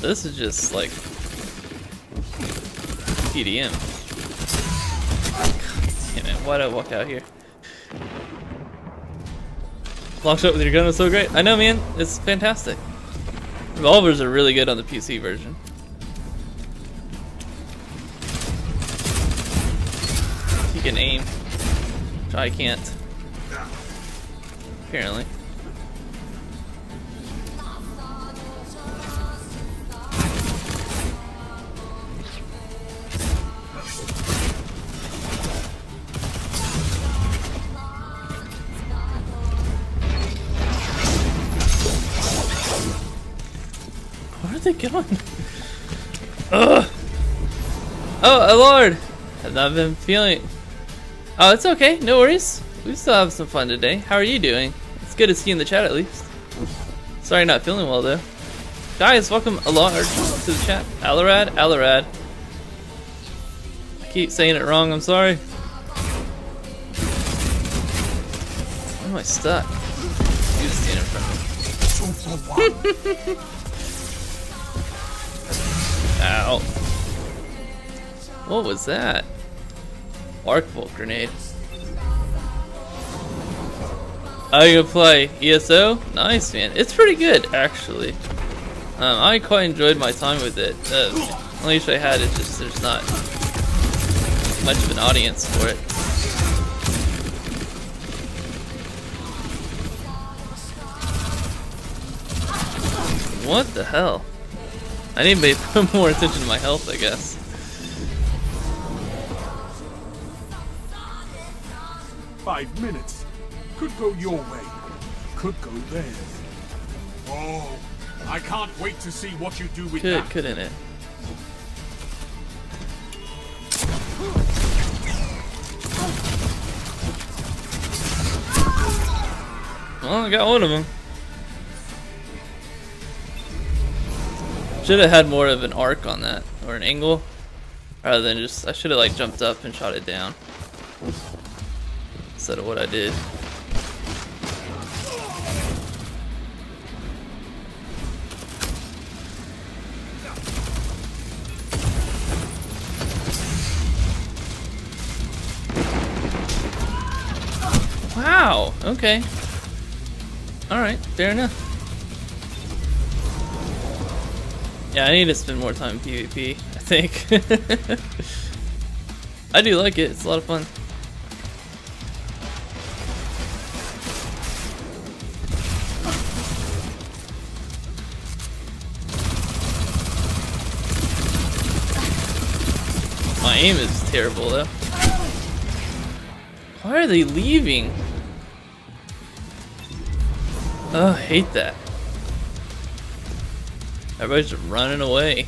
This is just like EDM. God damn it, why'd I walk out here? Lock shot with your gun is so great. I know, man, it's fantastic. Revolvers are really good on the PC version. You can aim, which I can't. Apparently. Come on. Ugh. Oh, Alorad! I've not been feeling. Oh, it's okay. No worries. We still have some fun today. How are you doing? It's good to see you in the chat at least. Sorry, not feeling well though. Guys, welcome Alorad to the chat. Alorad, Alorad. I keep saying it wrong. I'm sorry. Where am I stuck? You just stand in front of me. Ow. What was that? Arcbolt grenade. Oh, you play ESO? Nice, man. It's pretty good, actually. I quite enjoyed my time with it. The only issue I had is just there's not much of an audience for it. What the hell? I need to put more attention to my health, I guess. Five minutes. Could go your way. Could go theirs. Oh, I can't wait to see what you do with that. Couldn't it? Well, I got one of them. Should have had more of an arc on that, or an angle, rather than just, I should have like jumped up and shot it down, instead of what I did. Wow, okay. Alright, fair enough. Yeah, I need to spend more time in PvP, I think. I do like it, it's a lot of fun. My aim is terrible though. Why are they leaving? Oh, I hate that. Everybody's just running away.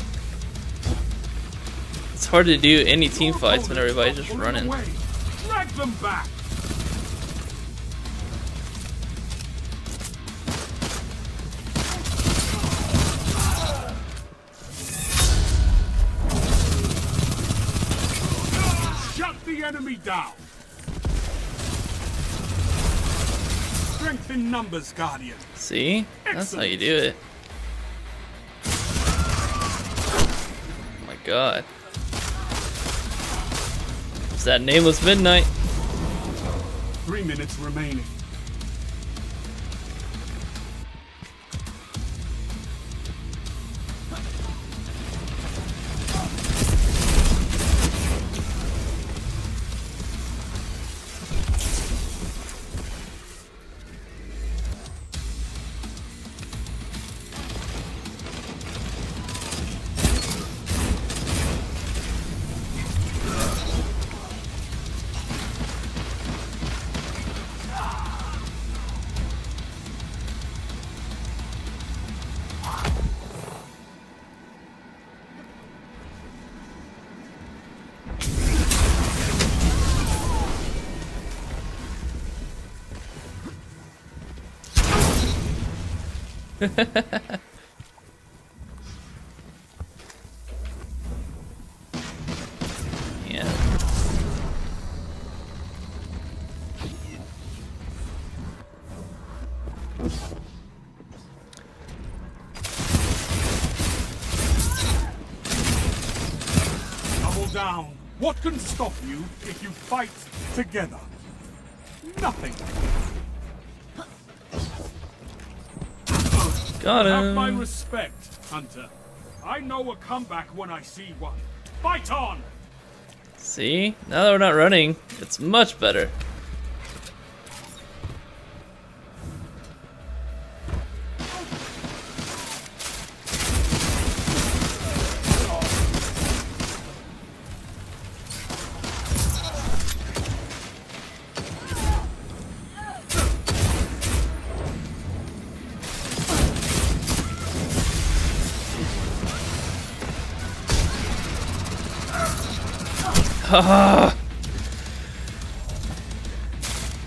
It's hard to do any team fights when everybody's just running. Drag them back. Shut the enemy down. Strength in numbers, Guardian. See? Excellent. That's how you do it. God. It's that nameless midnight. 3 minutes remaining. Yeah. Double down. What can stop you if you fight together? Nothing. Got him. Have my respect, Hunter. I know a comeback when I see one. Fight on! See? Now that we're not running, it's much better.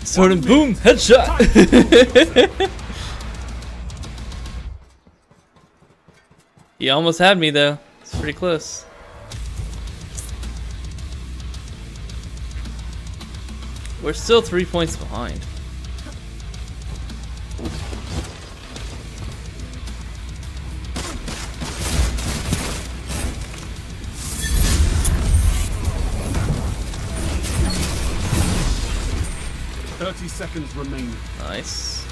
Sword and boom, headshot. He almost had me though. It's pretty close. We're still 3 points behind. Seconds remaining. Nice.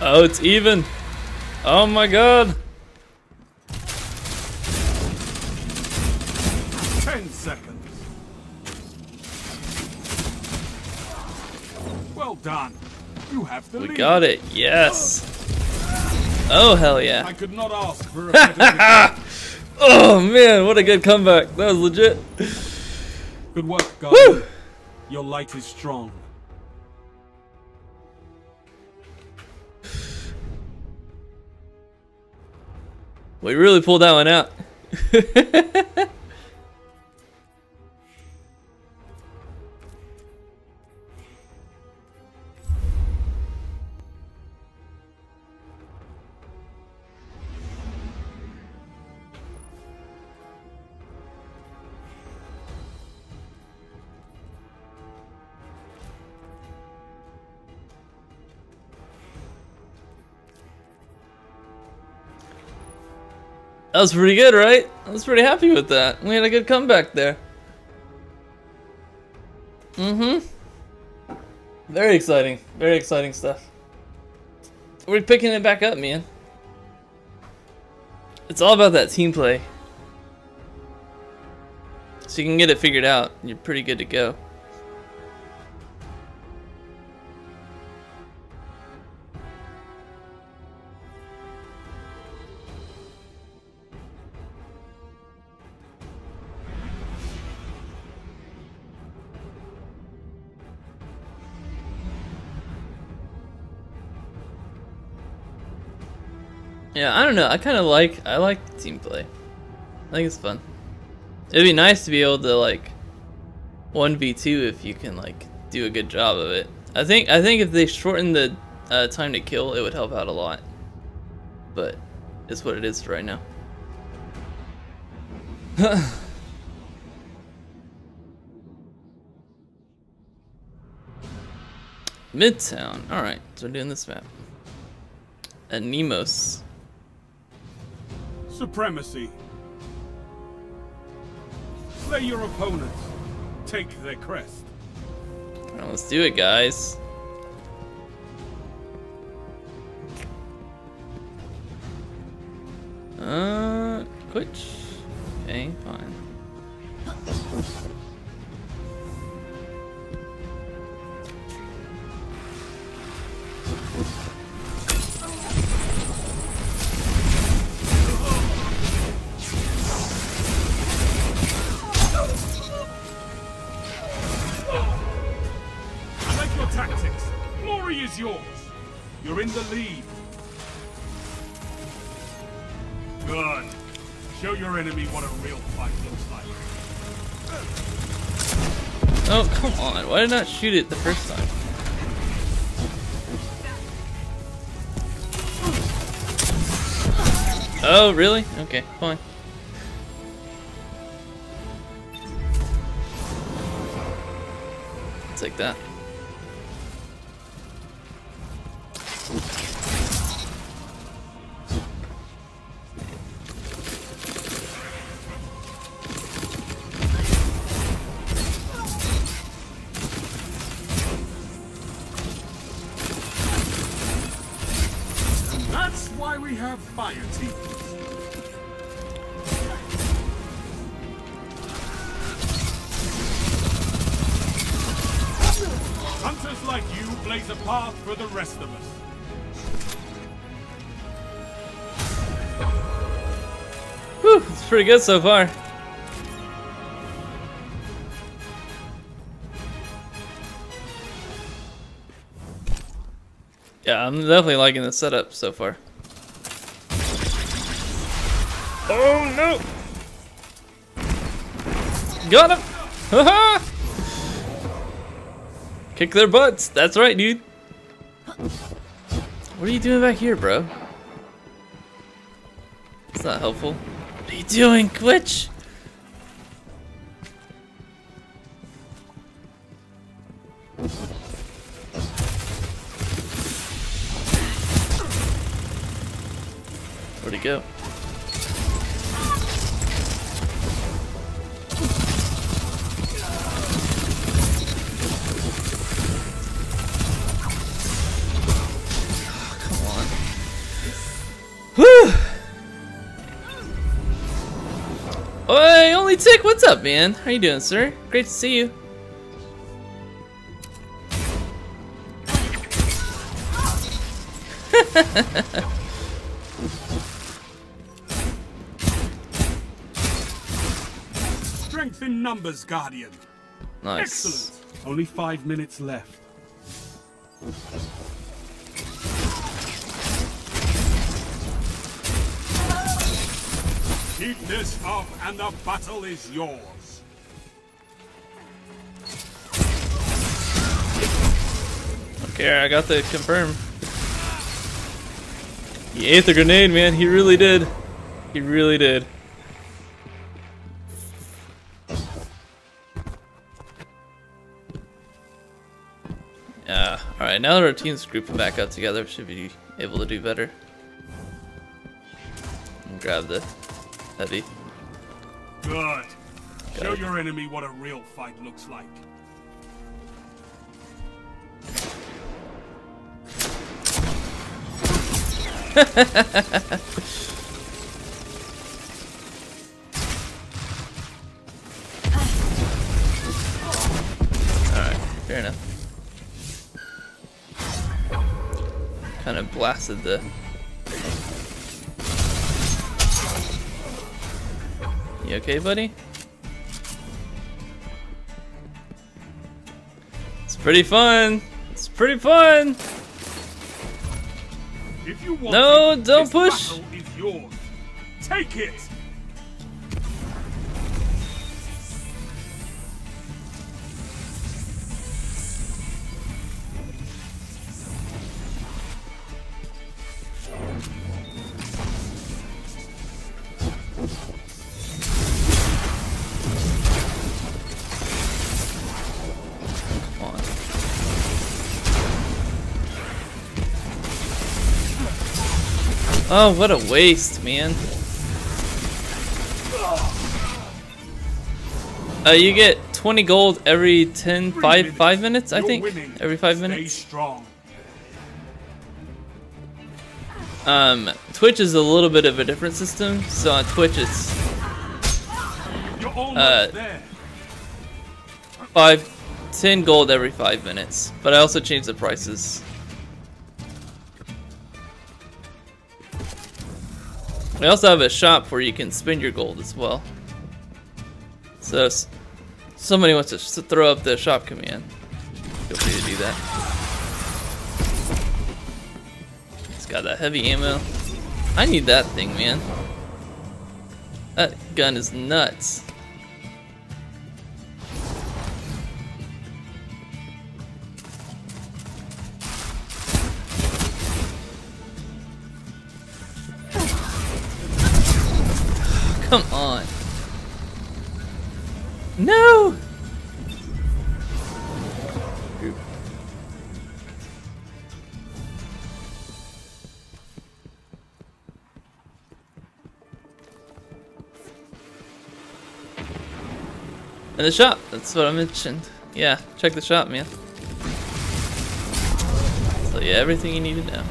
Oh, it's even. Oh my god. 10 seconds. Well done. You have the lead. We got it. Yes. Oh, hell yeah. I could not ask for a better Oh, man, what a good comeback. That was legit. Good work, guys. Woo! Your light is strong. We really pulled that one out. That was pretty good, right? I was pretty happy with that. We had a good comeback there. Mm-hmm. Very exciting. Very exciting stuff. We're picking it back up, man. It's all about that team play. So you can get it figured out, and you're pretty good to go. Yeah, I don't know. I kind of I like team play. I think it's fun. It'd be nice to be able to like 1v2 if you can like do a good job of it. I think if they shorten the time to kill, it would help out a lot. But it's what it is for right now. Midtown. All right, so we're doing this map. And Nemos. Supremacy. Slay your opponents. Take their crest. Well, let's do it, guys. Twitch. Okay, fine. Oh, come on. Why did I not shoot it the first time? Oh, really? Okay, fine. Take that. Pretty good so far. Yeah, I'm definitely liking the setup so far. Oh no! Got him! Haha! Kick their butts. That's right, dude. What are you doing back here, bro? It's not helpful. What are you doing, Twitch? Where'd he go? Tick, what's up, man? How you doing, sir? Great to see you. Strength in numbers, Guardian. Nice. Excellent. Only 5 minutes left. Keep this up and the battle is yours. Okay, I got the confirm. He ate the grenade, man. He really did. He really did. Yeah, alright, now that our team's grouped back up together, we should be able to do better. And grab the heavy. Good. Show your enemy what a real fight looks like. Alright, fair enough. Kind of blasted the... You okay, buddy? It's pretty fun! It's pretty fun! If you want no, it, don't push. Is yours. Take it. Oh, what a waste, man. You get 20 gold every 5 minutes, I think? Every 5 minutes? Twitch is a little bit of a different system, so on Twitch it's... 10 gold every 5 minutes, but I also changed the prices. We also have a shop where you can spend your gold as well. So if somebody wants to throw up the shop command, feel free to do that. It's got that heavy ammo. I need that thing, man. That gun is nuts. Come on. No! Oop. And the shop, that's what I mentioned. Yeah, check the shop, man. So yeah, everything you need to know.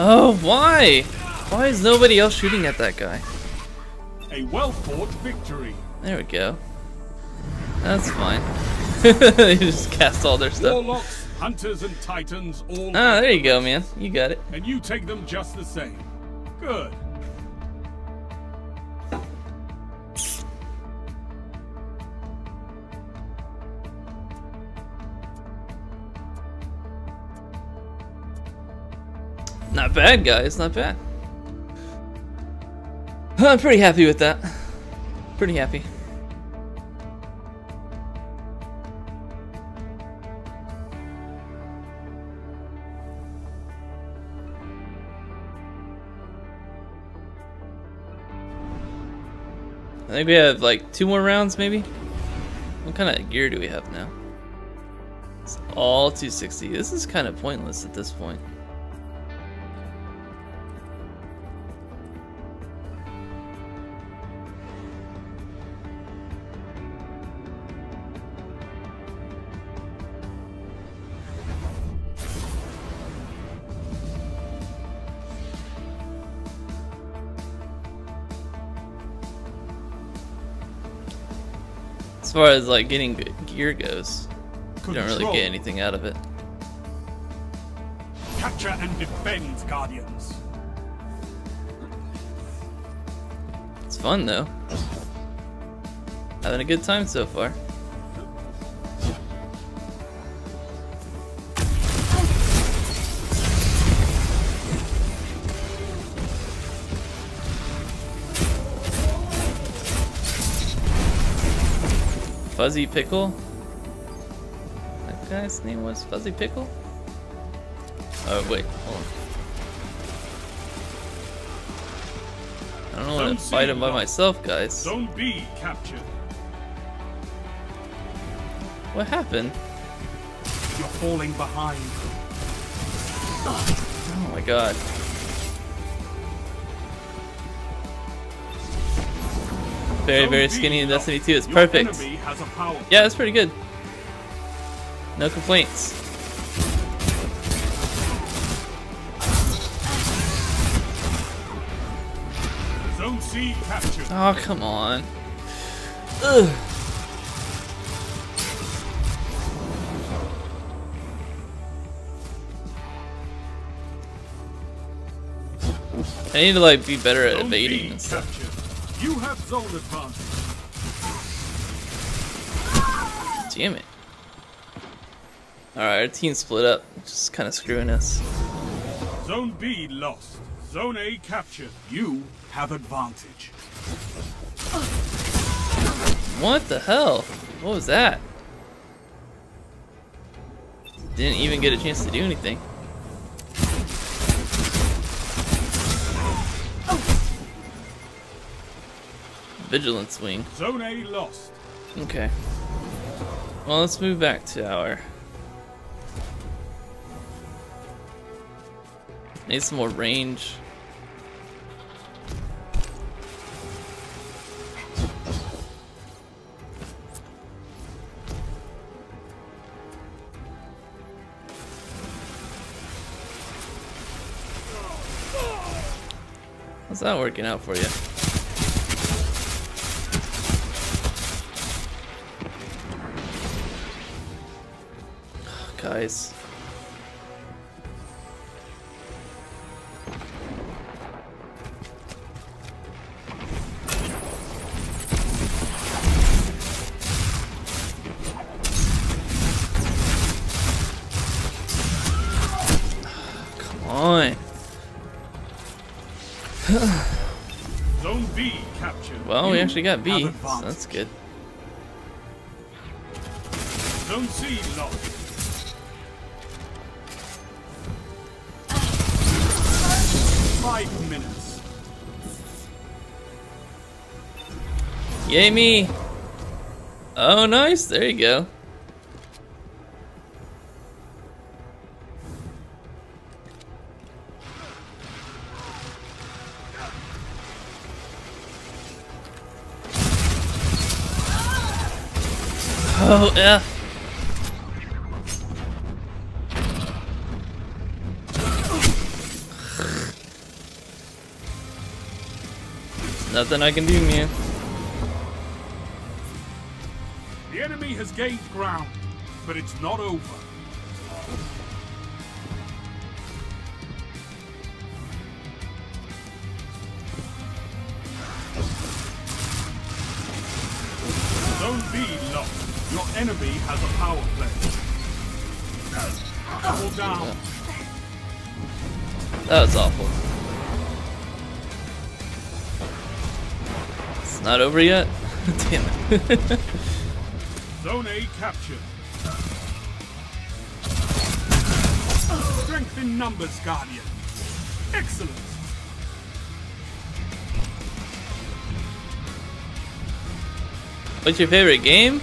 Oh, why? Why is nobody else shooting at that guy? A well-fought victory. There we go. That's fine. You just cast all their stuff. Warlocks, hunters, and titans all there you go, man. You got it. And you take them just the same. Good. Not bad, guys, not bad. I'm pretty happy with that. Pretty happy. I think we have like 2 more rounds, maybe? What kind of gear do we have now? It's all 260. This is kind of pointless at this point. As far as like getting good gear goes, you don't really get anything out of it. Capture and defend, Guardians. fun though. Having a good time so far. Fuzzy Pickle? That guy's name was Fuzzy Pickle? Oh wait, hold on. I don't want to fight him by myself, guys. Don't be captured. What happened? You're falling behind. Oh my god. Very skinny in Destiny 2. It's perfect. Yeah, that's pretty good. No complaints. Oh, come on. Ugh. I need to like be better at evading and stuff. You have zone advantage. Damn it. Alright, our team split up. Just kinda screwing us. Zone B lost. Zone A captured. You have advantage. What the hell? What was that? Didn't even get a chance to do anything. Vigilance wing. Zone A lost. Okay. Well, let's move back to our. Need some more range. How's that working out for you? Guys. Well, we actually got B, so that's good. Zone C locked. Yay me! Oh, nice. There you go. Oh, yeah. Nothing I can do, man. The enemy has gained ground, but it's not over. Zone B locked. Your enemy has a power play. Double down. That was awful. It's not over yet? Damn it. Zone A captured. Strength in numbers, Guardian. Excellent. What's your favorite game?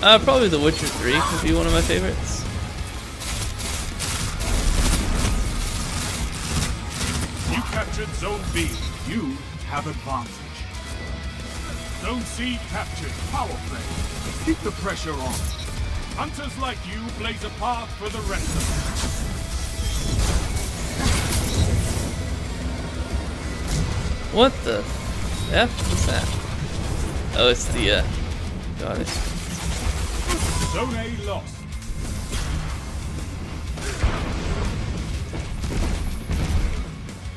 Probably The Witcher 3 could be one of my favorites. You captured Zone B. You have advantage. Zone C captured. Power play. Keep the pressure on. Hunters like you blaze a path for the rest of them. What the F was that? Oh, it's the got it. Zone A lost.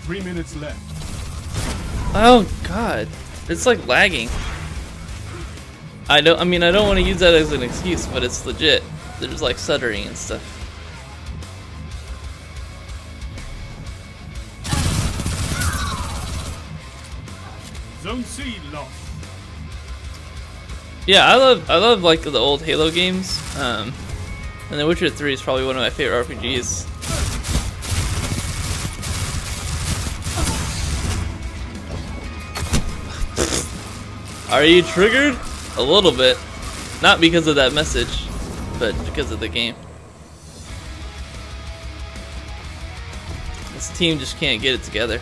Three minutes left. Oh, God. It's like lagging. I don't want to use that as an excuse, but it's legit. There's like stuttering and stuff. Zone C lost. Yeah, I love like the old Halo games. And The Witcher 3 is probably one of my favorite RPGs. Are you triggered? A little bit. Not because of that message, but because of the game. This team just can't get it together.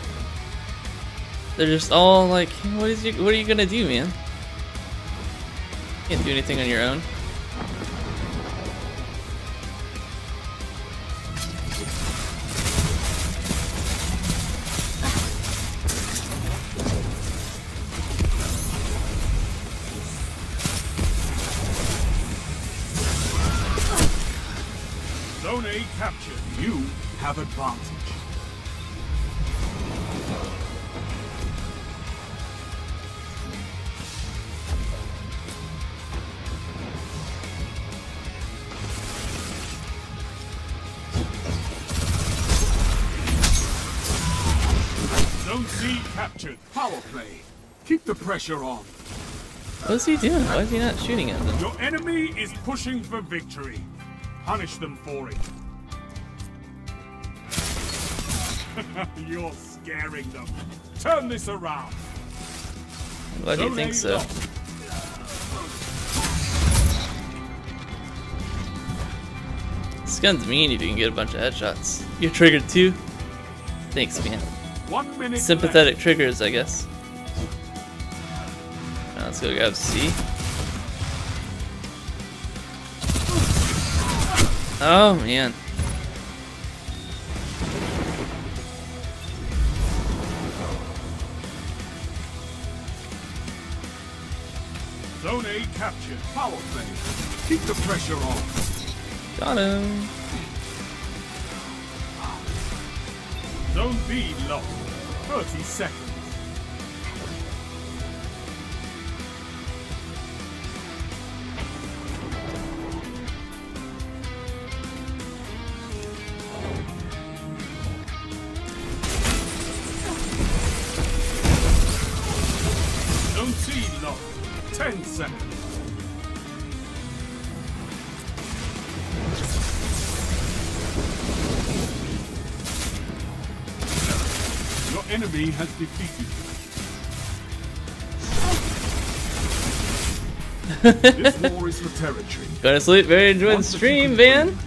They're just all like, what are you gonna do, man? Can't do anything on your own. Zone A captured. You have advantage. Power play. Keep the pressure on. What's he doing? Why is he not shooting at them? Your enemy is pushing for victory. Punish them for it. You're scaring them. Turn this around. Why do you think so? This gun's mean if you can get a bunch of headshots. You're triggered too? Thanks, man. 1 minute sympathetic left. Triggers, I guess. Now let's go grab C. Oh man. Zone A captured. Power play. Keep the pressure on. Got him. Zone B lost. 30 seconds. Zone C lost. 10 seconds. Enemy has defeated. This war is for territory. Going to sleep. Very enjoying the stream, man.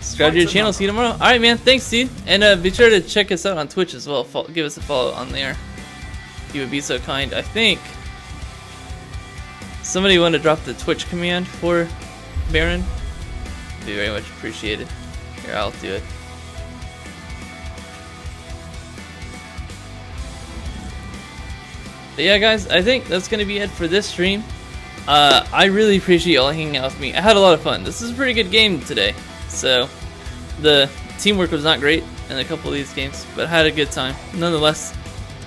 Subscribe to your channel. See you tomorrow. All right, man. Thanks, Steve. And be sure to check us out on Twitch as well. Give us a follow on there. If you would be so kind. I think somebody want to drop the Twitch command for Baron. It'd be very much appreciated. Here, I'll do it. But yeah, guys, I think that's going to be it for this stream. I really appreciate y'all hanging out with me. I had a lot of fun. This is a pretty good game today. So, the teamwork was not great in a couple of these games, but I had a good time. Nonetheless,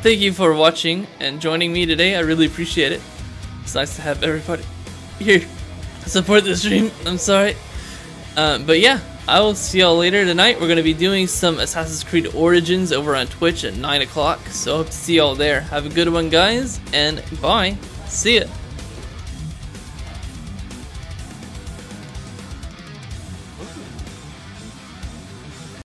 thank you for watching and joining me today. I really appreciate it. It's nice to have everybody here support the stream. I'm sorry. But yeah, I will see y'all later tonight. We're going to be doing some Assassin's Creed Origins over on Twitch at 9 o'clock. So I hope to see y'all there. Have a good one, guys, and bye. See ya.